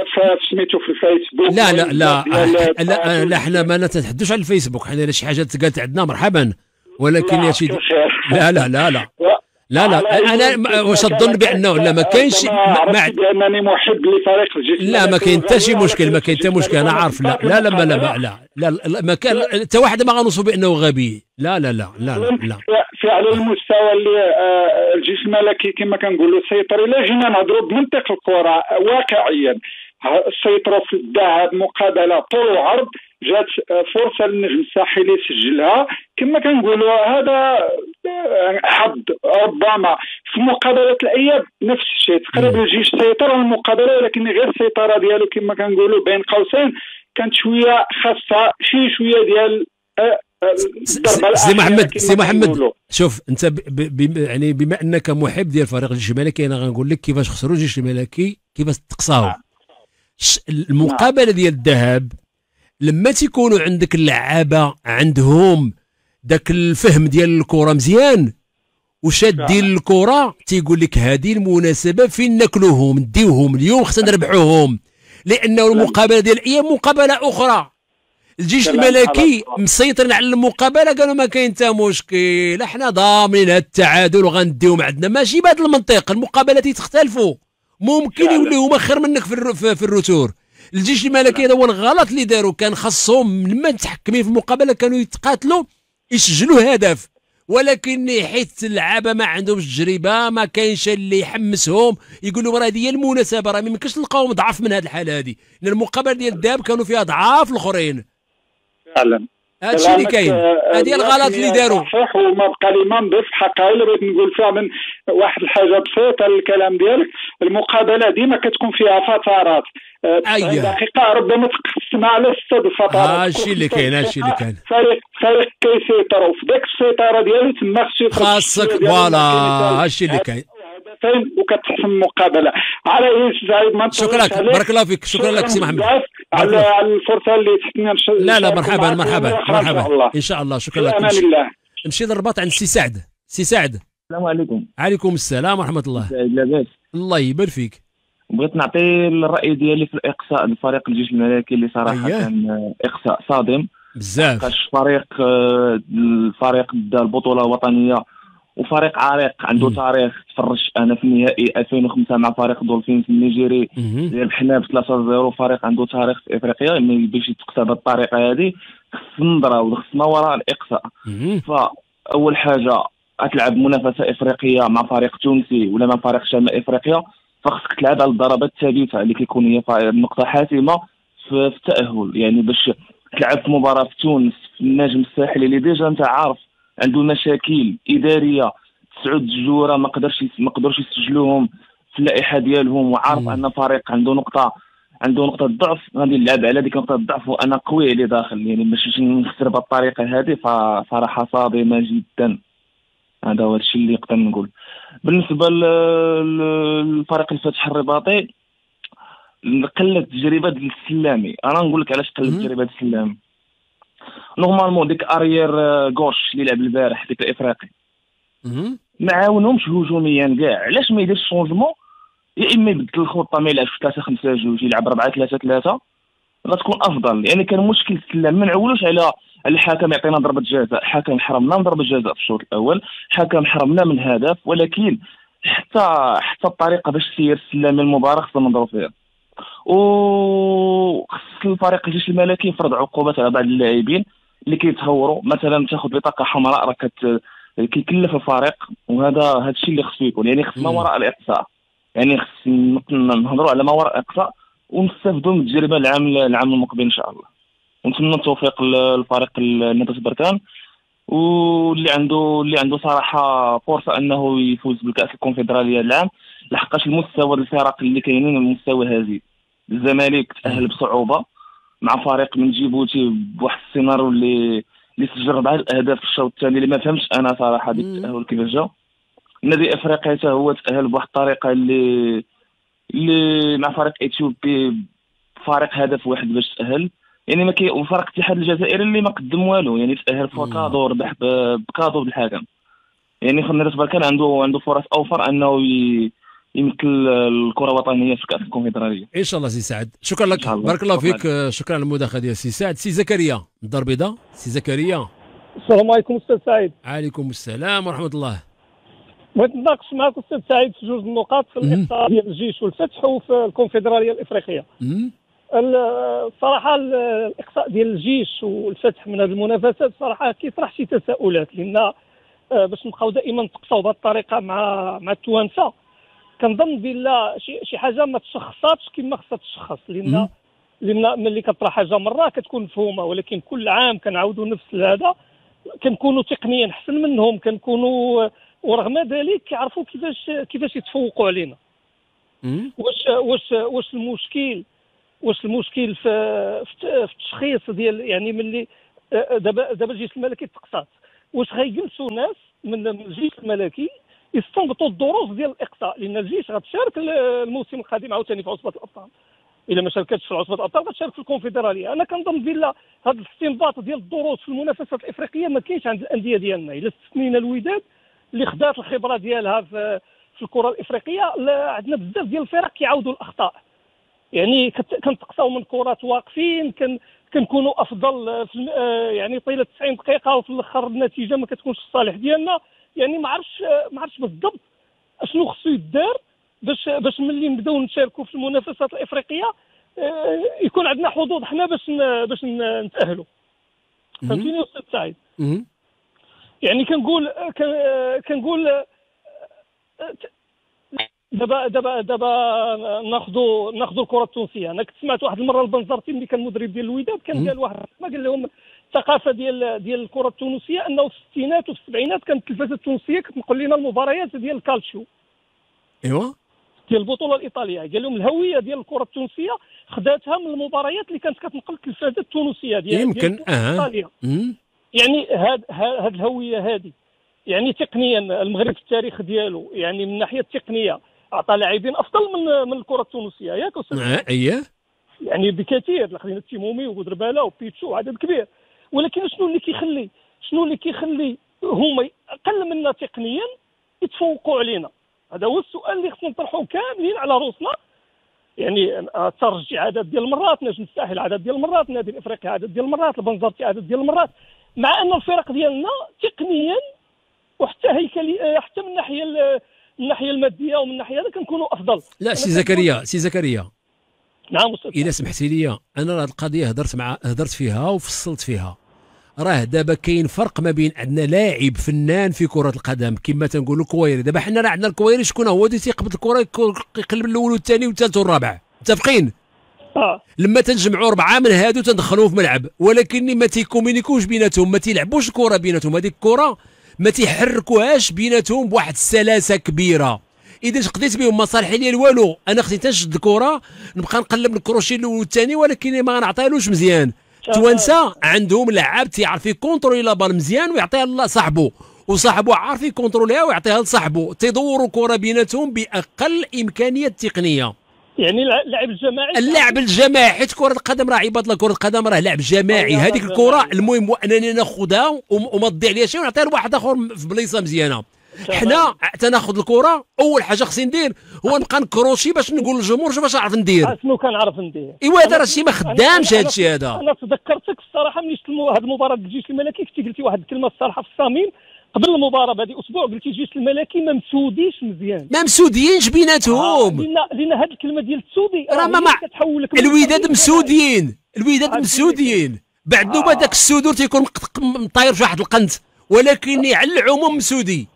سميتو في الفيسبوك. لا لا لا لا لا حنا ما نتحدوش على الفيسبوك، حنا شي حاجه تقالت عندنا مرحبا، ولكن يا شي لا لا لا لا لا لا انا واش تظن بانه لا ما كاينش بانني محب لفريق الجيش؟ لا ما كاين حتى شي مشكل، ما كاين حتى مشكل، انا عارف. لا لا لا لا لا لا لا ما كان حتى واحد ما غنوصفو بانه غبي. لا لا لا لا لا في على المستوى اللي الجيش الملكي كما كنقولوا سيطر، الا جينا نهضروا بمنطق الكره واقعيا السيطره في الذهاب مقابله طول وعرض، جات فرصه للنجم الساحلي يسجلها كما كنقولوا هذا حظ ربما. في مقابله الاياب نفس الشيء تقريبا، الجيش سيطر على المقابله، ولكن غير السيطره ديالو كما كنقولوا بين قوسين كانت شويه خاصه شي شويه ديال سي محمد. سي محمد شوف انت يعني بما انك محب ديال فريق الجيش الملكي، انا غنقول لك كيفاش خسروا الجيش الملكي كيفاش تقصاو. المقابله ديال الذهاب لما تيكونوا عندك اللعابه عندهم داك الفهم ديال الكره مزيان وشادين الكره، تيقول لك هذه المناسبه فين ناكلوهم نديوهم اليوم خصنا نربحوهم، لانه المقابله ديال الايام مقابله اخرى. الجيش الملكي مسيطر على المقابله قالوا ما كاين حتى مشكل احنا ضامنين هذا التعادل وغنديهم عندنا، ماشي بهذا المنطق. المقابلات تختلفوا، ممكن يوليو هما خير منك في الروتور. الجيش الملكي هذا هو الغلط اللي داروا، كان خاصهم لما متحكمين في المقابله كانوا يتقاتلوا يسجلوا هدف، ولكن حيت اللعابه ما عندهمش تجربه ما كاينش اللي يحمسهم يقول لهم راه هذه هي المناسبه، راه ما يمكنش تلقاوهم ضعاف من هذه الحاله هذه، لان المقابله ديال الذهاب كانوا فيها ضعاف الاخرين. فعلا هادشي اللي كاين، هادي الغلط اللي داروا. صحيح، وما بقى لي ما نضيف الحقائق اللي بغيت نقول فيها من واحد الحاجه بسيطه للكلام ديالك. المقابله ديما كتكون فيها فترات، أيه. دقيقة ربما تقسم على ستة الفترات. هادشي اللي كاين هادشي اللي كاين. فريق فريق كيسيطر وفي ديك السيطرة ديالو تما خاصك فوالا هادشي اللي كاين. وكتحسم المقابله على ايش زعيم ما شكرا بارك الله فيك. شكرا, شكرا لك سي محمد على الفرصه اللي تحتنا. لا لا مرحبا مرحبا مرحبا ان شاء الله. شكرا لك. نمشي للرباط عند سي سعد. سي سعد السلام عليكم. عليكم السلام ورحمه الله. لاباس الله يبارك فيك. بغيت نعطي الراي ديالي في الاقصاء لفريق الجيش الملكي اللي صراحه أيه. كان اقصاء صادم بزاف فاش فريق الفريق بدا البطوله الوطنيه وفريق عريق عنده مم. تاريخ. تفرجت انا في النهائي ألفين وخمسة مع فريق دولفينز النيجيري ربحنا ب ثلاثة صفر. فريق عنده تاريخ في افريقيا ما باش يتقصى بالطريقه هذه خص نضره وخص ما وراء الاقصاء. فاول حاجه تلعب منافسه افريقيه مع فريق تونسي ولا مع فريق شمال افريقيا فخصك تلعب على الضربات الثابته اللي كيكون هي نقطه حاسمه في التاهل. يعني باش تلعب في مباراه في تونس في النجم الساحل اللي ديجا انت عارف عنده مشاكل اداريه تسعود الجوره ما قدرش ما قدروش يسجلوهم في اللائحه ديالهم وعارف ان فريق عنده نقطه عنده نقطه ضعف غادي نلعب على ديك نقطه الضعف وانا قوي عليه داخل. يعني ماشي نخسر بالطريقه هذه فصراحه صادمه جدا. هذا هو الشيء اللي نقدر نقول. بالنسبه للفريق الفتح الرباطي قلت تجربه ديال السلامي. انا نقول لك علاش قلت تجربه السلامي. نورمالمون ديك اريير غوش اللي لعب البارح ديك الافريقي ما عاونهمش هجوميا كاع. علاش ما يديرش شونجمون يا اما يبدل الخطه ما يلعبش ثلاثة خمسة اثنين يلعب أربعة ثلاثة ثلاثة غتكون افضل. يعني كان مشكل السلام ما نعولوش على الحكم يعطينا ضربه جزاء. الحكم حرمنا من ضربه جزاء في الشوط الاول حكم حرمنا من هدف. ولكن حتى حتى الطريقه باش سير السلام المباراه خصنا نضربوا فيها. و خص الفريق الجيش الملكي يفرض عقوبات على بعض اللاعبين اللي كيتهوروا. مثلا تاخذ بطاقه حمراء راه كت كيكلف الفريق وهذا هذا الشيء اللي خصو يكون. يعني خص ما وراء الاقصاء. يعني خص نهضروا على ما وراء الاقصاء ونستافدوا من التجربه العام العام المقبل ان شاء الله. ونتمنى التوفيق للفريق نهضة بركان واللي عنده اللي عنده صراحه فرصه انه يفوز بالكاس الكونفدراليه العام لحقاش المستوى الفرق اللي كاينين المستوى هزيل. الزمالك تأهل بصعوبه مع فريق من جيبوتي بواحد السيناريو اللي اللي سجل ربع الاهداف في الشوط الثاني اللي ما فهمتش انا صراحه ديك التاهل كيفاش جا. نادي افريقيا حتى هو تأهل بواحد الطريقه اللي اللي مع فريق اثيوبي بفارق هدف واحد باش تأهل. يعني ما كي وفريق الاتحاد الجزائري اللي ما قدم والو يعني تأهل فكادو ربح بكادو بالحكم. يعني خلينا نتبارك كان عنده عنده فرص اوفر انه ي... يمثل الكره الوطنيه في كاس الكونفدراليه ان شاء الله. سي سعد شكرا لك بارك الله فيك. شكرا على المداخله ديال سي سعد. سي زكريا من الدار البيضاء. سي زكريا السلام عليكم استاذ سعيد. عليكم السلام ورحمه الله. بغيت نناقش معك استاذ سعيد في جوج النقاط في الاقصاء ديال الجيش والفتح وفي الكونفدراليه الافريقيه. الصراحه الاقصاء ديال الجيش والفتح من هذه المنافسات صراحه كيطرح شي تساؤلات لان باش نبقاو دائما نتقصاو بهذه الطريقه مع مع التوانسه كنظن بلا شي شي حاجه ما تشخصاتش كما خصها تشخص لان لان ملي كطرح حاجه مره كتكون مفهومه ولكن كل عام كنعاودوا نفس هذا. كنكونوا تقنيا احسن منهم كنكونوا ورغم ذلك كيعرفوا كيفاش كيفاش يتفوقوا علينا. واش واش واش المشكل واش المشكل في في التشخيص ديال يعني ملي دابا دابا الجيش الملكي تقصات واش غيجلسوا ناس من الجيش الملكي يستنبطوا الدروس ديال الاقصاء لان الجيش غتشارك الموسم القادم عاوتاني في عصبه الابطال. الا ما شاركتش في عصبه الابطال غتشارك في الكونفدراليه. انا كنظن بلا هذا الاستنباط ديال الدروس في المنافسات الافريقيه ما كاينش عند الانديه ديالنا الا استثنينا الوداد اللي خدات الخبره ديالها في في الكره الافريقيه. عندنا بزاف ديال الفرق كيعاودوا الاخطاء يعني كنتقصاو من كرات واقفين كن كنكونوا افضل في يعني طيله تسعين دقيقه وفي الاخر النتيجه ما كتكونش في الصالح ديالنا. يعني ما عرفتش ما عرفتش بالضبط شنو خصو يدار باش باش ملي نبداو نشاركوا في المنافسات الافريقيه يكون عندنا حظوظ حنا باش باش نتاهلوا. فهمتيني استاذ سعيد؟ يعني كنقول كنقول دابا دابا دابا ناخذوا ناخذوا الكره التونسيه. انا كنت سمعت واحد المره البنزرتي اللي كان مدرب ديال الوداد كان قال واحد ما قال لهم الثقافه ديال ديال الكره التونسيه انه في الستينات وفي السبعينات كانت التلفزه التونسيه كتنقل لنا المباريات ديال الكالتشيو. ايوا ديال البطوله الايطاليه، قال لهم الهويه ديال الكره التونسيه خداتها من المباريات اللي كانت كتنقل التلفازه التونسيه ديال يمكن اه يعني هاد هاد الهويه هذه. يعني تقنيا المغرب في التاريخ ديالو يعني من الناحيه التقنيه اعطى لاعبين افضل من من الكره التونسيه، ياك استاذ؟ اييه يعني بكثير، خلينا التيمومي وبودرباله وبيتشو عدد كبير، ولكن شنو اللي كيخلي شنو اللي كيخلي هما اقل منا تقنيا يتفوقوا علينا؟ هذا هو السؤال اللي خصنا نطرحوه كاملين على روسنا. يعني ترجع عدد ديال المرات، نجم الساحل عدد ديال المرات، نادي الافريقي عدد ديال المرات، البنزرتي عدد ديال المرات، مع ان الفرق ديالنا تقنيا وحتى هيكلي حتى من الناحيه من الناحيه الماديه ومن الناحيه هذا كنكونوا افضل. لا سي زكريا سي زكريا نعم استاذ، اذا سمحتي لي، انا راه القضيه هضرت مع هضرت فيها وفصلت فيها. راه دابا كاين فرق ما بين عندنا لاعب فنان في كره القدم كما تنقولوا الكويري، دابا حنا راه عندنا الكويري شكون هو اللي تيقبض الكره يقلب الاول والثاني والثالث والرابع، متفقين؟ اه لما تنجمعوا اربعه من هادو تندخلوهم في الملعب، ولكن ما تيكومينيكوش بيناتهم، ما تيلعبوش الكره بيناتهم، هذيك الكره ما تيحركوهاش بيناتهم بواحد السلاسه كبيره. اذا شقديت بهم ما صالح ليا والو، انا خصني تنشد الكره نبقى نقلب الكروشي الاول والثاني ولكن ما غنعطيهلوش مزيان. التوانسه عندهم لعاب تيعرف يكونترولي لا بال مزيان ويعطيها لصاحبو، وصاحبو عارف يكونتروليها ويعطيها لصاحبو، تيدوروا كره بيناتهم باقل امكانيه تقنيه. يعني اللعب الجماعي، اللعب الجماعي، حيت كره القدم راه عباد الله، كره القدم راه لعب جماعي. هذيك الكره المهم انني ناخذها وما تضيع ليش ونعطيها لواحد اخر في بلايصه مزيانه. حنا تناخذ الكره اول حاجه خصني ندير هو نبقى نكروشي باش نقول للجمهور شوف اش نعرف ندير، شنو كنعرف ندير. ايوا هذا راه شي ما خدامش هذا الشيء. هذا انا تذكرتك الصراحه ملي شفت هذه المباراه الجيش الملكي، كنت قلتي واحد الكلمه الصراحه في الصميم قبل المباراه بهذه اسبوع، قلتي الجيش الملكي ما مسوديش مزيان، ما مسوديينش بيناتهم. آه لان هذه الكلمه ديال السودي راه ما كتحول لك. الوداد مسوديين، الوداد مسوديين بعد نوبه آه. داك السودور تيكون مطاير في واحد القنت، ولكن على العموم مسودي.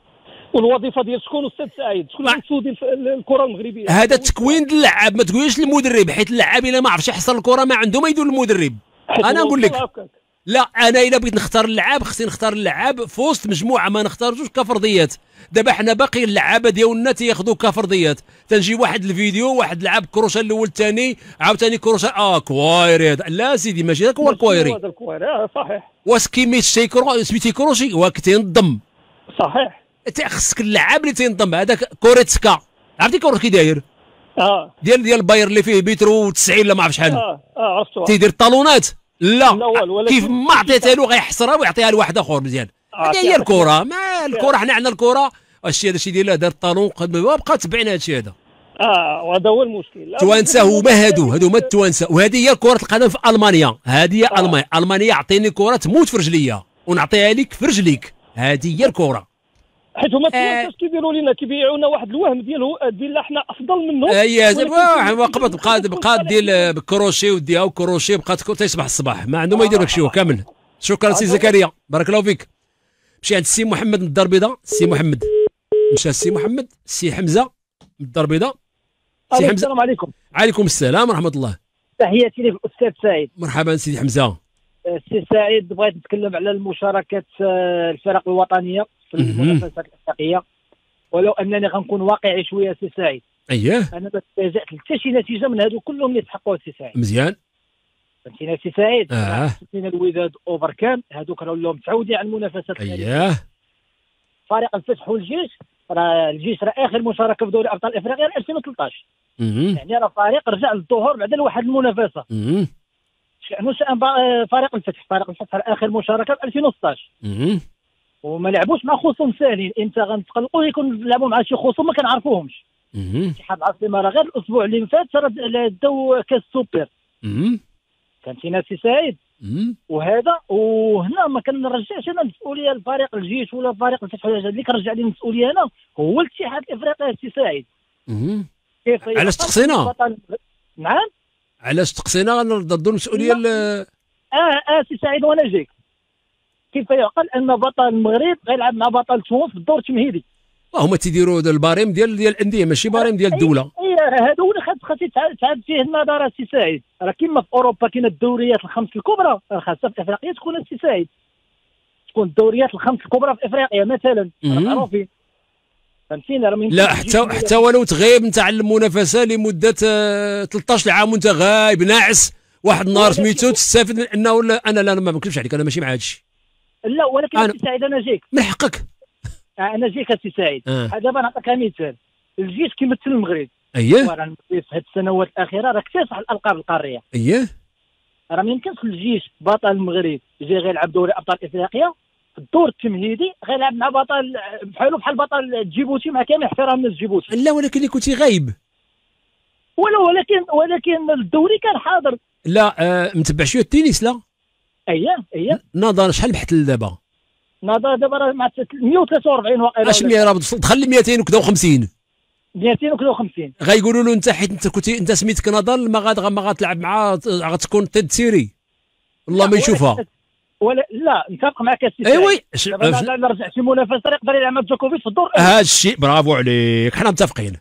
والوظيفه ديال شكون استاذ سعيد؟ شكون مسودي الكره المغربيه؟ هذا التكوين ديال اللاعب، ما تقوليش المدرب، حيت اللاعب الا ما عرفش يحصل الكره ما عنده ما يدير المدرب. انا نقول لك لا، انا الا بغيت نختار اللاعب خصني نختار اللاعب في وسط مجموعه، ما نختارجوش كفرضيات. دابا حنا باقي اللعابه ديالنا تياخذوا كفرضيات، تنجي واحد الفيديو واحد لعب كروشه الاول الثاني عاوتاني كروشه اه كوايري. لا سيدي ماشي هذاك هو الكوايري، هذا الكوايري صحيح. واش كيميت سميتي كروشي واك تنضم صحيح، خصك اللاعب اللي تينضم. هذاك كوريتسكا عرفتي كوريتسكا كي داير؟ اه ديال ديال باير اللي فيه بيترو تسعين ولا ما عرف شحال. اه اه عرفتو تيدير الطالونات. لا, لا كيف ما عطيتها له غيحصرها ويعطيها لواحد اخر مزيان. هذه هي الكره، ما الكره حنا عندنا الكره الشيء هذا الشيء ديالها دار الطالون بقى تبعنا هذا الشيء هذا. اه وهذا هو المشكل. التوانسه هما هادو هادو هما التوانسه، وهذه هي كره القدم في المانيا، هذه هي آه. المانيا المانيا عطيني كره تموت في رجليا ونعطيها لك في رجليك، هذه هي الكره. حيت هما التوانسه كيديروا لنا كيبيعونا واحد الوهم ديالو ديال حنا افضل منهم. اي وقبت بقات بقات ديال كروشي وديها وكروشي بقات تيصبح الصباح ما عندهم ما يديروا لك شي كامل. شكرا سي زكريا بارك الله فيك. مشي عند السي محمد من الدار البيضاء، السي محمد مشى السي محمد السي حمزه من الدار البيضاء. السي حمزه السلام عليكم. وعليكم السلام ورحمه الله. تحياتي لك الاستاذ سعيد. مرحبا سيدي حمزه. سي سعيد بغيت نتكلم على المشاركات الفرق الوطنيه في المنافسات الافريقيه، ولو انني غنكون واقعي شويه سي سعيد. اييه انا ما تفاجات حتى شي نتيجه من هادو كلهم اللي تحققوها سي سعيد. مزيان فهمتينا سي سعيد. اه شفنا الوداد وبركان هادوك راهو لهم متعودين على المنافسات. اييه فريق الفتح والجيش راه الجيش راه اخر مشاركه في دوري ابطال افريقيا ألفين وثلاطاش، يعني راه فريق رجع للظهور بعد لواحد المنافسه. شحال فريق الفتح فريق الفتح راه اخر مشاركه في ألفين وستطاش وما لعبوش مع خصوم ساهلين. امتى غنتقلقوا يكون لعبوا مع شي خصوم ما كنعرفوهمش. شي حد عاصمه راه غير الاسبوع اللي فات راه داو كاس السوبر فهمتينا سي سعيد. وهذا وهنا ما كنرجعش انا المسؤوليه لفريق الجيش ولا فريق الفتح ولا هذا، اللي كنرجع ليه المسؤوليه انا هو الاتحاد الافريقي سي سعيد. كيف علاش تقصينا؟ نعم علاش تقصينا؟ نردوا المسؤوليه ل اه اه سي سعيد وانا جايك. كيف يعقل ان بطل المغرب غيلعب مع بطل تونس في الدور التمهيدي؟ هما تيديروا الباريم ديال ديال الانديه ماشي باريم ديال الدوله. اي راه هذا هو اللي خاص تعاد فيه النظر سي سعيد. راه كيما في اوروبا كاين الدوريات الخمس الكبرى، راه خاصها في افريقيا تكون سي سعيد، تكون الدوريات الخمس الكبرى في افريقيا مثلا معروفين. فهمتيني؟ راه ما يمكنش. لا حتى حتى ولو تغيب نتاع المنافسه لمده ثلاثة عشر عام وانت غايب ناعس، واحد النهار سميتو تستافد من انه انا لا ما نكذبش عليك انا ماشي مع هذا الشيء. لا ولكن أنا... سعيد انا جيك من حقك. انا جيك السي سعيد دابا نعطيك مثال، الجيش كيمثل المغرب. اييه راه في هذه السنوات الاخيره راه اكتسح الالقاب القاريه. اييه راه ما يمكنش الجيش بطل المغرب يجي غيلعب دوري ابطال افريقيا الدور التمهيدي غيلعب مع بطل بحالو بحال بطل جيبوتي مع كامل احترامنا لجيبوتي. لا ولكن اللي كنتي غايب ولا ولكن ولكن الدوري كان حاضر. لا آه متبع شويه التنس. لا اييه اييه نضال شحال بحتل دابا؟ نضال دابا راه مع مئة وثلاثة وأربعين واقيلا. اش مية راه دخل مئتين وكذا وخمسين مئتين وكذا وخمسين. غايقولوا له انت حيت انت كنتي انت سميتك نضال ما غاد ما غاتلعب مع غتكون تيد سيري والله ما يشوفها ولا. لا نتفق معك السي. ايوا لا لا رجعتي منافسه يقدر يلعب مع جوكوفيتش في الدور. هذا الشيء برافو عليك، حنا متفقين.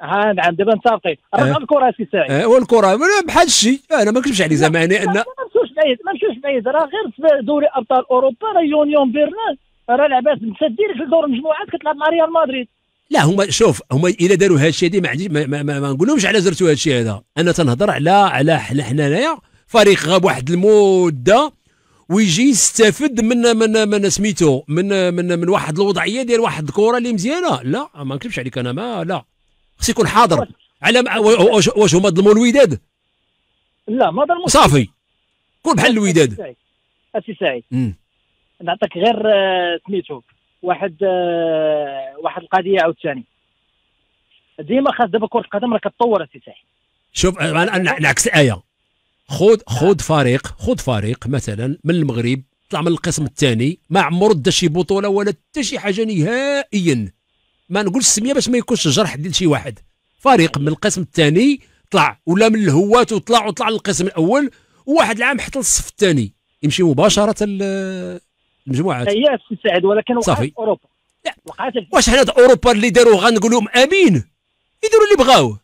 ها نعم دابا متفقين راه الكره السي سعيد. ايوا الكره بحال الشيء انا ما نكذبش عليه زماني ان ما نمشيوش بعيد ما نمشيوش بعيد راه غير دوري ابطال اوروبا راه يونيون بيرلين راه لعبات متسديرك لدور المجموعات كتلعب مع ريال مدريد. لا هما شوف هما الا داروا هذا الشيء ما عندي ما, ما, ما, ما نقولهمش على زرتوا هذا الشيء هذا. انا تنهضر على على حنا هنايا فريق غاب واحد المده ويجي يستافد من من من سميتو من من من واحد الوضعيه ديال واحد الكره اللي مزيانه. لا ما نكذبش عليك انا ما لا خص يكون حاضر على واش هما ظلموا الوداد؟ لا ما ظلموش صافي كون بحال الوداد. السي سعيد نعطيك غير سميتو واحد واحد القضيه عاوتاني ديما خاص. دابا كره القدم راه كتطور السي سعيد. شوف انا نعكس الايه. خود خود فريق خود فريق مثلا من المغرب طلع من القسم الثاني ما عمره دا شي بطوله ولا حتى شي حاجه نهائيا. ما نقولش السميه باش ما يكونش جرح ديال شي واحد. فريق من القسم الثاني طلع ولا من الهوات وطلع وطلع للقسم الاول وواحد العام حتى للصف الثاني يمشي مباشره المجموعات. اييه السي سعيد ولكن وقعت اوروبا. لا واش حنا اوروبا اللي داروا غنقول لهم امين يديروا اللي بغاو؟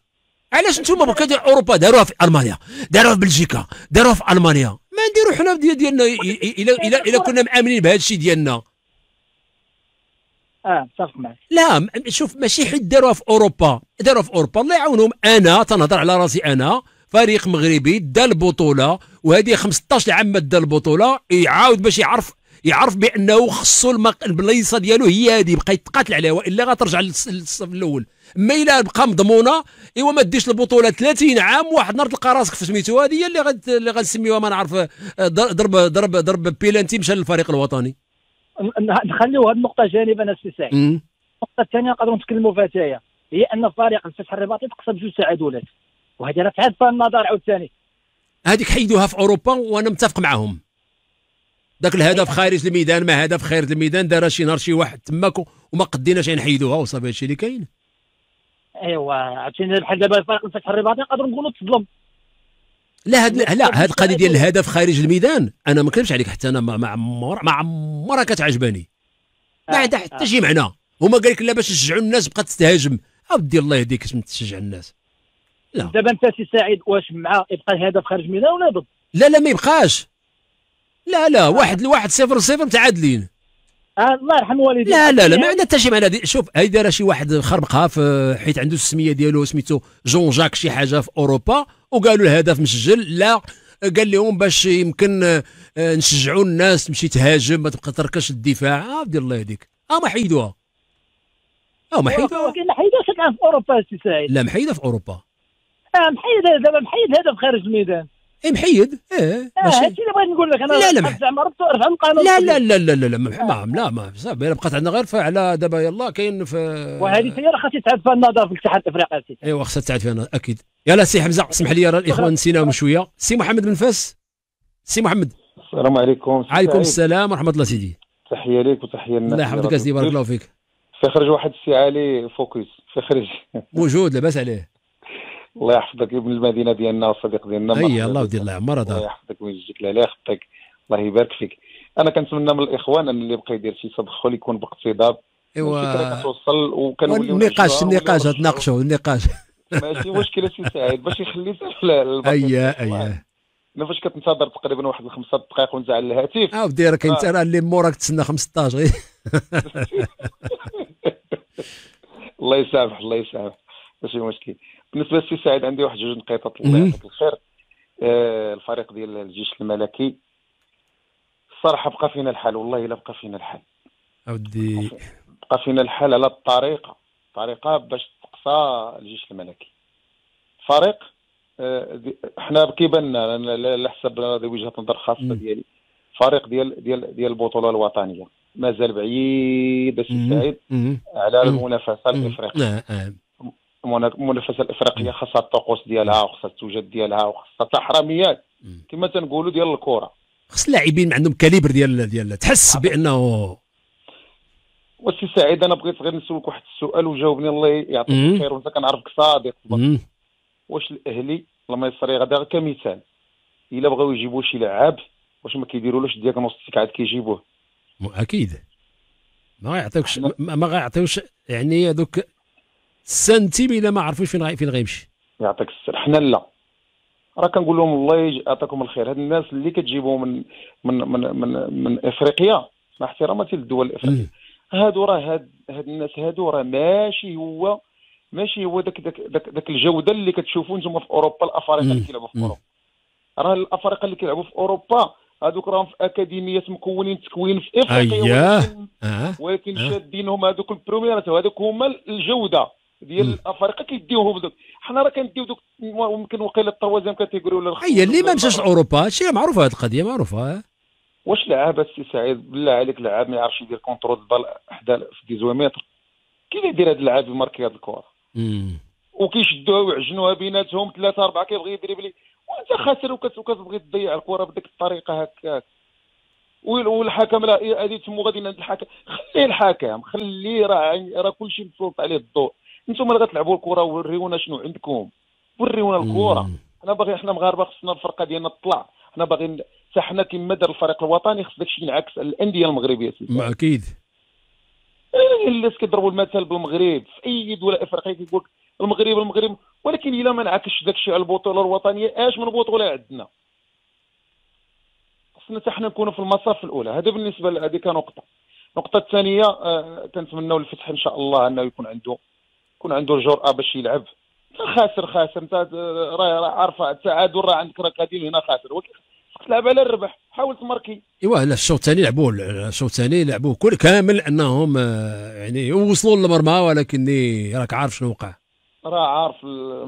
علاش نتوما بركا ديال اوروبا داروها في المانيا داروها في بلجيكا داروها في المانيا ما نديرو حنا ديال ديالنا الا الا الا كنا مآمنين بهذا الشيء ديالنا. اه صافي معاك. لا شوف ماشي حيت داروها في اوروبا داروها في اوروبا الله يعاونهم. انا تنهضر على راسي انا فريق مغربي دا البطوله وهذه خمسطاش عام ما دا البطوله يعاود باش يعرف يعرف بانه خصو البلايصه ديالو هي هذه بقى يتقاتل عليها والا غترجع للصف الاول. اما الا بقى مضمونه ايوا ما ديش البطوله ثلاثين عام واحد النهار تلقى راسك في سميتو هذه هي اللي غد اللي غنسميوها ما نعرف ضرب ضرب ضرب بيلانتي مشى للفريق الوطني. نخليو هذه النقطه جانبا السي سعيد. النقطه الثانيه نقدروا نتكلموا فيها حتى هي ان فريق الفتح الرباطي تقسم بجوج تعادلات وهذه راه تعاد فيها النظر عاوتاني. هذيك حيدوها في اوروبا وانا متفق معهم. داك الهدف خارج الميدان ما هدف خارج الميدان دارها شي نهار شي واحد تماك وما قديناش نحيدوها وصافي هادشي اللي كاين. ايوا عرفتيني بحال دابا فريق الفتح الرباطي نقدروا نقولوا تظلم. لا هاد لا هاد القضيه ديال الهدف خارج الميدان انا ما نكذبش عليك حتى انا ما عمر ما عمرها كتعجبني. ما عندها حتى شي معنى. هما قال لك لا باش نشجعوا الناس بقات تهاجم. اودي الله يهديك باش تشجع الناس. لا دابا انت سي سعيد واش مع يبقى الهدف خارج الميدان ولا ضد؟ لا لا ما يبقاش. لا لا واحد لواحد صفر صفر متعادلين. الله يرحم والديك. لا لا لا ما عندها حتى شي معنى. شوف هي دايره شي واحد خربقها في حيت عنده السميه ديالو سميتو جون جاك شي حاجه في اوروبا وقالوا الهدف مسجل. لا قال لهم باش يمكن نشجعوا الناس تمشي تهاجم ما تبقى تركش الدفاع. اه دير الله يهديك. اه ما حيدوها. اه ما حيدوها. ولكن ما حيدوهاش الان في اوروبا السي سعيد. لا محيده في اوروبا. اه محيد دابا محيد هدف خارج الميدان. اي محيد ايه هادشي اللي بغيت نقول لك انا. لا لا زعما ربطوا رفعوا القانون. لا لا لا لا لا ما لا ما صافي بقات عندنا غير على دابا يلاه كاين في وهذه هي راه خاصها تعاد فيها النظر في الاتحاد الافريقي. ايوا خاصها تعاد فيها النظر اكيد. يلا سي حمزه سمح لي راه الاخوان نسيناهم شويه. سي محمد بن فاس. سي محمد السلام عليكم. عليكم السلام ورحمه الله سيدي. تحيه ليك وتحيه للناس. الله يحفظك سيدي بارك الله فيك. في خرج واحد السي علي فوكس في خرج موجود لاباس عليه. الله يحفظك ابن المدينه ديالنا والصديق ديالنا. اي الله يدير الله يعمرها. الله يحفظك ويجزيك الله يخطيك الله يبارك فيك. انا كنتمنى من الاخوان ان اللي بقى يدير شي تدخل يكون باقتصاد. ايوا الفكره كتوصل وكنوليو النقاش النقاش تناقشوا النقاش ماشي مشكله سي سعيد باش يخليك البطل. اييه اييه انا فاش كتنتظر تقريبا واحد الخمسه دقائق ونزع على الهاتف اه ديرك انت راه اللي موراك تسنى خمسطاش غير الله يسامح الله يسامح ماشي مشكل. بالنسبه للسي سعيد عندي واحد جوج نقيطات الله يعطيك الخير. آه الفريق ديال الجيش الملكي الصراحه بقى فينا الحال، والله الا بقى فينا الحال اودي، بقى فينا الحال على الطريقه الطريقه باش تقصى الجيش الملكي فريق. آه حنا كيبان لنا على حسب وجهه نظر خاصه ديالي فريق ديال ديال ديال البطوله الوطنيه مازال بعيد السي سعيد على المنافسه الافريقيه. المنافسه الافريقيه خاصها الطقوس ديالها وخاصها التوجد ديالها وخاصها التحرميات كما تنقولوا ديال الكره، خاص اللاعبين عندهم كاليبر ديال ديال تحس بانه. والسي سعيد انا بغيت غير نسولك واحد السؤال وجاوبني الله يعطيك الخير وانت كنعرفك صادق. واش الاهلي المصري غدا كمثال الا بغاو يجيبوا شي لعاب واش ما كيديرولوش الدياغنوستيك عاد كيجيبوه؟ اكيد ما غيعطيوكش ما غيعطيوش يعني هذوك سنتيم الا ما عرفوش فين فين غيمشي. يعطيك السر حنا لا راه كنقول لهم والله يعطيكم الخير، هاد الناس اللي كتجيبهم من من من من, من افريقيا مع احتراماتي للدول الافريقيه هادو راه هاد هاد الناس هادو راه ماشي هو ماشي هو داك داك داك الجوده اللي كتشوفوا نتوما في اوروبا. الافارقه اللي كيلعبوا في اوروبا راه الافارقه اللي كيلعبوا في اوروبا هذوك راهم في اكاديميات مكونين تكوين في افريقيا ولكن, آه. ولكن آه. شادينهم هذوك البروميرات وهذوك هما الجوده ديال الافارقه كيديوهم دوك. حنا راه كنديو دوك ممكن وقيله الطروازيام كاتيجوري ولا هي اللي ما مشاش لاوروبا. هادشي معروفه هاد القضيه معروفه. واش لعاب السي سعيد بالله عليك لعاب ما يعرفش يدير كونترول البال حدا في ديزويت متر كي يدير هاد اللعاب يماركي هاد الكره وكيشدوها ويعجنوها بيناتهم ثلاثه اربعه كيبغي يدريبلي وانت خاسر وكتبغي تضيع الكره بديك الطريقه هكاك. والحكم راه هادي تمو غادي عند الحكم خليه الحكم خليه راه راه كلشي مسلط عليه الضوء. انتم اللي غتلعبوا الكره وريونا شنو عندكم وريونا الكره. حنا باغي حنا مغاربه خصنا الفرقه ديالنا تطلع، حنا باغيين حتى حنا كما دار الفريق الوطني خص داكشي ينعكس على الانديه المغربيه. ما اكيد الناس كيضربوا المثل بالمغرب في اي دوله افريقيه كيقول المغرب المغرب ولكن الا ما انعكسش داكشي على البطوله الوطنيه اش من بطوله عندنا. خصنا حتى حنا نكونوا في المصاف الاولى. هذا بالنسبه لهذيك نقطه. النقطه الثانيه آه كنتمناو الفتح ان شاء الله انه يكون عنده يكون عنده الجرأة باش يلعب. خاسر خاسر انت راه عارفه التعادل راه عندك راه قادي هنا خاسر ولكن تلعب على الربح حاول تماركي. ايوا لا الشوط الثاني لعبوه الشوط الثاني لعبوه كل كامل انهم يعني وصلوا للمرمى ولكن راك عارف شنو وقع راه عارف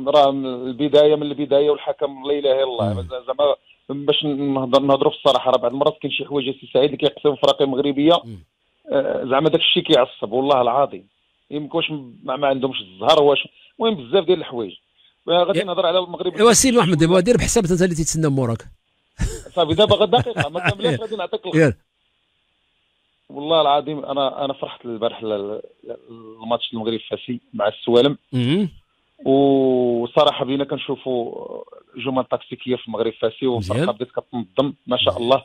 راه البدايه من البدايه والحكم لا اله الا الله. زعما باش نهضر نهضروا في الصراحه راه بعض المرات كاين شي حوايج السي سعيد اللي كيقسموا الفرق المغربيه زعما داك الشيء كيعصب والله العظيم يمكنش ما عندهمش الزهر واش المهم بزاف ديال الحوايج غادي نهضر على المغرب. ايوا سي محمد دابا دير بحساب انت اللي تيتسنى موراك صافي دابا غير دقيقه ما كملتش غادي نعطيك الخير. والله العظيم انا انا فرحت البارح الماتش المغرب فاسي مع السوالم وصراحه بينا كنشوفوا جمل تكتيكيه في المغرب فاسي وفرقه بدات كتنظم ما شاء الله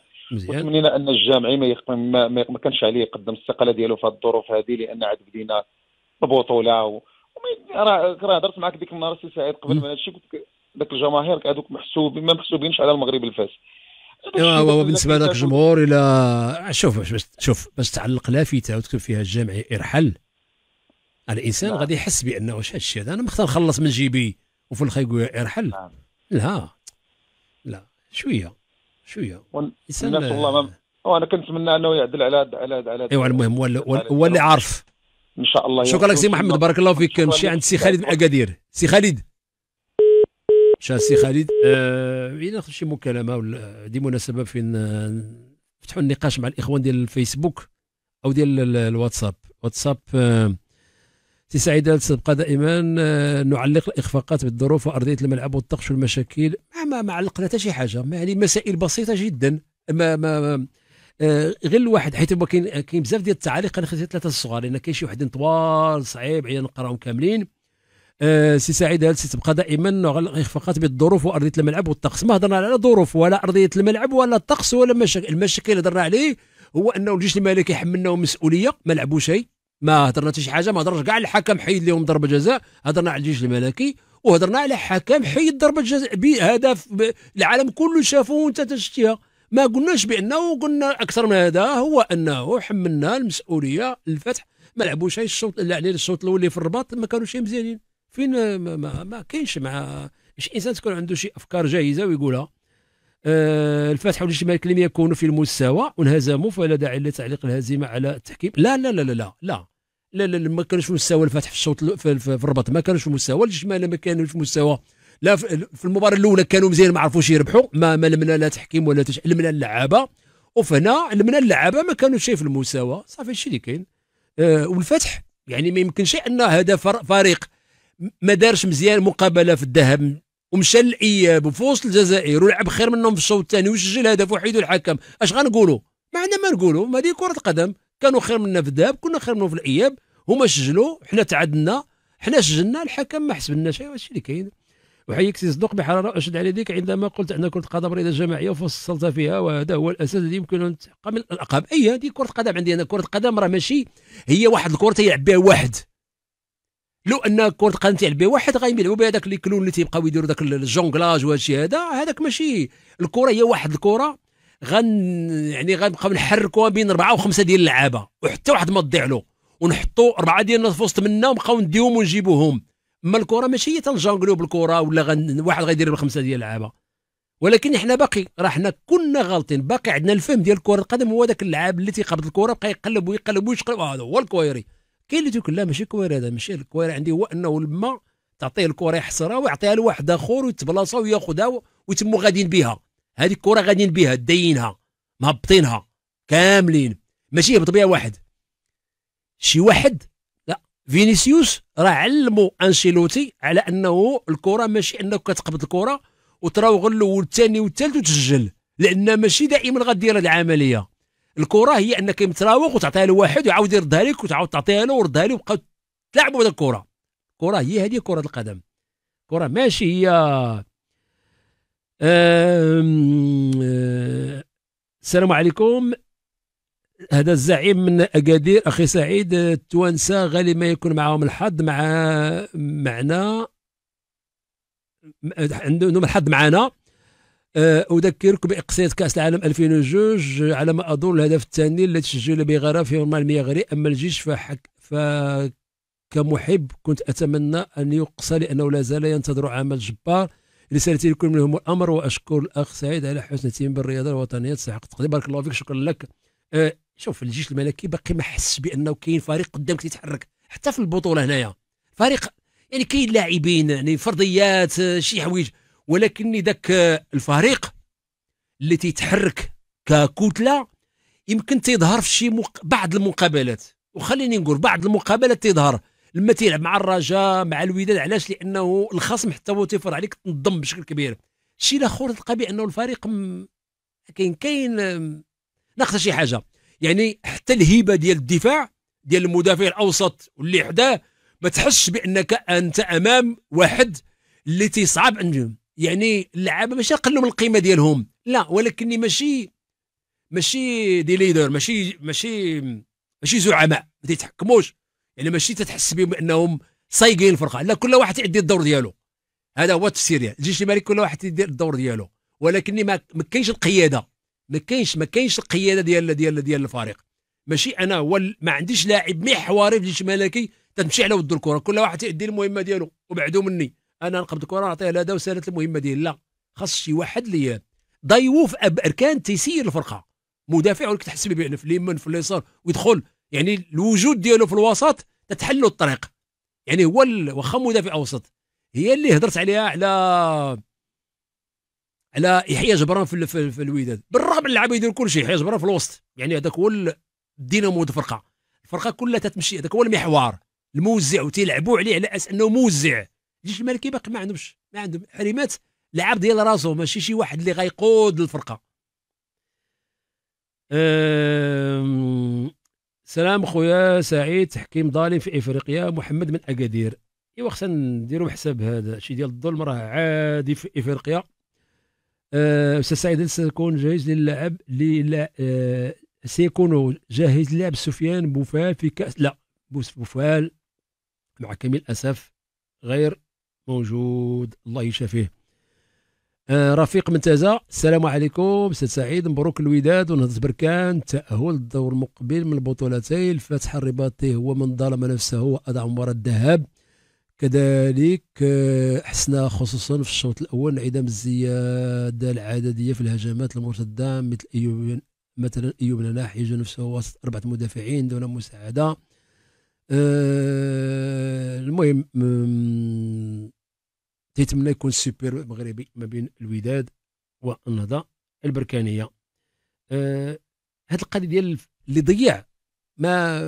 وتمنينا ان الجامعي ما يقدم ما, ما كانش عليه يقدم الاستقاله ديالو في هذه الظروف هذه لان عاد بدينا البطوله و... راه هضرت معك ديك النهار سي سعيد قبل من هادشي قلت داك الجماهير هذوك محسوب ما محسوبينش على المغرب الفاسي. ايوا بالنسبه لك الجمهور الى شوف باش شوف باش تعلق لافته وتكتب فيها الجامعي ارحل الانسان غادي يحس بانه واش هادشي هذا انا مختار نخلص من جيبي وفي الخا يقول ارحل لا لا شويه شويه الانسان والله وانا كنتمنى انه يعدل على على على ايوا المهم هو اللي عارف ان شاء الله. شكرا لك سي محمد بارك الله فيك. نمشي عند سي خالد من اكادير. سي خالد مشى سي خالد الا ناخذ شي مكالمه ولا دي مناسبه فين نفتحوا النقاش مع الاخوان ديال الفيسبوك او ديال الواتساب. واتساب سي سعيد تبقى دائما نعلق الاخفاقات بالظروف وارضيه الملعب والطقس والمشاكل ما ما علقنا حتى شي حاجه يعني مسائل بسيطه جدا ما ما آه غير الواحد حيت هو كاين كاين بزاف ديال التعاليق انا خديت ثلاثه الصغار لان كاين شي وحدين طوال صعيب عليا نقراهم كاملين. آه سي سعيد هل ستبقى دائما على الاخفاقات بالظروف وارضيه الملعب والطقس ما هضرنا على ظروف ولا ارضيه الملعب ولا الطقس ولا مشاكل. المشاكل اللي هضرنا عليه هو انه الجيش الملكي يحملناهم مسؤوليه ما لعبوا شيء ما هضرنا حتى شي حاجه ما هضرش كاع الحكم حيد لهم ضربه جزاء. هضرنا على الجيش الملكي وهضرنا على حكم حيد ضربه جزاء بهدف العالم كله شافوه وانت تشتيها. ما قلناش بانه قلنا اكثر من هذا هو انه حملنا المسؤوليه الفتح ما لعبوش غير الشوط اللي عليه الشوط الاول اللي في الرباط ما كانوش مزيانين. فين ما, ما, ما كاينش مع شي انسان تكون عنده شي افكار جاهزه ويقولها. آه الفتح والجمالك لم يكونوا في المستوى وانهزموا فلا داعي لتعليق الهزيمه على التحكيم. لا لا لا لا لا لا لا, لا, لا ما كانوش في مستوى الفتح في الشوط في, في الرباط، ما كانوش في مستوى الجمال، ما كانوش في مستوى لا في, في المباراه الاولى كانوا مزيان ما عرفوش يربحوا، ما لمنا لا تحكيم ولا تش... لمنا اللعابه، وفهنا لمنا اللعابه ما كانوش شي في المستوى. صافي هادشي اللي كاين. آه والفتح يعني ما يمكنش ان هذا فريق ما دارش مزيان مقابله في الذهب ومشى للاياب وفي وسط الجزائر ولعب خير منهم في الشوط الثاني وسجل هدف وحيد الحكم، اش غنقولوا؟ ما عندنا ما نقولوا، ما هذه كره قدم. كانوا خير منا في الذهب، كنا خير منهم في الاياب، هما سجلوا حنا تعادلنا، حنا سجلنا الحكم ما حسبنا شيء. هادشي اللي كاين. وحييك سي صدوق بحراره اشد على يديك عندما قلت ان كره القدم رياضه جماعيه وفصلت فيها وهذا هو الاساس الذي يمكن ان تحقق من الالقاب. اي هذه كره القدم عندي انا، كره القدم راه ماشي هي واحد الكره تيلعب بها واحد. لو ان كره القدم تيلعب بها واحد غيلعبوا بها داك لي كلون اللي تيبقاو يديروا داك الجونغلاج وهادشي، هذا هذاك ماشي الكره، هي واحد الكره غن يعني غنبقاو نحركوها بين اربعه وخمسه ديال اللعابه وحتى واحد ما تضيع له ونحطوا اربعه ديالنا في وسط منا ونبقاو نديهم ونجيبوهم. اما الكره ماشي هي تنجونغلو بالكره ولا غن... واحد غيدير بالخمسه ديال اللعابه، ولكن احنا باقي راه حنا كنا غالطين، باقي عندنا الفهم ديال كره القدم هو ذاك اللاعب اللي تيقبض الكره بقى يقلب ويقلب ويشقلب، هذا هو الكويري. كاين اللي تيقول لا ماشي كويري، هذا ماشي الكويري عندي هو انه لما تعطيه الكره يحصرها ويعطيها لواحد اخر ويتبلاصا وياخذها ويتموا غاديين بها، هذه الكره غاديين بها داينها مهبطينها كاملين، ماشي يهبط بها واحد شي واحد. فينيسيوس راه علموا انشيلوتي على انه الكره ماشي انك كتقبض الكره وتراوغ الاول والثاني والثالث وتسجل، لان ماشي دائما غدير هذه العمليه. الكره هي انك متراوغ وتعطيها لواحد ويعاود يردها لك وتعاود تعطيها له وردها له وبقاو تلعبوا بهذ الكره. الكره هي هذه كره القدم، الكره ماشي هي أم... السلام عليكم. هذا الزعيم من اكادير اخي سعيد، التوانسه غالبا ما يكون معاهم الحظ مع معنا عندهم الحظ معنا. اذكركم باقصائات كاس العالم ألفين واثنين على ما اظن الهدف الثاني الذي سجل به غرام في مرمى الميغري. اما الجيش فحك فكمحب كنت اتمنى ان يقصى لانه لا زال ينتظر عمل جبار. رسالتي لكل منهم الامر واشكر الاخ سعيد على حسن تيم بالرياضه الوطنيه تستحق التقدير. بارك الله فيك، شكرا لك. أه شوف الجيش الملكي باقي ما حسش بانه كاين فريق قدامك تيتحرك حتى في البطوله هنايا، فريق يعني كاين لاعبين يعني فرضيات أه شي حوايج، ولكن ذاك أه الفريق اللي تيتحرك ككتله يمكن تيظهر في شي مق... بعض المقابلات، وخليني نقول بعض المقابلات تيظهر لما تيلعب مع الرجاء مع الوداد. علاش؟ لانه الخصم حتى هو تيفر عليك تنظم بشكل كبير. الشيء الاخر تلقى بانه الفريق م... كاين كاين م... ناقصه شي حاجه، يعني حتى الهيبه ديال الدفاع ديال المدافع الاوسط واللي حداه ما تحسش بانك انت امام واحد اللي تيصعب عندهم. يعني اللعابه ماشي نقلوا من القيمه ديالهم لا، ولكن ماشي ماشي دي ليدر، ماشي ماشي ماشي زعماء، ما تيتحكموش، يعني ماشي تتحس بهم انهم صايقين الفرقه، لا كل واحد يدي الدور ديالو. هذا هو التفسير، يعني الجيش الملكي كل واحد يدير الدور ديالو، ولكن ما كاينش القياده، ما كاينش ما كاينش القياده ديال ديال ديال الفريق. ماشي انا هو ما عنديش لاعب محوري في الجيش الملكي تمشي على ود الكره، كل واحد يدير المهمه ديالو وبعدو مني انا نقبض الكره نعطيها لهذا وسالت المهمه ديالي. لا، خاص شي واحد اللي ضيوف اب اركان تيسير الفرقه، مدافع ولك تحس بانه في اليمين في اليسار ويدخل، يعني الوجود ديالو في الوسط تتحل الطريق. يعني هو واخا مدافع اوسط هي اللي هضرت عليها على على يحيى جبران في, في, في الوداد، بالرغم من اللعابه يديروا كل شيء، يحيى جبران في الوسط يعني هذاك هو الدينامو ديال الفرقه، الفرقه كلها تتمشي هذاك هو المحور الموزع وتيلعبوا عليه على اساس انه موزع. الجيش الملكي باقي ما عندهمش ما عندهم حريمات لعاب ديال راسو، ماشي شي واحد اللي غيقود الفرقه. أم... سلام خويا سعيد، تحكيم ظالم في افريقيا. محمد من اكادير. ايوا خصنا نديروا حساب هذا الشيء ديال الظلم راه عادي في افريقيا. استاذ سعيد سيكون جاهز للعب للا أه سيكون جاهز للعب سفيان بوفال في كاس لا بوفال مع كامل الاسف غير موجود الله يشافيه. رفيق منتزه، السلام عليكم سيد سعيد، مبروك الوداد ونهضة بركان تأهل الدور المقبل من البطولتين. الفتح الرباطي هو من ظلم نفسه وأضع مباراة الذهاب، كذلك احسنا خصوصا في الشوط الاول، انعدام الزياده العدديه في الهجمات المرتده، مثل ايوب مثلا ايوب ناح يجي نفسه وسط اربعه مدافعين دون مساعده. أه المهم تيتمنى يكون سوبر مغربي ما بين الوداد والنهضه البركانيه. أه هاد القضيه ديال اللي ضيع ما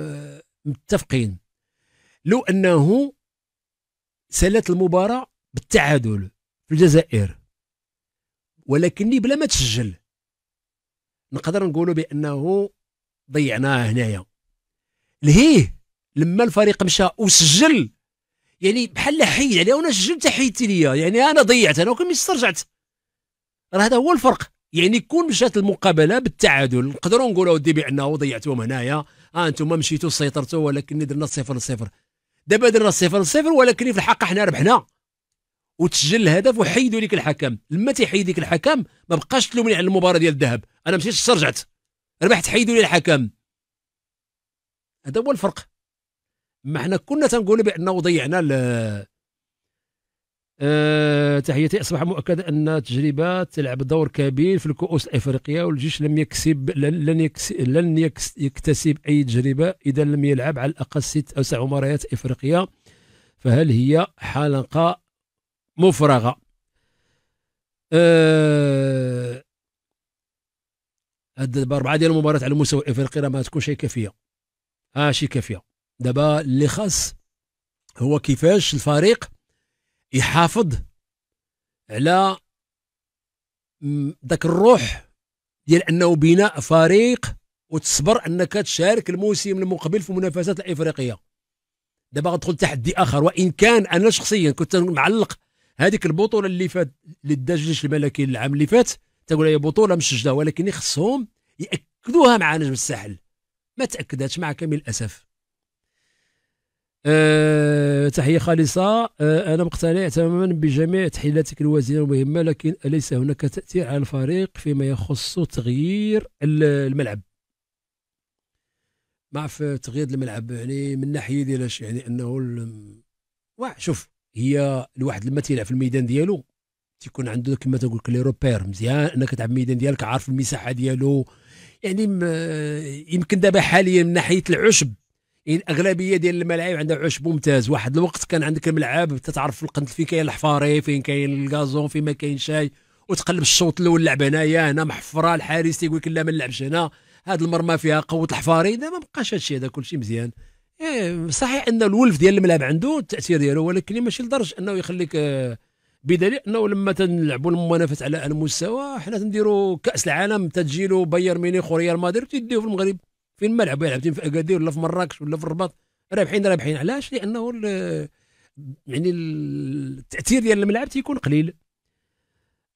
متفقين، لو انه سالت المباراة بالتعادل في الجزائر ولكني بلا ما تسجل، نقدر نقولوا بأنه ضيعناه هنايا. لهيه لما الفريق مشى وسجل، يعني بحال حيد عليه، وانا سجلت حيدتي ليا، يعني انا ضيعت انا وكملت استرجعت. راه هذا هو الفرق، يعني كون مشات المقابلة بالتعادل نقدروا نقولوا ودي بأنه ضيعتوهم هنايا، ها انتم مشيتوا سيطرتوا ولكن درنا صفر صفر. دابا درنا صفر صفر ولكن في الحق حنا ربحنا، وتسجل الهدف وحيدوا لك الحكم. لما تيحيد لك الحكم ما بقاش تلومني على المباراه ديال الذهب، انا مشيت استرجعت ربحت، حيدوا لي الحكم. هذا هو الفرق. ما حنا كنا تنقولوا بانه ضيعنا ال أه تحياتي. اصبح مؤكدا ان التجربه تلعب دور كبير في الكؤوس الافريقيه، والجيش لم يكسب لن يكسب لن يكتسب اي تجربه اذا لم يلعب على الاقل ست او سبع مباريات افريقيه، فهل هي حلقه مفرغه؟ أه هاد دابا اربعه ديال المباريات على المستوى الافريقي راه ما تكونش كافيه، ماشي كافيه. دابا اللي خاص هو كيفاش الفريق يحافظ على ذاك الروح ديال انه بناء فريق وتصبر انك تشارك الموسم المقبل في المنافسات الافريقيه. دابا غتدخل تحدي اخر، وان كان انا شخصيا كنت معلق هذيك البطوله اللي فات اللي دا الجيش الملكي العام اللي فات، تقول هي بطوله مسجله، ولكن خصهم ياكدوها مع نجم الساحل، ما تاكداتش مع كامل الاسف. أه تحية خالصة. أه أنا مقتنع تماما بجميع تحليلاتك الوزينة المهمة، لكن أليس هناك تأثير على الفريق فيما يخص تغيير الملعب؟ مع في تغيير الملعب يعني من ناحية ديالاش، يعني أنه واه شوف، هي الواحد لما تيلعب في الميدان ديالو تيكون عنده كما تقول لك لي روبير مزيان، أنك تلعب في الميدان ديالك عارف المساحة ديالو. يعني يمكن دابا حاليا من ناحية العشب الاغلبيه ديال الملاعب عندها عشب ممتاز. واحد الوقت كان عندك الملعب تتعرف القنت فين كاين الحفاري فين كاين الكازون فين ما كاين شاي، وتقلب الشوط الاول لعب هنايا هنا محفره، الحارس تيقول لك لا ما نلعبش هنا، هذا المرمى فيها قوه الحفاري. دابا ما بقاش هادشي، هذا كلشي مزيان. إيه صحيح ان الولف ديال الملعب عنده التاثير ديالو، ولكن ماشي لدرجه انه يخليك، بدليل انه لما تنلعبوا المنافسه على المستوى حنا تنديروا كاس العالم تتجيلو بايرن ميونخ وريال مدريد تيديو في المغرب فين ما لعبوا، يلعبوا في اكادير ولا في مراكش ولا في الرباط، رابحين رابحين. علاش؟ لانه يعني التاثير ديال الملعب تيكون قليل.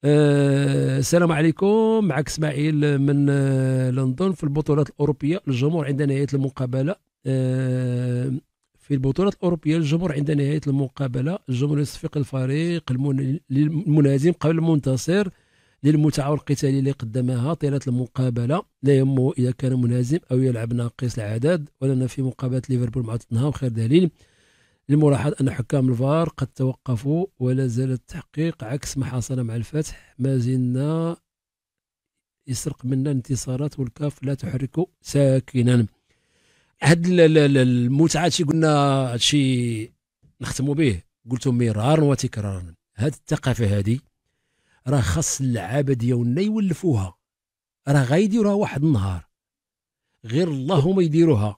أه السلام عليكم، معك اسماعيل من لندن. في البطولات الاوروبيه الجمهور عند نهايه المقابله، أه في البطولات الاوروبيه الجمهور عند نهايه المقابله الجمهور يصفق الفريق المنهزم قبل المنتصر للمتعة القتالية اللي قدمها طيلة المقابلة، لا يهمه إذا كان منهزم أو يلعب ناقص العدد. ولنا في مقابلة ليفربول مع توتنهام خير دليل للملاحظ أن حكام الفار قد توقفوا ولا زال التحقيق، عكس ما حصل مع الفتح، ما زلنا يسرق منا انتصارات والكاف لا تحرك ساكنا. هاد المتعة هادشي قلنا، هادشي نختموا به، قلتو مرارا وتكرارا، هاد الثقافة هادي راه خاص اللعابه ديالنا يولفوها، راه غيديروها واحد النهار، غير اللهم يديروها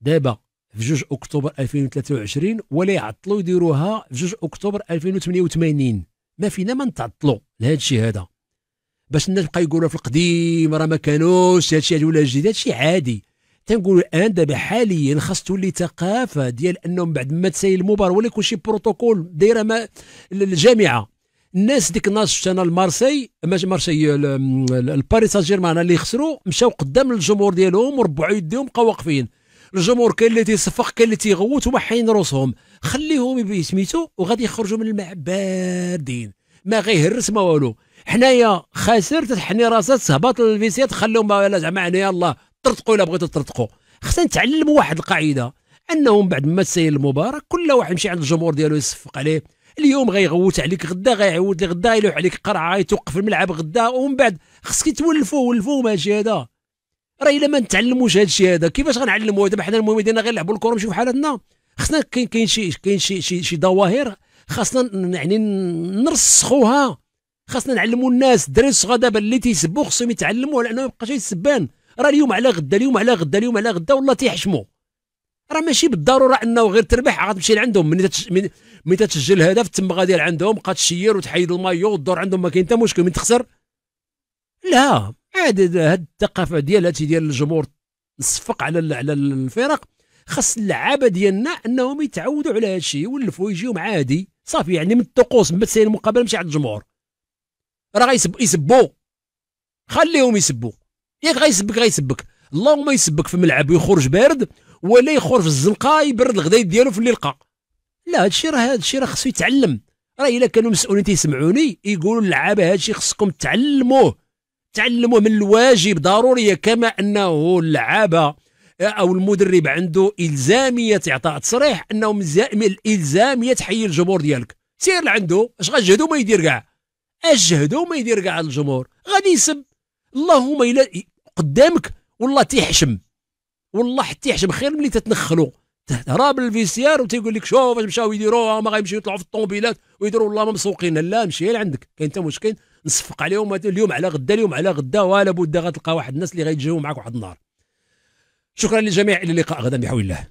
دابا في جوج اكتوبر ألفين وثلاثة وعشرين ولا يعطلوا يديروها في جوج اكتوبر ألفين وثمانية وثمانين. ما فينا ما نتعطلوا لهذا الشيء هذا، باش الناس بقى يقولوا في القديم راه ما كانوش هذا الشيء ولا الجديد. هذا الشيء عادي، تنقولوا الان دابا حاليا خاص تولي ثقافه ديال انهم بعد ما تسيل المباراه ولا يكون شي بروتوكول دايره ما الجامعه. الناس ديك الناس شفت انا المارسي ماشي مارسي الباريس سان جيرمان اللي خسروا، مشاو قدام الجمهور ديالهم وربعوا يديهم بقاو واقفين، الجمهور كاين اللي تيصفق كاين اللي تيغوت وما حين راسهم، خليهم سميتو وغادي يخرجوا من الملعب باردين. ما غيهرس ما والو. حنايا خاسر تتحني راسها تهبط للفيسيات خليهم زعما يلاه طرطقوا الا بغيتوا تطرطقوا. خصنا نتعلموا واحد القاعده انهم بعد ما تسيل المباراه كل واحد يمشي عند الجمهور ديالو يصفق عليه. اليوم غيغوت عليك، غدا غيعود لك، غدا يلوح عليك قرعه، يتوقف الملعب غدا، ومن بعد خصك تولفوا ولفوا ماشي هذا. راه الا ما نتعلموش هذا الشيء هذا كيفاش غنعلموه؟ دابا حنا المهم ديالنا غير نلعبوا الكره ونمشيو بحالاتنا. خصنا كاين كاين شي كاين شي شي, شي ظواهر خاصنا يعني نرسخوها، خاصنا نعلموا الناس الدراري الصغار دابا اللي تيسبوا خصهم يتعلموا على انه ما يبقاش يسبان. راه اليوم على غدا، اليوم على غدا، اليوم على غدا والله تيحشموا. راه ماشي بالضروره انه غير تربح غتمشي لعندهم. ملي تتش... ملي تسجل هدف تما غادي لعندهم بقى تشير وتحيد المايو وتدور عندهم ما كاين حتى مشكل. من تخسر لا عاد هاد الثقافه ديال هادشي ديال الجمهور نصفق على على الفرق. خاص اللعابه ديالنا انهم يتعودوا على هادشي، يولفوا يجيو عادي صافي يعني من الطقوس. من تسير المقابله مشي عند الجمهور راه غيسبوا، خليهم يسبوا. ياك غيسبك غيسبك اللهم يسبك في الملعب ويخرج بارد، ولا يخرج في الزنقه يبرد الغدايد ديالو في اللي لقى. لا هادشي راه هادشي راه خصو يتعلم. راه الا كانوا مسؤولين تيسمعوني يقولوا للعابه هادشي خصكم تعلموه، تعلموه من الواجب ضروريه. كما انه اللعابه او المدرب عنده الزاميه اعطاء تصريح انه الالزاميه تحيي الجمهور ديالك. سير لعنده اش غتجهدوا ما يدير كاع، اش جهدوا ما يدير كاع الجمهور غادي يسب. اللهم الا قدامك والله تيحشم، والله حتى يحشم خير ملي تتنخلوا تهرب للفيسيار وتيقول لك شوف اش مشاو يديروا، هما غيمشيو يطلعوا في الطوموبيلات ويديروا والله ما مسوقين. لا مشي لعندك كاين حتى مشكل، نصفق عليهم اليوم على غدا، اليوم على غدا، ولا بد غتلقى واحد الناس اللي غيتجاوبوا معك واحد النهار. شكرا للجميع، الى اللقاء غدا بحول الله.